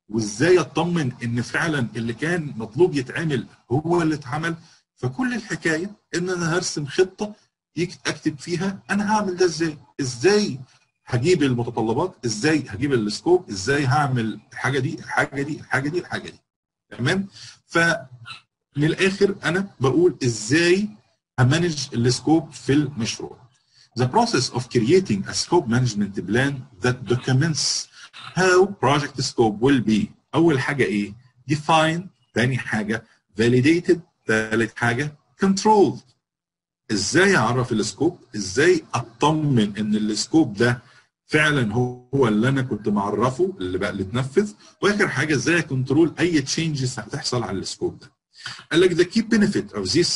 وازاي اطمن ان فعلا اللي كان مطلوب يتعمل هو اللي اتعمل. فكل الحكايه ان انا هرسم خطه اكتب فيها انا هعمل ده ازاي؟ ازاي هجيب المتطلبات؟ ازاي هجيب السكوب؟ ازاي هعمل الحاجه دي الحاجه دي الحاجه دي الحاجه دي؟ تمام؟ فمن الاخر انا بقول ازاي همانج السكوب في المشروع. The process of creating a scope management plan that documents how project scope will be. اول حاجه ايه؟ define. ثاني حاجه validated. ثالث حاجه controlled. ازاي اعرف السكوب؟ ازاي اطمن ان السكوب ده فعلا هو اللي انا كنت معرفه اللي بقى اللي اتنفذ؟ واخر حاجه ازاي اكنترول اي تشينجز هتحصل على السكوب ده. قال لك the key benefit of this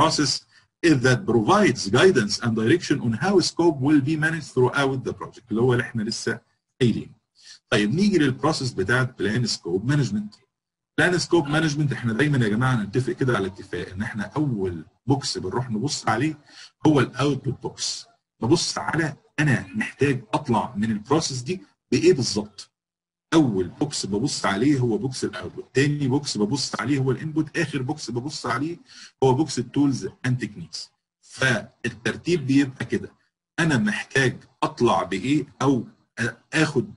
process is that provides guidance and direction on how scope will be managed throughout the project اللي هو اللي احنا لسه قايلين. طيب نيجي للبروسيس بتاعت بلان سكوب مانجمنت. بلان سكوب مانجمنت احنا دايما يا جماعه نتفق كده على اتفاق ان احنا اول بوكس بنروح نبص عليه هو الاوتبوت بوكس. ببص على انا محتاج اطلع من البروسيس دي بايه بالظبط. اول بوكس ببص عليه هو بوكس الاوتبوت، تاني بوكس ببص عليه هو الانبوت، اخر بوكس ببص عليه هو بوكس التولز اند تكنيكس. فالترتيب بيبقى كده انا محتاج اطلع بايه او اخد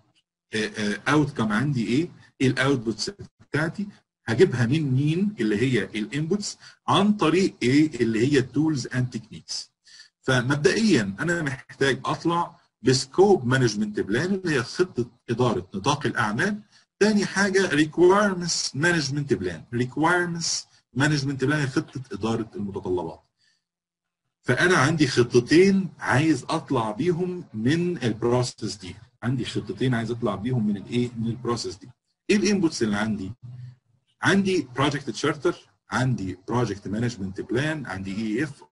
اوت كم عندي ايه، الاوتبوتس بتاعتي هجيبها من مين اللي هي الانبوتس عن طريق ايه اللي هي التولز اند تكنيكس. فمبدئيا انا محتاج اطلع بسكوب مانجمنت بلان اللي هي خطه اداره نطاق الاعمال. ثاني حاجه ريكويرمنتس مانجمنت بلان، ريكويرمنتس مانجمنت بلان هي خطه اداره المتطلبات. فانا عندي خطتين عايز اطلع بيهم من البروسيس دي، عندي خطتين عايز اطلع بيهم من الايه من البروسيس دي. ايه الانبوتس اللي عندي؟ عندي بروجكت تشارتر، عندي بروجكت مانجمنت بلان، عندي اي اف،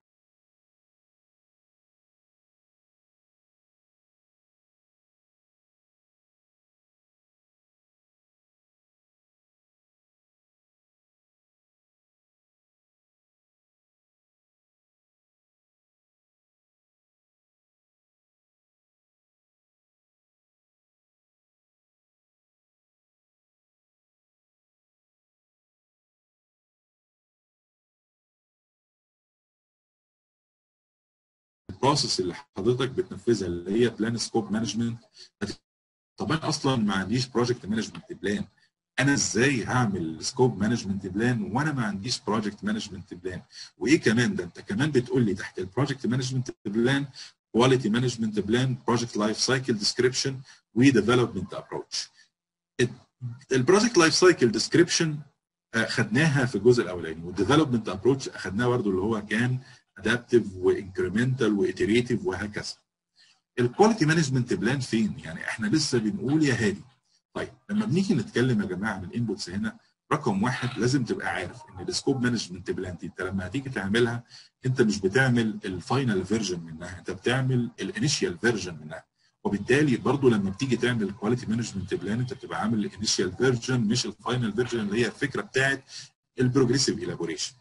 البروسيس اللي حضرتك بتنفذها اللي هي بلان سكوب مانجمنت. طب انا اصلا ما عنديش بروجكت مانجمنت بلان، انا ازاي هعمل سكوب مانجمنت بلان وانا ما عنديش بروجكت مانجمنت بلان؟ وايه كمان ده انت كمان بتقول لي تحت البروجكت مانجمنت بلان كواليتي مانجمنت بلان، بروجكت لايف سايكل ديسكريبشن، وديفلوبمنت ابروتش. البروجكت لايف سايكل ديسكريبشن خدناها في الجزء الاولاني، والديفلوبمنت ابروتش اخدناها برده اللي هو كان ادابتيف وانكريمنتال وايتريتيف وهكذا. الكواليتي مانجمنت بلان فين؟ يعني احنا لسه بنقول يا هادي. طيب لما بنيجي نتكلم يا جماعه عن الانبوتس هنا، رقم واحد لازم تبقى عارف ان السكوب مانجمنت بلان دي انت لما هتيجي تعملها انت مش بتعمل الفاينل فيرجن منها، انت بتعمل الانيشال فيرجن منها. وبالتالي برضه لما بتيجي تعمل الكواليتي مانجمنت بلان انت بتبقى عامل الانيشال فيرجن مش الفاينل فيرجن اللي هي الفكره بتاعت البروجريسيف الابوريشن.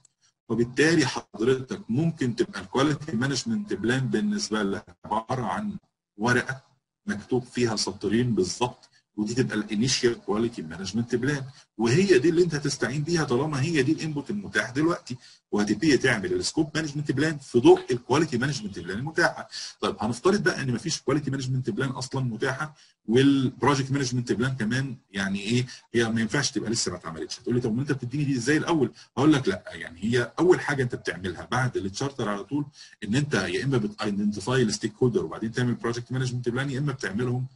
وبالتالي حضرتك ممكن تبقى الكواليتي مانجمنت بلان بالنسبه لك عباره عن ورقه مكتوب فيها سطرين بالظبط، ودي تبقى الانيشال كواليتي مانجمنت بلان، وهي دي اللي انت هتستعين بيها طالما هي دي الانبوت المتاح دلوقتي، وهتبتدي تعمل السكوب مانجمنت بلان في ضوء الكواليتي مانجمنت بلان المتاحه. طيب هنفترض بقى ان مفيش كواليتي مانجمنت بلان اصلا متاحه، والبروجكت مانجمنت بلان كمان يعني ايه هي ما ينفعش تبقى لسه ما اتعملتش. هتقول لي طب انت بتديني دي ازاي الاول؟ هقول لك لا، يعني هي اول حاجه انت بتعملها بعد التشارتر على طول ان انت يا اما بتايدنتيفاي الستيك هولدر وبعدين تعمل بروجكت مانجمنت بلان، يا اما بتعملهم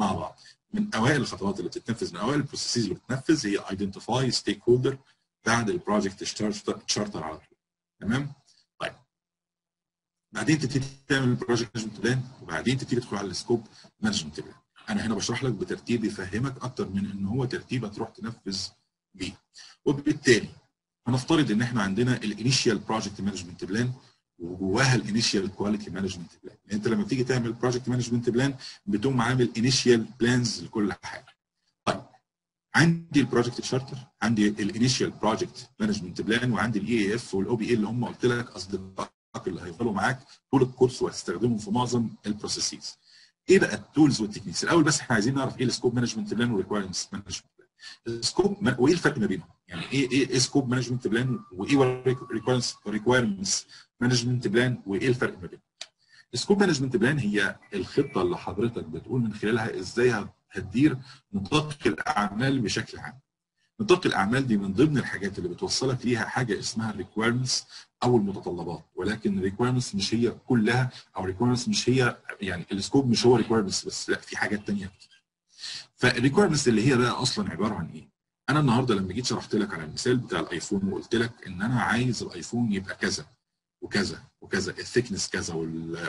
مع بعض. من اوائل الخطوات اللي بتتنفذ، من اوائل البروسيسز اللي بتتنفذ هي ايدنتيفاي ستيك هولدر بعد البروجكت تشارتر على طول. تمام؟ طيب بعدين تبتدي تعمل بروجكت مانجمنت بلان، وبعدين تبتدي تدخل على السكوب مانجمنت بلان. انا هنا بشرح لك بترتيب يفهمك اكتر من ان هو ترتيب هتروح تنفذ بيه. وبالتالي هنفترض ان احنا عندنا الانيشال بروجكت مانجمنت بلان وجواها الانيشال كواليتي مانجمنت بلان. انت لما بتيجي تعمل بروجكت مانجمنت بلان بتقوم عامل انيشال بلانز لكل حاجه. طيب عندي البروجكت شارتر، عندي الانيشال بروجكت مانجمنت بلان، وعندي الاي اف والاو بي اي اللي هم قلت لك اصدقاء اللي هيفضلوا معاك طول الكورس وهتستخدمهم في معظم البروسيسز. ايه بقى التولز والتكنيكس؟ الاول بس احنا عايزين نعرف ايه السكوب مانجمنت بلان والريكوايرمنتس مانجمنت بلان. السكوب وايه الفرق ما بينهم؟ يعني ايه ايه سكوب مانجمنت بلان وايه ريكوايرمنتس مانجمنت بلان وايه الفرق ما بينهم؟ السكوب مانجمنت بلان هي الخطه اللي حضرتك بتقول من خلالها ازاي هتدير نطاق الاعمال بشكل عام. نطاق الاعمال دي من ضمن الحاجات اللي بتوصلك ليها حاجه اسمها الريكوايرمنتس او المتطلبات، ولكن الريكوايرمنتس مش هي كلها، او الريكوايرمنتس مش هي يعني السكوب مش هو ريكوايرمنتس بس، لا في حاجات ثانيه كتير. فالريكوايرمنتس اللي هي بقى اصلا عباره عن ايه؟ انا النهارده لما جيت شرحت لك على المثال بتاع الايفون وقلت لك ان انا عايز الايفون يبقى كذا وكذا وكذا، الثيكنس كذا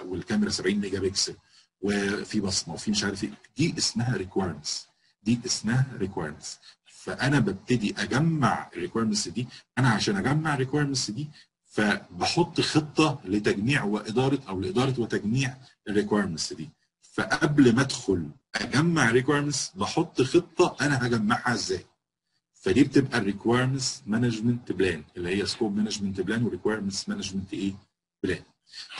والكاميرا سبعين ميجا بكسل وفي بصمه وفي مش عارف ايه، دي اسمها ريكوايرمنتس، دي اسمها ريكوايرمنتس. فانا ببتدي اجمع الريكوايرمنتس دي، انا عشان اجمع الريكوايرمنتس دي فبحط خطه لتجميع واداره او لاداره وتجميع الريكوايرمنتس دي. فقبل ما ادخل اجمع الريكوايرمنتس بحط خطه انا هجمعها ازاي. فدي بتبقى الريكوايرمنتس مانجمنت بلان اللي هي سكوب مانجمنت بلان وريكوايرمنتس مانجمنت ايه؟ بلان.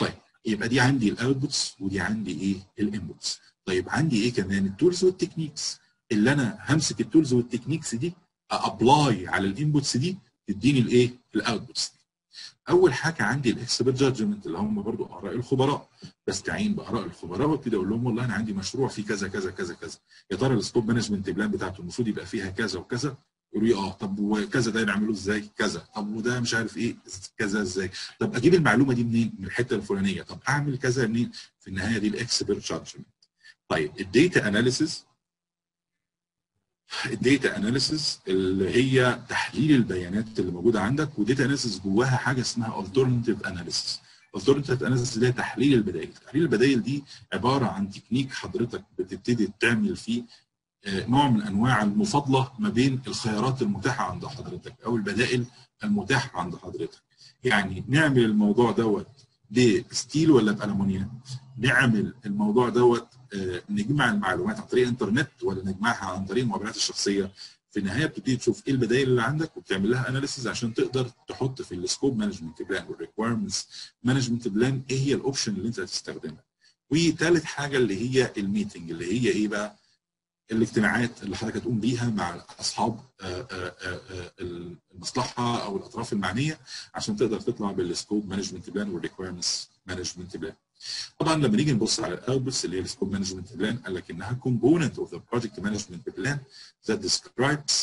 طيب يبقى دي عندي الاوتبوتس ودي عندي ايه؟ الانبوتس. طيب عندي ايه كمان؟ التولز والتكنيكس. اللي انا همسك التولز والتكنيكس دي ابلاي على الانبوتس دي تديني الايه؟ الاوتبوتس دي. اول حاجه عندي الاكسبرت جادجمنت اللي هم برضو اراء الخبراء، بستعين باراء الخبراء وابتدي اقول لهم والله انا عندي مشروع فيه كذا كذا كذا كذا، يا ترى السكوب مانجمنت بلان بتاعته المفروض يبقى فيها كذا وكذا. يقولوا لي اه طب وكذا ده نعمله ازاي؟ كذا. طب وده مش عارف ايه كذا ازاي؟ طب اجيب المعلومه دي منين؟ من الحته الفلانيه. طب اعمل كذا منين؟ في النهايه دي الاكسبرت جادجمنت. طيب الداتا اناليسيز، الداتا اناليسيز اللي هي تحليل البيانات اللي موجوده عندك، والداتا اناليسيز جواها حاجه اسمها الترناتيف اناليسيز. الترناتيف اناليسيز اللي هي تحليل البدائل. تحليل البدائل دي عباره عن تكنيك حضرتك بتبتدي تعمل فيه نوع من انواع المفاضله ما بين الخيارات المتاحه عند حضرتك او البدائل المتاحه عند حضرتك. يعني نعمل الموضوع دوت بستيل ولا بالومنيوم؟ نعمل الموضوع دوت نجمع المعلومات عن طريق الانترنت ولا نجمعها عن طريق المعاملات الشخصيه؟ في النهايه بتبتدي تشوف ايه البدائل اللي عندك وبتعمل لها اناليسيز عشان تقدر تحط في السكوب مانجمنت بلان والريكوايرمنتس مانجمنت بلان ايه هي الاوبشن اللي انت هتستخدمها. وثالث حاجه اللي هي الميتنج، اللي هي ايه بقى؟ الاجتماعات اللي حضرتك هتقوم بيها مع اصحاب المصلحه او الاطراف المعنيه عشان تقدر تطلع بالسكوب مانجمنت بلان والريكوايرمنتس مانجمنت بلان. طبعا لما نيجي نبص على الاوتبوتس اللي هي السكوب مانجمنت بلان قال لك انها component of the project management plan that describes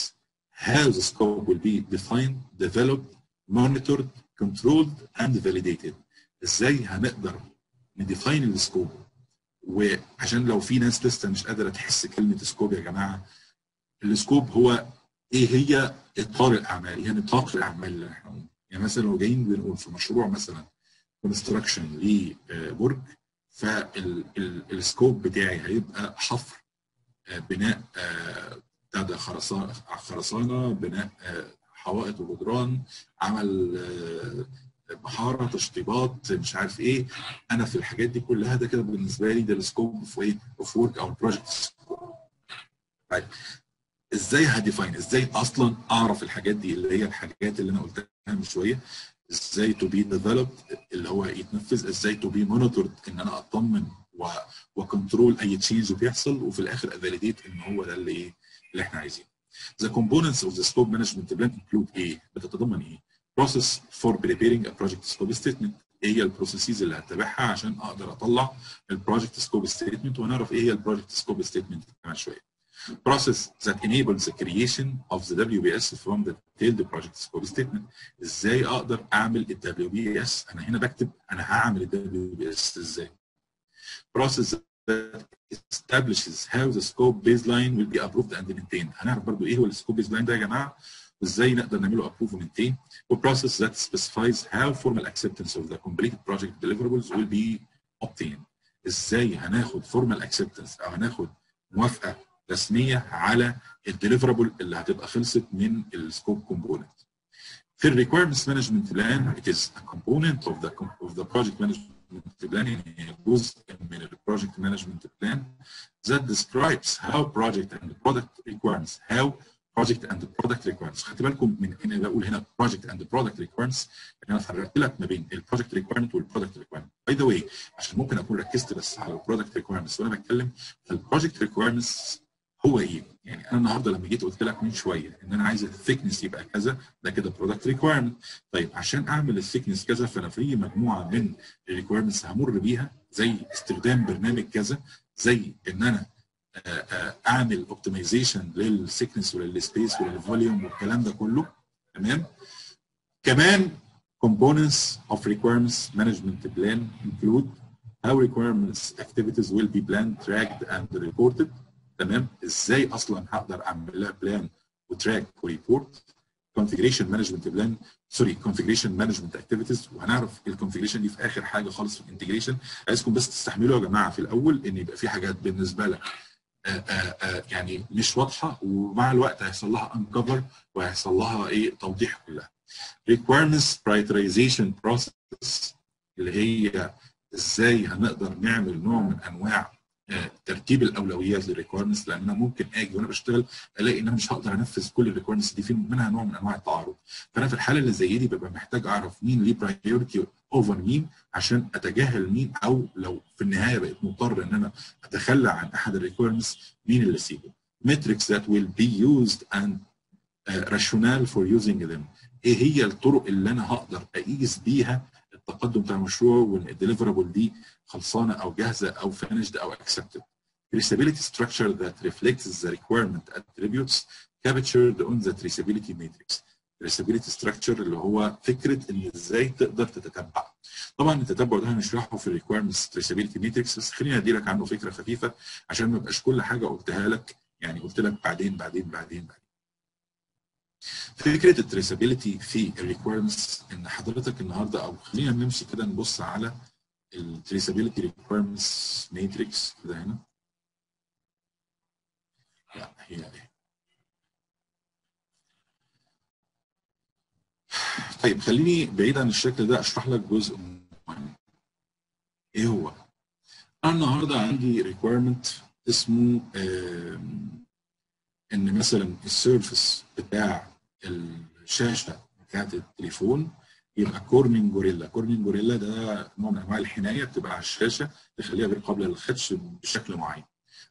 how the scope will be defined, developed, monitored, controlled and validated. ازاي هنقدر نديفاين السكوب؟ وعشان لو في ناس لسه مش قادره تحس كلمه سكوب، يا جماعه السكوب هو ايه؟ هي اطار الاعمال، يعني نطاق الاعمال اللي احنا قلنا. يعني مثلا لو جايين بنقول في مشروع مثلا كونستراكشن لبرج، فالسكوب بتاعي هيبقى حفر، بناء بتاع ده خرسانه، بناء حوائط وجدران، عمل بحاره، تشطيبات، مش عارف ايه. انا في الحاجات دي كلها ده كده بالنسبه لي ده السكوب في ايه؟ اوف ورك او البروجكت. طيب ازاي هديفاين؟ ازاي اصلا اعرف الحاجات دي اللي هي الحاجات اللي انا قلتها من شويه؟ ازاي تو بي ديفلوبد اللي هو يتنفذ، ازاي تو بي مونيتورد ان انا اطمن وكنترول اي تشينج بيحصل، وفي الاخر افاليديت ان هو ده اللي ايه؟ اللي احنا عايزينه. ذا كومبوننتس اوف ذا سكوب مانجمنت بلان انكلود ايه؟ بتتضمن ايه؟ process for preparing a project scope statement. ايه هي البروسيسز اللي هتبعها عشان اقدر اطلع البروجكت سكوب ستيتمنت وهنعرف ايه هي البروجكت سكوب ستيتمنت كمان شويه. process that enables the creation of the دبليو بي إس from the detailed project scope statement. ازاي اقدر اعمل ال دبليو بي إس؟ انا هنا بكتب انا هعمل ال دبليو بي إس ازاي. process that establishes how the scope baseline will be approved and maintained. هنعرف برضو ايه هو السكوب baseline ده يا جماعه وازاي نقدر نعمله ابروف ومنتين. وبروسيس ذات سبيسيفايز هاو فورمال اكسبتنس اوف ذا كومبليت بروجكت ديليفربلز ويل بي اوبتين. ازاي هناخد فورمال اكسبتنس او هناخد موافقه تسميه على الديليفرابل اللي هتبقى خلصت من السكوب كومبوننت. في الريكويرمنتس مانجمنت بلان it is a component of the of the project management plan يعني جزء من البروجكت مانجمنت بلان that describes how project and product requirements how project and product requirements. خدت بالكم من انا بقول هنا project and product requirements ان انا فرقت لك ما بين البروجكت ريكويرمنت والبرودكت ريكويرمنت. باي ذا واي عشان ممكن اكون ركزت بس على البرودكت ريكويرمنتس وانا بتكلم البروجكت ريكويرمنتس هو ايه؟ يعني انا النهارده لما جيت قلت لك من شويه ان انا عايز الثيكنس يبقى كذا، ده كده برودكت ريكويرمنت. طيب عشان اعمل الثيكنس كذا فانا في مجموعه من الريكويرمنتس همر بيها زي استخدام برنامج كذا، زي ان انا اعمل اوبتمايزيشن للثيكنس وللسبيس وللفوليوم والكلام ده كله. تمام؟ كمان components of requirements management plan include how requirements activities will be planned, tracked and reported. تمام؟ ازاي اصلا هقدر اعمل لها بلان وتراك وريبورت؟ كونفيجريشن مانجمنت بلان سوري كونفيجريشن مانجمنت اكتيفيتيز، وهنعرف الكونفيجريشن دي في اخر حاجه خالص في الانتجريشن. عايزكم بس تستحملوا يا جماعه في الاول ان يبقى في حاجات بالنسبه لك آآ آآ يعني مش واضحه، ومع الوقت هيحصل لها انكفر وهيحصل لها ايه توضيح كلها. requirements prioritization process اللي هي ازاي هنقدر نعمل نوع من انواع ترتيب الاولويات للريكويرمنتس، لان انا ممكن اجي وانا بشتغل الاقي ان انا مش هقدر انفذ كل الريكويرمنتس دي، في منها نوع من انواع التعارض. فانا في الحاله اللي زي دي ببقى محتاج اعرف مين ليه برايورتي اوفر مين عشان اتجاهل مين، او لو في النهايه بقيت مضطر ان انا اتخلى عن احد الريكويرمنتس مين اللي سيبه. ماتريكس ذات ويل بي يوزد اند راشونال فور يوزنج ذيم، ايه هي الطرق اللي انا هقدر اقيس بيها التقدم بتاع المشروع وان الديليفرابل دي خلصانه او جاهزه او فينشد او اكسبتد. traceability structure that reflects the requirement attributes captured on the traceability matrix. traceability structure اللي هو فكره ان ازاي تقدر تتتبع. طبعا التتبع ده هنشرحه في requirements traceability matrix، بس خليني اديلك عنه فكره خفيفه عشان ما يبقاش كل حاجه قلتها لك يعني قلت لك بعدين بعدين بعدين بعدين. فكره التريسابيلتي في الريكويرمنتس ان حضرتك النهارده، او خلينا نمشي كده نبص على التريسابيلتي ريكويرمنتس ماتريكس كده هنا. لا هي ايه؟ طيب خليني بعيد عن الشكل ده اشرح لك جزء مهم. ايه هو؟ انا النهارده عندي ريكويرمنت اسمه ان مثلا السيرفس بتاع الشاشه بتاعت التليفون يبقى كورنينج جوريلا. كورنينج جوريلا ده نوع من انواع الحمايه بتبقى على الشاشه تخليها غير قابله للخدش بشكل معين.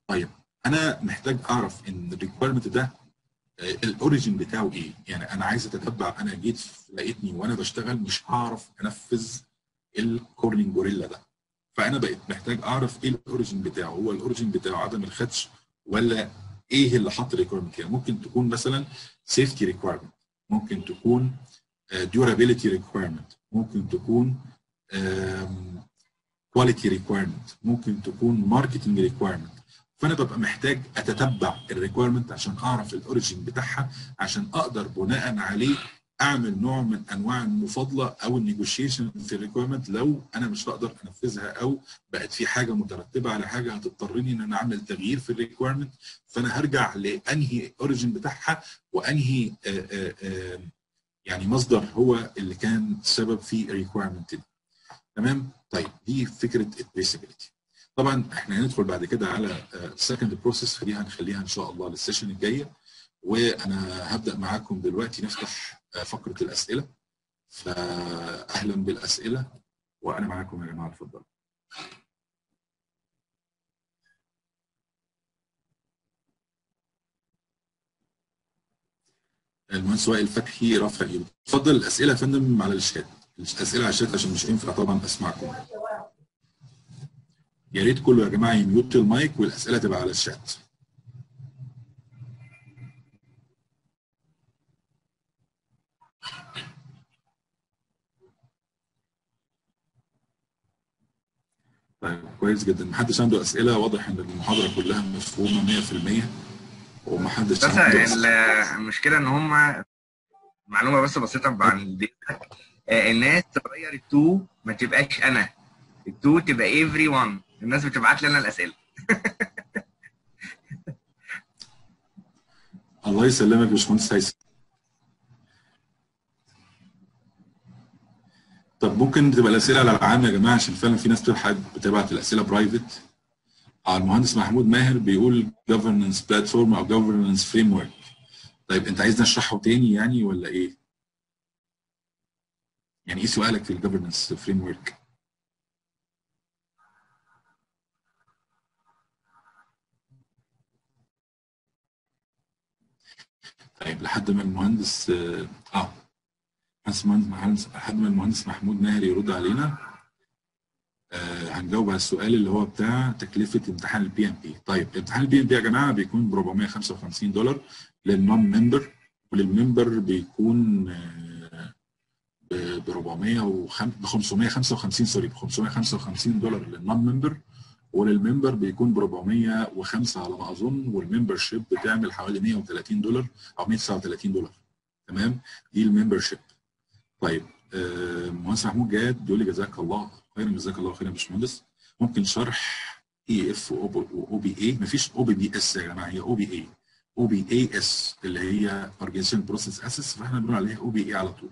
طيب انا محتاج اعرف ان الريكويرمنت ده الاوريجن بتاعه ايه؟ يعني انا عايز اتتبع، انا جيت لقيتني وانا بشتغل مش هعرف انفذ الكورنينج جوريلا ده، فانا بقيت محتاج اعرف ايه الاوريجن بتاعه. هو الاوريجن بتاعه عدم الخدش ولا ايه اللي حط ريكويرمنت؟ يعني ممكن تكون مثلا سيفتي ريكويرمنت، ممكن تكون ديورابيلتي ريكويرمنت، ممكن تكون كواليتي ريكويرمنت، ممكن تكون ماركتنج ريكويرمنت. فانا ببقى محتاج اتتبع الريكويرمنت عشان اعرف الاوريجن بتاعها، عشان اقدر بناء عليه اعمل نوع من انواع المفاضله او النيجوشيشن في الريكويرمنت لو انا مش هقدر انفذها، او بقت في حاجه مترتبه على حاجه هتضطرني ان انا اعمل تغيير في الريكويرمنت، فانا هرجع لانهي الاوريجن بتاعها وانهي آآ آآ يعني مصدر هو اللي كان سبب في الريكويرمنت دي. تمام؟ طيب دي فكره التريسابيلتي. طبعا احنا هندخل بعد كده على سكند بروسيس، دي هنخليها ان شاء الله للسيشن الجايه، وانا هبدا معاكم دلوقتي نفتح فقرة الأسئلة. فأهلا بالأسئلة وأنا معاكم يا جماعة، اتفضلوا. المهندس وائل فتحي رفع ايده، اتفضل الأسئلة يا فندم على الشات، الأسئلة على الشات عشان مش هينفع طبعا أسمعكم. يا ريت كله يا جماعة يميوت المايك والأسئلة تبقى على الشات. طيب كويس جدا، محدش عنده اسئله، واضح ان المحاضره كلها مفهومه مية في المية ومحدش عنده اسئله. المشكله ان هم معلومه بس بسيطه عن دي، الناس تغير التو ما تبقاش انا، التو تبقى ايفري وان، الناس بتبعت لي انا الاسئله الله يسلمك يا باشمهندس هيثم. طب ممكن تبقى الاسئله على العام يا جماعه، عشان فعلا في ناس بتبعت الاسئله برايفت. على المهندس محمود ماهر بيقول governance platform او governance framework. طيب انت عايزنا نشرحه تاني يعني ولا ايه؟ يعني ايه سؤالك في governance framework؟ طيب لحد ما المهندس اه المهندس لحد ما المهندس محمود ماهر يرد علينا آه هنجاوب على السؤال اللي هو بتاع تكلفه امتحان البي ام بي. طيب امتحان البي ام بي يا جماعه بيكون ب أربعمية وخمسة وخمسين دولار للنون ممبر، وللممبر بيكون آه ب خمسمية وخمسة وخمسين سوري ب خمسمية وخمسة وخمسين دولار للنون ممبر، وللممبر بيكون ب أربعمية وخمسة على ما اظن، والممبر شيب بتعمل حوالي مية وتلاتين دولار او مية وتسعة وتلاتين دولار. تمام؟ دي الممبر شيب. طيب المهندس آه محمود جاد بيقول لي جزاك الله خيرا. جزاك الله خيرا يا باشمهندس. ممكن شرح اي اف واو بي اي؟ مفيش او بي بي اس يا جماعه، هي او بي اي او بي اي اس اللي هي اورجانيزيشن بروسيس اسس، فاحنا بنقول عليها او بي اي على طول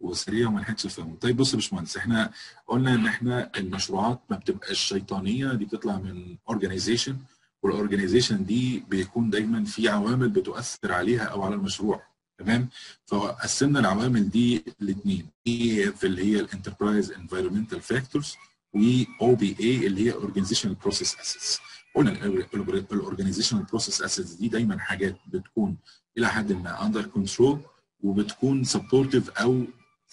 وسريع وما نحتاجش نفهمه. طيب بص يا باشمهندس، احنا قلنا ان احنا المشروعات ما بتبقاش شيطانيه، دي بتطلع من اورجانيزيشن، والاورجانيزيشن دي بيكون دايما في عوامل بتؤثر عليها او على المشروع. تمام؟ فقسمنا العوامل دي لاثنين، إي إي إف اللي هي الانتربرايز انفايرمنتال فاكتورز، و أو بي إيه اللي هي اورجانيزيشنال بروسيس اسيتس. قلنا الاورجانيزيشنال بروسيس اسيتس دي دايما حاجات بتكون الى حد ما اندر كنترول، وبتكون سبورتيف او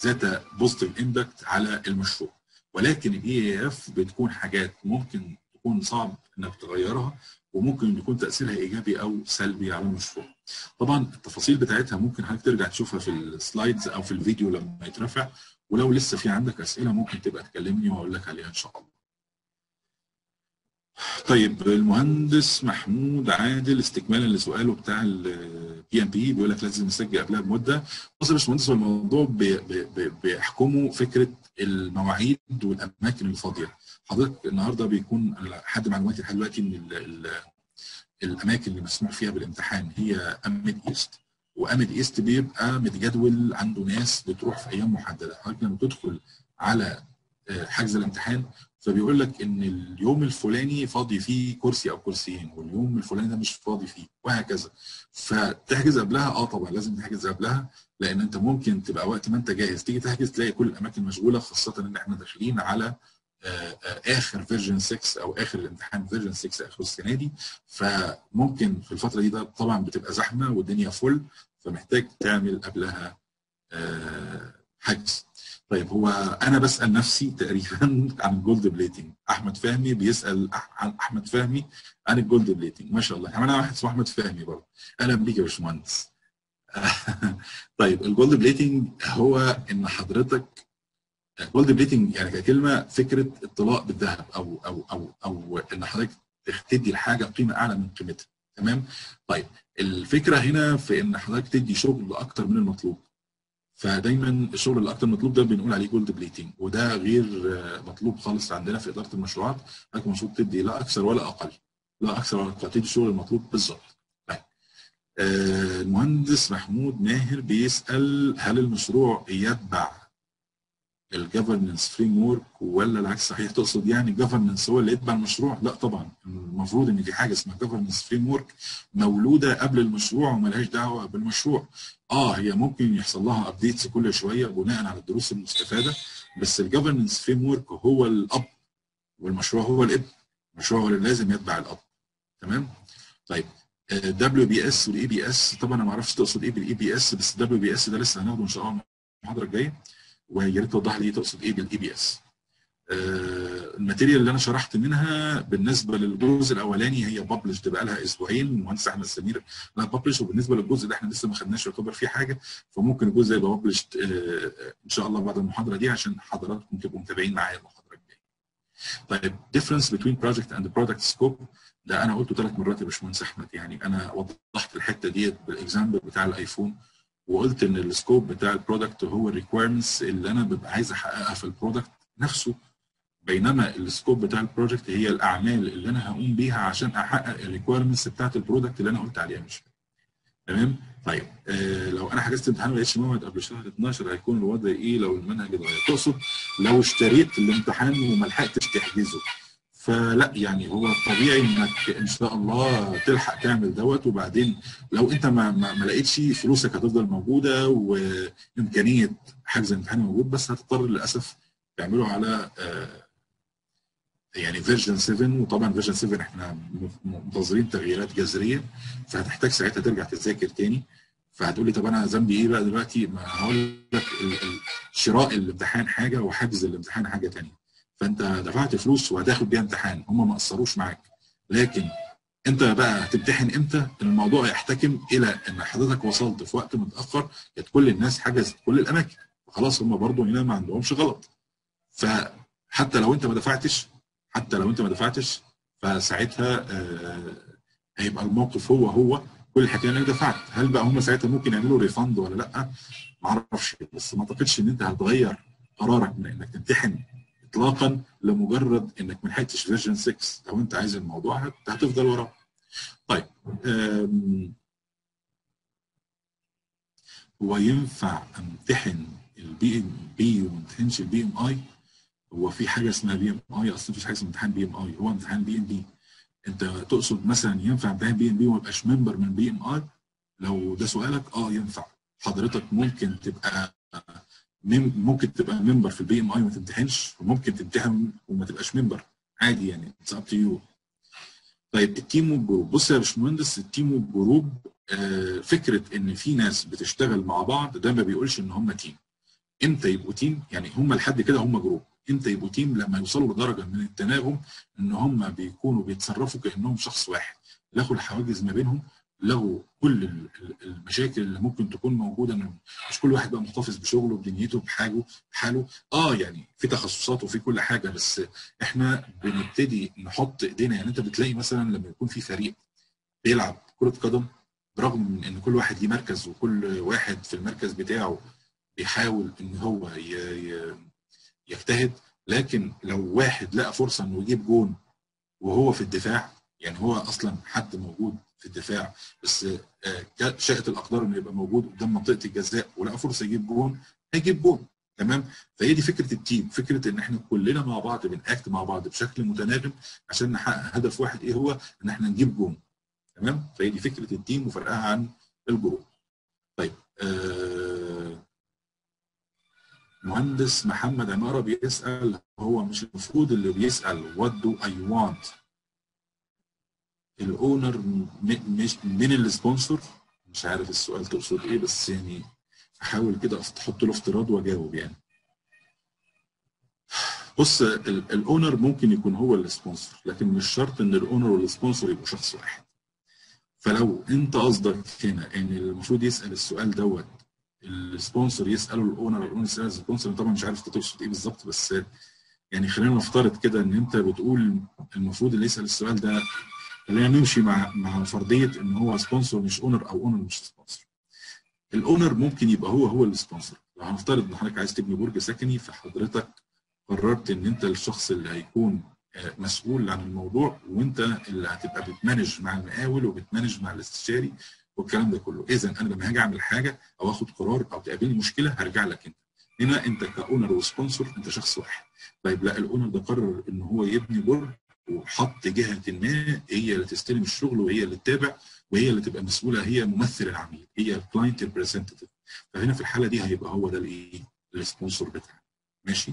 ذات بوزيتيف امباكت على المشروع. ولكن الاي اف بتكون حاجات ممكن تكون صعب انك تغيرها، وممكن يكون تاثيرها ايجابي او سلبي على المشروع. طبعا التفاصيل بتاعتها ممكن حضرتك ترجع تشوفها في السلايدز او في الفيديو لما يترفع، ولو لسه في عندك اسئله ممكن تبقى تكلمني واقول لك عليها ان شاء الله. طيب المهندس محمود عادل استكمالا لسؤاله بتاع البي ام بي بيقول لك لازم نسجل قبلها بمده. بص يا باشمهندس، الموضوع بي بي بيحكمه فكره المواعيد والاماكن الفاضيه. حضرتك النهارده بيكون لحد معلوماتي لحد دلوقتي ان الاماكن اللي مسموح فيها بالامتحان هي امد ايست، وامد ايست بيبقى متجدول عنده ناس بتروح في ايام محدده. حضرتك لما بتدخل على حجز الامتحان فبيقول لك ان اليوم الفلاني فاضي فيه كرسي او كرسيين، واليوم الفلاني ده مش فاضي فيه، وهكذا. فتحجز قبلها؟ اه طبعا لازم تحجز قبلها، لان انت ممكن تبقى وقت ما انت جاهز تيجي تحجز تلاقي كل الاماكن مشغوله، خاصه ان احنا داخلين على اخر فيرجن ستة او اخر الامتحان فيرجن ستة اخر السنه دي، فممكن في الفتره دي ده طبعا بتبقى زحمه والدنيا فل، فمحتاج تعمل قبلها حجز. طيب هو انا بسال نفسي تقريبا عن الجولد بليتنج، احمد فهمي بيسال عن احمد فهمي عن الجولد بليتنج، ما شاء الله كمان واحد اسمه احمد فهمي برضه، اهلا بيك يا باشمهندس. طيب الجولد بليتنج هو ان حضرتك جولد بليتنج يعني ككلمه فكره الطلاء بالذهب، او او او او ان حضرتك تدي الحاجه قيمه اعلى من قيمتها. تمام؟ طيب الفكره هنا في ان حضرتك تدي شغل اكتر من المطلوب، فدايما الشغل اللي اكتر مطلوب ده بنقول عليه جولد بليتنج، وده غير مطلوب خالص عندنا في اداره المشروعات. حضرتك المفروض تدي لا اكثر ولا اقل، لا اكثر ولا اقل، تدي الشغل المطلوب بالظبط. طيب آه المهندس محمود ماهر بيسال هل المشروع يتبع الجفرنس فريم ورك ولا العكس صحيح؟ تقصد يعني الجفرنس هو اللي يتبع المشروع؟ لا طبعا، المفروض ان في حاجه اسمها جفرنس فريم ورك مولوده قبل المشروع وملهاش دعوه بالمشروع. اه هي ممكن يحصل لها ابديتس كل شويه بناء على الدروس المستفاده، بس الجفرنس فريم ورك هو الاب والمشروع هو الاب، المشروع هو اللي لازم يتبع الاب. تمام؟ طيب دبليو بي اس والاي بي اس، طبعا انا ما اعرفش تقصد ايه بالاي بي اس، بس الدبليو بي اس ده لسه هناخده ان شاء الله المحاضره الجايه، ويا ريت توضح لي تقصد ايه بالاي بي اس. الماتيريال اللي انا شرحت منها بالنسبه للجزء الاولاني هي ببلشد بقى لها اسبوعين، المهندس احمد سمير لا ببلش، وبالنسبه للجزء ده احنا لسه ما خدناش يعتبر فيه حاجه، فممكن الجزء يبقى ببلشد ان شاء الله بعد المحاضره دي عشان حضراتكم تبقوا متابعين معايا المحاضره الجايه. طيب difference between project and product scope، ده انا قلته ثلاث مرات يا باشمهندس احمد، يعني انا وضحت الحته ديت بالاكزامبل بتاع الايفون، وقلت ان السكوب بتاع البرودكت هو الريكويرمنتس اللي انا ببقى عايز احققها في البرودكت نفسه، بينما السكوب بتاع البروجكت هي الاعمال اللي انا هقوم بيها عشان احقق الريكويرمنتس بتاعت البرودكت اللي انا قلت عليها. مش تمام؟ طيب آه لو انا حجزت امتحان ما لقيتش موعد قبل شهر اتناشر هيكون الوضع ايه لو المنهج اتغير؟ تقصد لو اشتريت الامتحان وما لحقتش تحجزه. فلا يعني هو الطبيعي انك ان شاء الله تلحق تعمل دوت، وبعدين لو انت ما ما, ما لقيتش فلوسك هتفضل موجوده وامكانيه حجز الامتحان موجود، بس هتضطر للاسف تعمله على آه يعني فيرجن سبعة، وطبعا فيرجن سبعة احنا منتظرين تغييرات جذريه، فهتحتاج ساعتها ترجع تذاكر تاني. فهتقول لي طب انا ذنبي ايه بقى دلوقتي؟ ما هقول لك شراء الامتحان حاجه وحجز الامتحان حاجه تانيه. فانت دفعت فلوس وهتاخد بيها امتحان، هم ما قصروش معاك، لكن انت بقى هتمتحن امتى؟ الموضوع يحتكم الى ان حضرتك وصلت في وقت متاخر، كانت كل الناس حجزت كل الاماكن، خلاص هم برضو هنا ما عندهمش غلط. فحتى لو انت ما دفعتش حتى لو انت ما دفعتش فساعتها هيبقى الموقف هو هو كل الحكايه انك دفعت. هل بقى هم ساعتها ممكن يعملوا ريفاند ولا لا؟ ما اعرفش، بس ما اعتقدش ان انت هتغير قرارك من انك تمتحن اطلاقا لمجرد انك ما لحقتش فيرجن ستة. لو انت عايز الموضوع هتفضل وراه. طيب هو ينفع امتحن البي ام بي وما امتحنش البي ام اي؟ هو في حاجه اسمها بي ام اي؟ اصلا مفيش حاجه اسمها امتحان بي ام اي، هو امتحان بي ام بي. انت تقصد مثلا ينفع امتحان بي ام بي وما ابقاش ممبر من بي ام اي؟ لو ده سؤالك اه ينفع. حضرتك ممكن تبقى ممكن تبقى ممبر في البي ام اي وما تمتحنش، وممكن تمتحن وما تبقاش ممبر عادي، يعني اتس اب تو يو. طيب التيم والجروب، بص يا باشمهندس التيم والجروب آه فكره ان في ناس بتشتغل مع بعض ده ما بيقولش ان هم تيم. امتى يبقوا تيم؟ يعني هم لحد كده هم جروب، امتى يبقوا تيم؟ لما يوصلوا لدرجه من التناغم ان هم بيكونوا بيتصرفوا كانهم شخص واحد، لغوا الحواجز ما بينهم، لغوا كل المشاكل اللي ممكن تكون موجوده، ان مش كل واحد بقى محتفظ بشغله بدنيته بحاجه بحاله. اه يعني في تخصصات وفي كل حاجه، بس احنا بنبتدي نحط ايدينا. يعني انت بتلاقي مثلا لما يكون في فريق بيلعب كره قدم، برغم من ان كل واحد ليه مركز وكل واحد في المركز بتاعه بيحاول ان هو يجتهد، لكن لو واحد لقى فرصه انه يجيب جون وهو في الدفاع، يعني هو اصلا حد موجود في الدفاع بس شاءت الاقدار انه يبقى موجود قدام منطقه الجزاء ولقى فرصه يجيب جون، هيجيب جون. تمام؟ فهي دي فكره التيم، فكره ان احنا كلنا مع بعض بنأكت مع بعض بشكل متناغم عشان نحقق هدف واحد، ايه هو؟ ان احنا نجيب جون. تمام؟ فهي دي فكره التيم وفرقها عن الجروب. طيب آه مهندس محمد عمارة بيسأل، هو مش المفروض اللي بيسأل what do I want الاونر مش من السبونسر؟ مش عارف السؤال تقصد ايه، بس يعني احاول كده تحط له افتراض واجاوب. يعني بص الاونر ممكن يكون هو السبونسر، لكن مش شرط ان الاونر والسبونسر يبقوا شخص واحد. فلو انت قصدك هنا ان المفروض يسأل السؤال دوت السبونسر يساله الاونر، الاونر يساله السبونسر، طبعا مش عارف انت تقصد ايه بالظبط، بس يعني خلينا نفترض كده ان انت بتقول المفروض اللي يسال السؤال ده، خلينا نمشي مع مع فرضيه ان هو سبونسر مش اونر او اونر مش سبونسر. الاونر ممكن يبقى هو هو السبونسر. لو هنفترض ان حضرتك عايز تبني برج سكني، فحضرتك قررت ان انت الشخص اللي هيكون مسؤول عن الموضوع، وانت اللي هتبقى بتمانج مع المقاول وبتمانج مع الاستشاري والكلام ده كله. اذا انا لما هاجي اعمل حاجه او اخد قرار او تقابلني مشكله هرجع لك انت. هنا انت كاونر وسبونسر انت شخص واحد. طيب لا، الاونر ده قرر ان هو يبني برج وحط جهه ما هي اللي تستلم الشغل وهي اللي تتابع وهي اللي تبقى مسؤوله، هي ممثل العميل، هي الكلاينت ريبريزنتيف. فهنا في الحاله دي هيبقى هو ده الايه؟ السبونسر بتاعنا. ماشي؟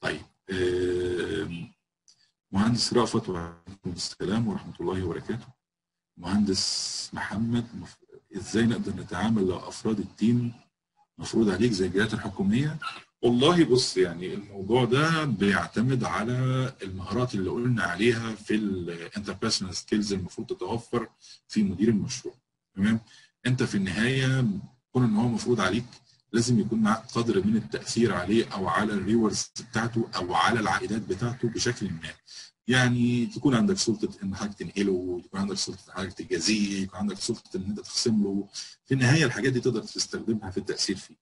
طيب مهندس رأفت، وعليكم السلام ورحمه الله وبركاته. مهندس محمد، ازاي نقدر نتعامل لو افراد التيم مفروض عليك زي الجهات الحكوميه؟ والله بص يعني الموضوع ده بيعتمد على المهارات اللي قلنا عليها في الانتربيرسونال سكيلز المفروض تتوفر في مدير المشروع. تمام؟ انت في النهايه كون ان هو مفروض عليك لازم يكون معاك قدر من التاثير عليه او على الريورز بتاعته او على العائدات بتاعته بشكل ما. يعني تكون عندك سلطه ان حضرتك تنقله، تكون عندك سلطه ان حضرتك تجازيه، يكون عندك سلطه ان انت تخصم له. في النهايه الحاجات دي تقدر تستخدمها في التاثير فيه.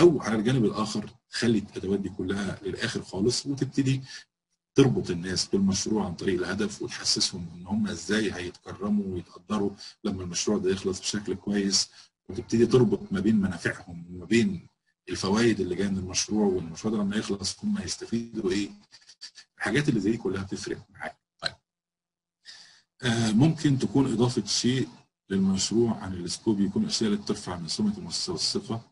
او على الجانب الاخر خلي الادوات دي كلها للاخر خالص وتبتدي تربط الناس بالمشروع عن طريق الهدف وتحسسهم ان هم ازاي هيتكرموا ويتقدروا لما المشروع ده يخلص بشكل كويس، وتبتدي تربط ما بين منافعهم وما بين الفوائد اللي جايه من المشروع، والمشروع ده لما يخلص هم هيستفيدوا ايه. الحاجات اللي زي دي كلها بتفرق معاك. طيب آه ممكن تكون اضافه شيء للمشروع عن السكوب، يكون اشياء اللي بترفع من سمعه المؤسسه والثقه.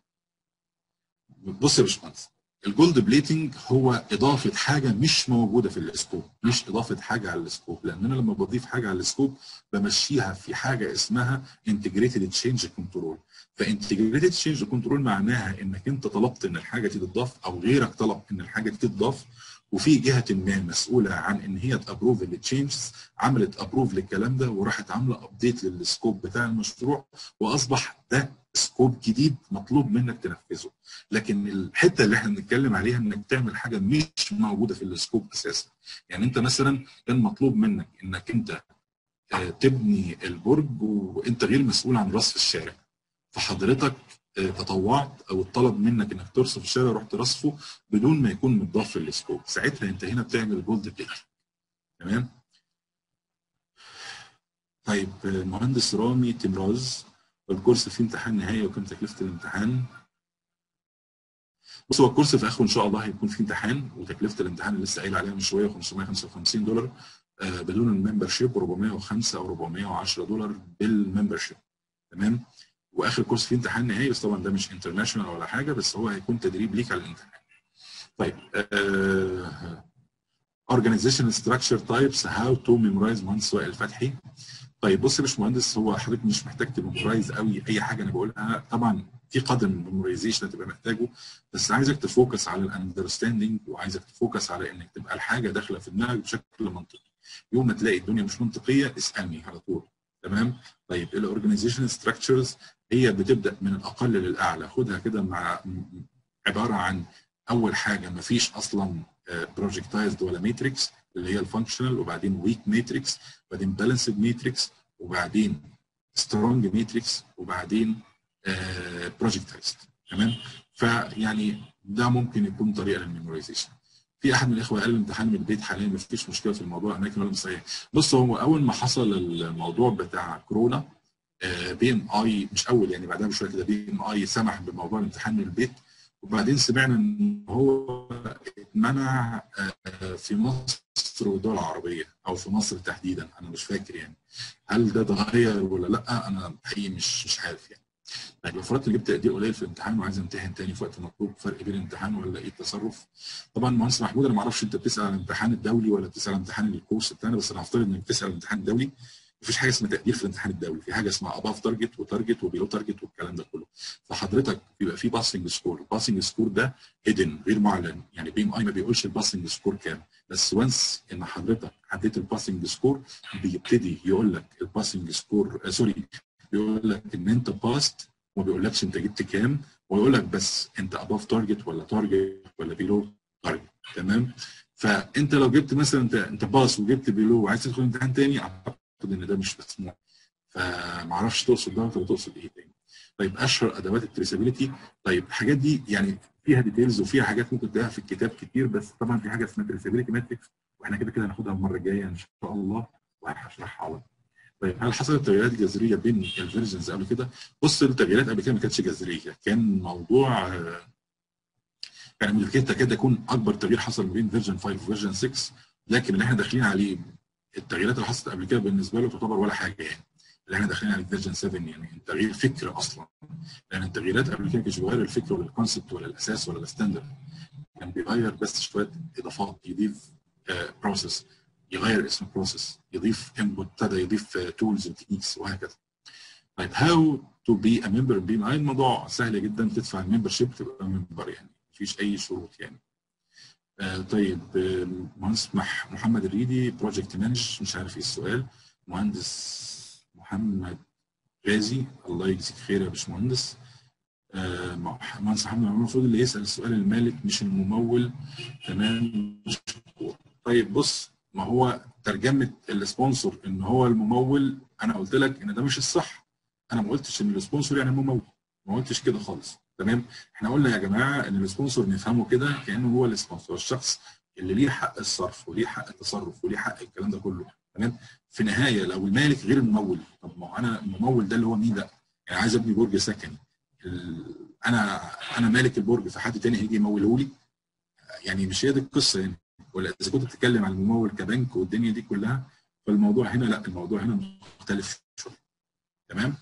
بص يا باشمهندس، الجولد بليتنج هو اضافه حاجه مش موجوده في السكوب، مش اضافه حاجه على السكوب، لان انا لما بضيف حاجه على السكوب بمشيها في حاجه اسمها انتجريتد تشينج كنترول. فانتجريتد تشينج كنترول معناها انك انت طلبت ان الحاجه دي تتضاف او غيرك طلب ان الحاجه دي تتضاف، وفي جهه ما مسؤوله عن ان هي تابروف للتشينجز عملت ابروف للكلام ده وراحت عامله ابديت للسكوب بتاع المشروع، واصبح ده سكوب جديد مطلوب منك تنفذه. لكن الحته اللي احنا بنتكلم عليها انك تعمل حاجه مش موجوده في السكوب اساسا. يعني انت مثلا كان مطلوب منك انك انت تبني البرج وانت غير مسؤول عن رصف الشارع، فحضرتك تطوعت او اتطلب منك انك ترصف الشارع رحت رصفه بدون ما يكون متضاف للسكوب، ساعتها انت هنا بتعمل جولد بليتنج. تمام؟ طيب المهندس رامي تمراز، الكورس فيه امتحان نهائي وكم تكلفه الامتحان؟ بص هو الكورس في اخره ان شاء الله هيكون فيه امتحان، وتكلفه الامتحان اللي لسه قايل عليها من شويه خمسمائة وخمسة وخمسين دولار بدون الممبرشيب، واربعمائة وخمسة او اربعمائة وعشرة دولار بالممبرشيب. تمام؟ واخر كورس فيه امتحان نهائي، بس طبعا ده مش انترناشونال ولا حاجه، بس هو هيكون تدريب ليك على الامتحان. طيب اورجانيزيشن ستراكشر تايبس، هاو تو ميمورايز، مهندس وائل فتحي. طيب بص يا باشمهندس، هو حضرتك مش محتاج تميمورايز قوي اي حاجه انا بقولها، طبعا في قدر من الميمورايزيشن هتبقى محتاجه، بس عايزك تفوكس على الاندرستاندنج، وعايزك تفوكس على انك تبقى الحاجه داخله في دماغك بشكل منطقي. يوم ما تلاقي الدنيا مش منطقيه اسالني على طول. تمام؟ طيب الاورجانيزيشن ستراكشرز هي بتبدا من الاقل للاعلى، خدها كده مع عباره عن اول حاجه ما فيش اصلا بروجكتايزد ولا ماتريكس اللي هي الفانكشنال، وبعدين ويك ماتريكس، وبعدين بالانسد ماتريكس، وبعدين سترونج ماتريكس، وبعدين بروجكتايزد. تمام؟ فيعني ده ممكن يكون طريقه للميمورايزيشن. في احد من الاخوه قال الامتحان من البيت حاليا مفيش مشكله في الموضوع، اماكن ولا مصيح. بص هو اول ما حصل الموضوع بتاع كورونا بي ام اي، مش اول يعني بعدها بشويه كده بي ام اي سمح بموضوع الامتحان من البيت، وبعدين سمعنا ان هو اتمنع في مصر والدول العربيه او في مصر تحديدا، انا مش فاكر يعني هل ده اتغير ولا لا، انا حقيقي مش مش عارف يعني. طيب لو فرضت جبت تقدير قليل في الامتحان وعايز امتحن تاني في وقت مطلوب، فرق بين الامتحان ولا ايه التصرف؟ طبعا مهندس محمود انا ما اعرفش انت بتسال عن الامتحان الدولي ولا بتسال عن امتحان الكورس بتاعنا، بس انا هفترض انك بتسال عن الامتحان الدولي. مفيش حاجه اسمها تقدير في الامتحان الدولي، في حاجه اسمها اباف تارجت وتارجت وبيلو تارجت والكلام ده كله. فحضرتك بيبقى في باسنج سكور، الباسنج سكور ده هيدن غير معلن، يعني بي ام اي ما بيقولش الباسنج سكور كام، بس وانس ان حضرتك عديت الباسنج سكور بيبتدي يقول لك الباسنج سكور آه سوري بيقول لك ان انت باست، وما بيقولكش انت جبت كام، ويقول لك بس انت اباف تارجت ولا تارجت ولا بيلو تارجت. تمام؟ فانت لو جبت مثلا انت انت باس وجبت بيلو وعايز تدخل امتحان تاني، اعتقد ان ده مش مسموح، فمعرفش تقصد ده ولا تقصد ايه تاني. طيب اشهر ادوات التريسابيلتي، طيب الحاجات دي يعني فيها ديتيلز وفيها حاجات ممكن تلاقيها في الكتاب كتير، بس طبعا في حاجه اسمها تريسابيلتي ماتريكس، واحنا كده كده هناخدها المره الجايه ان شاء الله وهشرحها على طول. طيب هل حصلت تغييرات جذريه بين الفيرجنز قبل كده؟ بص التغييرات قبل كده ما كانتش جذريه، كان موضوع يعني ممكن تكاد يكون اكبر تغيير حصل ما بين فيرجن خمسة وفيرجن ستة، لكن اللي احنا داخلين عليه التغييرات اللي حصلت قبل كده بالنسبه له تعتبر ولا حاجه، يعني اللي احنا داخلين على فيرجن سبعة يعني تغيير فكر اصلا، لان التغييرات قبل كده مش بتغير الفكر ولا الكونسبت ولا الاساس ولا الستاندرد، كان بيغير بس شويه اضافات، يضيف بروسيس، يغير اسم البروسيس، يضيف انبوت، ابتدى يضيف تولز وتكنيكس وهكذا. طيب هاو تو بي ا ممبر بي ام اي، الموضوع سهل جدا، تدفع الممبر شيب تبقى ممبر، يعني مفيش اي شروط يعني. آه طيب مهندس محمد الريدي بروجكت مانج، مش عارف ايه السؤال. مهندس محمد غازي الله يجزيك خير يا باشمهندس. آه مهندس محمد المفروض اللي يسال السؤال المالك مش الممول. تمام مشكور. طيب بص ما هو ترجمه السبونسر ان هو الممول، انا قلت لك ان ده مش الصح، انا ما قلتش ان السبونسر يعني الممول، ما قلتش كده خالص. تمام؟ احنا قلنا يا جماعه ان السبونسر نفهمه كده كانه هو السبونسر، الشخص اللي ليه حق الصرف وليه حق التصرف وليه حق الكلام ده كله، تمام؟ في النهايه لو المالك غير الممول، طب ما انا الممول ده اللي هو مين ده؟ يعني عايز ابني برج سكني، انا انا مالك البرج، فحد تاني هيجي يموله لي؟ يعني مش هي دي القصه يعني، ولا اذا كنت بتتكلم عن الممول كبنك والدنيا دي كلها، فالموضوع هنا لا، الموضوع هنا مختلف شويه، تمام؟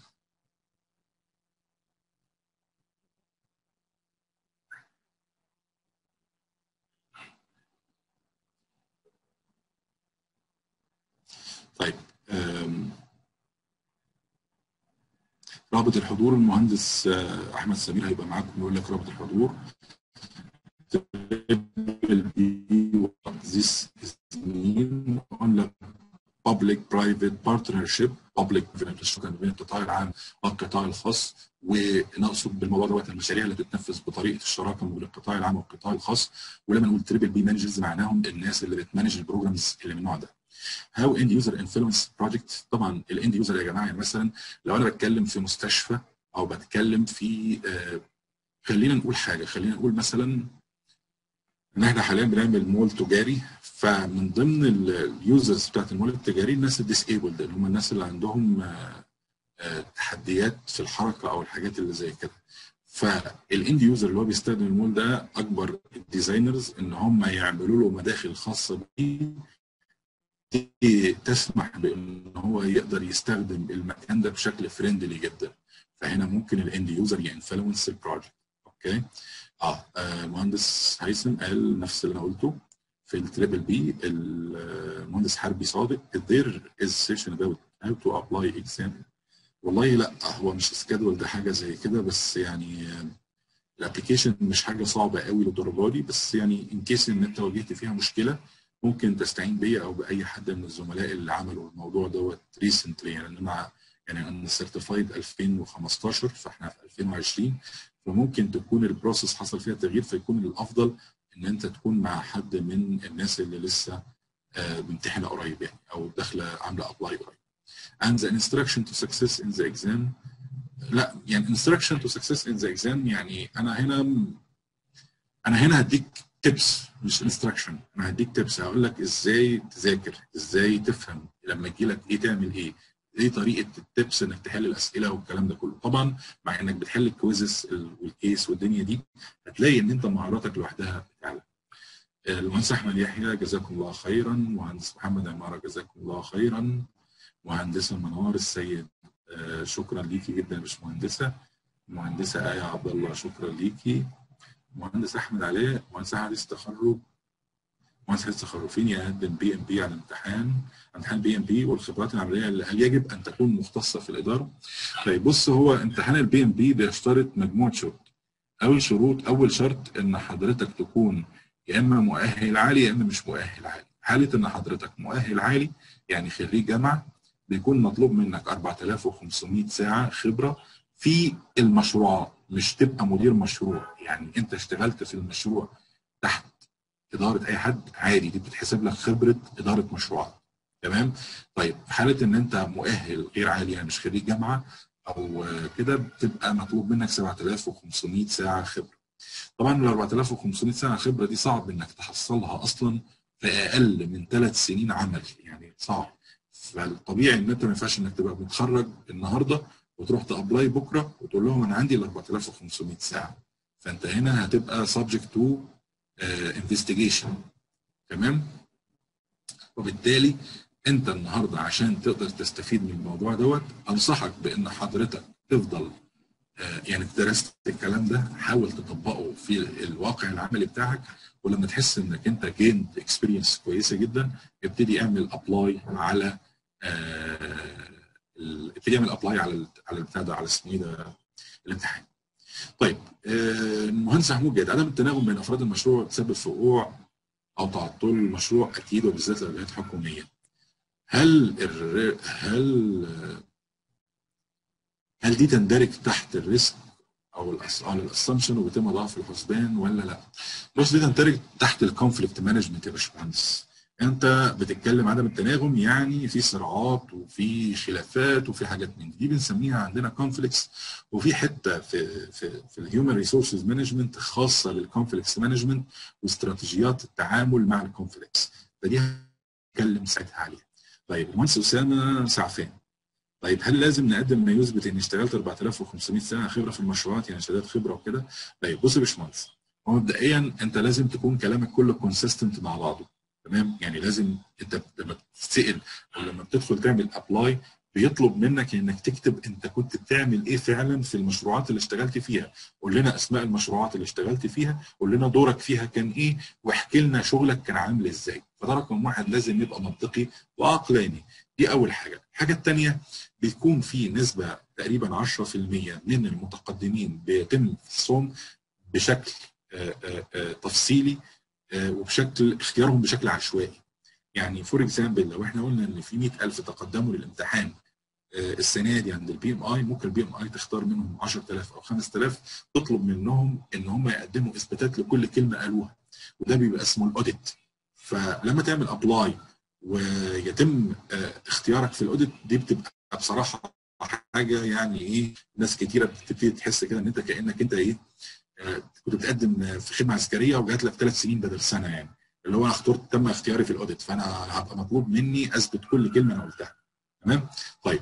طيب، رابط الحضور المهندس احمد سمير هيبقى معاكم يقول لك رابط الحضور this is mean on the public private partnership public القطاع العام والقطاع الخاص، ونقصد بالموضوع دوت المشاريع اللي تتنفذ بطريقه الشراكه ما بين القطاع العام والقطاع الخاص، ولما نقول تريبل بي مانجرز معناهم الناس اللي بتمانج البروجرامز اللي من النوع ده. هاو اند يوزر انفلونس بروجكت، طبعا الاند يوزر يا جماعه يعني مثلا لو انا بتكلم في مستشفى او بتكلم في آه خلينا نقول حاجه، خلينا نقول مثلا ان احنا حاليا بنعمل مول تجاري، فمن ضمن اليوزرز بتاعت المول التجاري الناس الديسيبلد اللي هم الناس اللي عندهم آه آه تحديات في الحركه او الحاجات اللي زي كده. فالاند يوزر اللي هو بيستخدم المول ده اكبر الديزاينرز ان هم يعملوا له مداخل خاصه بيه تسمح بان هو يقدر يستخدم المكان ده بشكل فريندلي جدا. فهنا ممكن الاند يوزر ينفلونس البروجكت. اوكي؟ اه المهندس هيثم قال نفس اللي انا قلته في التريبل بي. المهندس حربي صادق there is session about how to apply exam. والله لا، هو مش سكادول ده حاجه زي كده، بس يعني الابلكيشن مش حاجه صعبه قوي للدرجه دي، بس يعني ان كيس ان انت واجهت فيها مشكله ممكن تستعين بيا او باي حد من الزملاء اللي عملوا الموضوع دوت ريسنتلي. يعني انا مع يعني انا سيرتيفايد ألفين وخمستاشر، فاحنا في ألفين وعشرين، فممكن تكون البروسيس حصل فيها تغيير، فيكون الافضل ان انت تكون مع حد من الناس اللي لسه ممتحنه قريب يعني، او داخله عامله ابلاي قريب. And the instruction to success in the exam، لا يعني instruction to success in the exam، يعني انا هنا انا هنا هديك تيبس مش انستراكشن، انا هديك تيبس، هقول لك ازاي تذاكر، ازاي تفهم، لما يجي لك ايه تعمل ايه، ايه طريقه التيبس انك تحل الاسئله والكلام ده كله. طبعا مع انك بتحل الكويزز والكيس والدنيا دي هتلاقي ان انت مهاراتك لوحدها بتعلى. المهندس احمد يحيى جزاكم الله خيرا، مهندس محمد عماره جزاكم الله خيرا، مهندسه منار السيد شكرا ليكي جدا يا باشمهندسه، مهندسه ايه عبد الله شكرا ليكي، مهندس احمد علاء، مهندس حديث تخرج، مهندس حديث تخرج فين يقدم بي ام بي على امتحان امتحان بي ام بي والخبرات العمليه اللي هل يجب ان تكون مختصه في الاداره؟ طيب بص، هو امتحان البي ام بي بيشترط مجموعه شروط. اول شروط اول شرط ان حضرتك تكون يا اما مؤهل عالي يا اما مش مؤهل عالي. حاله ان حضرتك مؤهل عالي يعني خريج جامعه، بيكون مطلوب منك أربعة آلاف وخمسمائة ساعه خبره في المشروعات، مش تبقى مدير مشروع. يعني انت اشتغلت في المشروع تحت اداره اي حد عادي، دي بتتحسب لك خبره اداره مشروعات، تمام؟ طيب في حاله ان انت مؤهل غير عالي يعني مش خريج جامعه او كده، بتبقى مطلوب منك سبعة آلاف وخمسمائة ساعه خبره. طبعا ال أربعة آلاف وخمسمائة ساعه خبره دي صعب انك تحصلها اصلا في اقل من ثلاث سنين عمل، يعني صعب. فالطبيعي ان انت ما ينفعش انك تبقى متخرج النهارده وتروح تابلاي بكره وتقول لهم انا عندي ال أربعة آلاف وخمسمائة ساعه، فانت هنا هتبقى سبجكت تو انفستيجيشن، تمام؟ وبالتالي انت النهارده عشان تقدر تستفيد من الموضوع دوت انصحك بان حضرتك تفضل آه يعني درست الكلام ده، حاول تطبقه في الواقع العملي بتاعك، ولما تحس انك انت جيند اكسبيرينس كويسه جدا ابتدي اعمل ابلاي على آه ابتدي يعمل ابلاي على على البتاع ده على اسمه ايه ده الامتحان. طيب المهندس محمود جاد، عدم التناغم بين افراد المشروع بتسبب وقوع او تعطل المشروع اكيد وبالذات للجهات الحكوميه. هل الر... هل هل دي تندرج تحت الريسك او الاسعار الاسامبشن وبيتم ضعف الحسبان ولا لا؟ بص دي تندرج تحت الكونفليكت مانجمنت يا باشمهندس. انت بتتكلم عدم التناغم، يعني في صراعات وفي خلافات وفي حاجات من دي بنسميها عندنا كونفليكتس. وفي حته في في في الهيومن ريسورسز مانجمنت خاصه للكونفليكتس مانجمنت واستراتيجيات التعامل مع الكونفليكتس، فدي هنتكلم ساعتها عليها. طيب المهندس اسامه سعفان، طيب هل لازم نقدم ما يثبت اني اشتغلت أربعة آلاف وخمسمائة ساعه خبره في المشروعات، يعني شهادات خبره وكده؟ طيب بص يا باشمهندس، هو مبدئيا انت لازم تكون كلامك كله كونسيستنت مع بعضه، تمام؟ يعني لازم انت لما تتسال او لما بتدخل تعمل ابلاي بيطلب منك انك تكتب انت كنت بتعمل ايه فعلا في المشروعات اللي اشتغلت فيها، قول لنا اسماء المشروعات اللي اشتغلت فيها، قول لنا دورك فيها كان ايه، واحكي لنا شغلك كان عامل ازاي. فده رقم واحد، لازم يبقى منطقي وعقلاني، دي اول حاجه. الحاجه الثانيه بيكون في نسبه تقريبا عشرة في المئة من المتقدمين بيتم فحصهم بشكل آآ آآ تفصيلي وبشكل اختيارهم بشكل عشوائي. يعني فور اكزامبل لو احنا قلنا ان في مئة ألف تقدموا للامتحان السنه دي عند البي ام اي، ممكن البي ام اي تختار منهم عشرة آلاف او خمسة آلاف تطلب منهم ان هم يقدموا اثباتات لكل كلمه قالوها، وده بيبقى اسمه الاوديت. فلما تعمل ابلاي ويتم اختيارك في الاوديت دي بتبقى بصراحه حاجه يعني ايه، ناس كتيره بتبتدي تحس كده ان انت كانك انت ايه كنت بتقدم في خدمه عسكريه وجات لك ثلاث سنين بدل سنه، يعني اللي هو انا اخترت تم اختياري في الاوديت، فانا هبقى مطلوب مني اثبت كل كلمه انا قلتها. تمام؟ طيب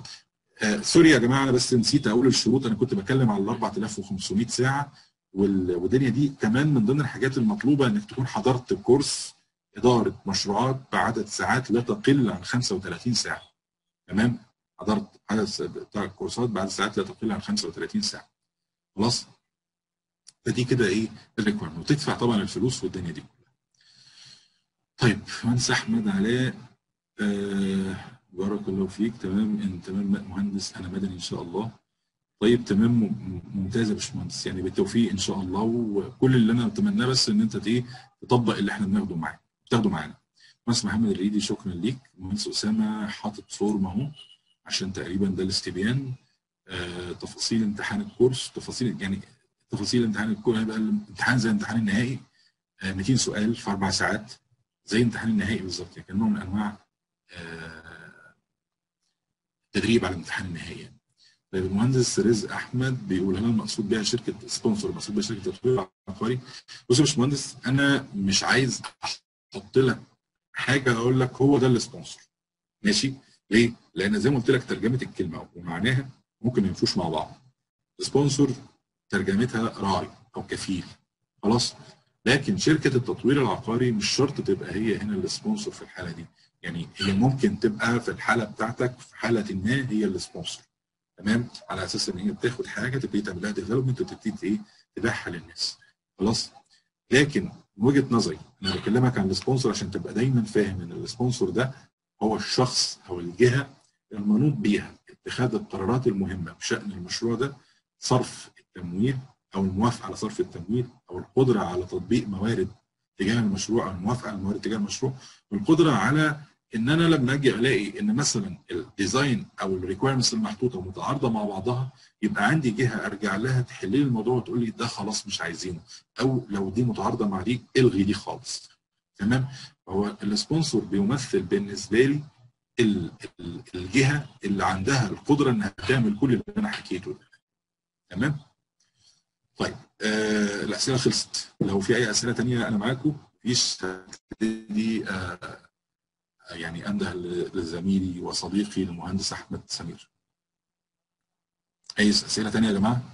آه سوري يا جماعه انا بس نسيت اقول الشروط، انا كنت بتكلم على أربعة آلاف وخمسمائة ساعه والدنيا دي. كمان من ضمن الحاجات المطلوبه انك تكون حضرت كورس اداره مشروعات بعدد ساعات لا تقل عن خمسة وثلاثين ساعه. تمام؟ حضرت عدد كورسات بعدد ساعات لا تقل عن خمسة وثلاثين ساعه. خلاص؟ فدي كده ايه الريكويرمنت، وتدفع طبعا الفلوس والدنيا دي كلها. طيب مهندس احمد علاء بارك الله فيك، تمام انت تمام مهندس، انا مدني ان شاء الله. طيب تمام ممتازه يا باشمهندس، يعني بالتوفيق ان شاء الله، وكل اللي انا بتمناه بس ان انت ايه تطبق اللي احنا بناخده معاك بتاخده معانا. مهندس محمد الريدي شكرا ليك. مهندس اسامه حاطط فورم اهو عشان تقريبا ده الاستبيان، آه تفاصيل امتحان الكورس، تفاصيل يعني تفاصيل امتحان الكورس هيبقى الامتحان زي الامتحان النهائي، مئتين سؤال في اربع ساعات زي الامتحان النهائي بالظبط، يعني نوع من انواع التدريب على الامتحان النهائي. طيب المهندس رزق احمد بيقول هل المقصود بيها شركه سبونسر، المقصود بيها شركه تطوير عقاري؟ بص يا باشمهندس انا مش عايز احط لك حاجه اقول لك هو ده السبونسر. ماشي؟ ليه؟ لان زي ما قلت لك ترجمه الكلمه ومعناها ممكن ما ينفوش مع بعض. سبونسر ترجمتها راعي او كفيل، خلاص؟ لكن شركه التطوير العقاري مش شرط تبقى هي هنا السبونسر في الحاله دي، يعني هي ممكن تبقى في الحاله بتاعتك في حاله ما هي السبونسر، تمام؟ على اساس ان هي بتاخد حاجه تبتدي تعمل لها ديفلوبمنت وتبتدي ايه؟ تبيعها للناس، خلاص؟ لكن من وجهه نظري انا بكلمك عن السبونسر عشان تبقى دايما فاهم ان السبونسر ده هو الشخص او الجهه المنوط بيها اتخاذ القرارات المهمه بشان المشروع ده، صرف التمويل او الموافقه على صرف التمويل او القدره على تطبيق موارد تجاه المشروع او الموافقه على موارد تجاه المشروع، والقدره على ان انا لما اجي الاقي ان مثلا الديزاين او الريكويرمنتس المحطوطه متعارضه مع بعضها يبقى عندي جهه ارجع لها تحل لي الموضوع وتقول لي ده خلاص مش عايزينه، او لو دي متعارضه مع دي الغي دي خالص. تمام؟ هو السبونسر بيمثل بالنسبه لي الجهه اللي عندها القدره انها تعمل كل اللي انا حكيته ده. تمام؟ طيب آه، الاسئله خلصت. لو في اي اسئله ثانيه انا معاكم، مفيش دي آه يعني انده لزميلي وصديقي المهندس احمد سمير. اي اسئله ثانيه يا جماعه؟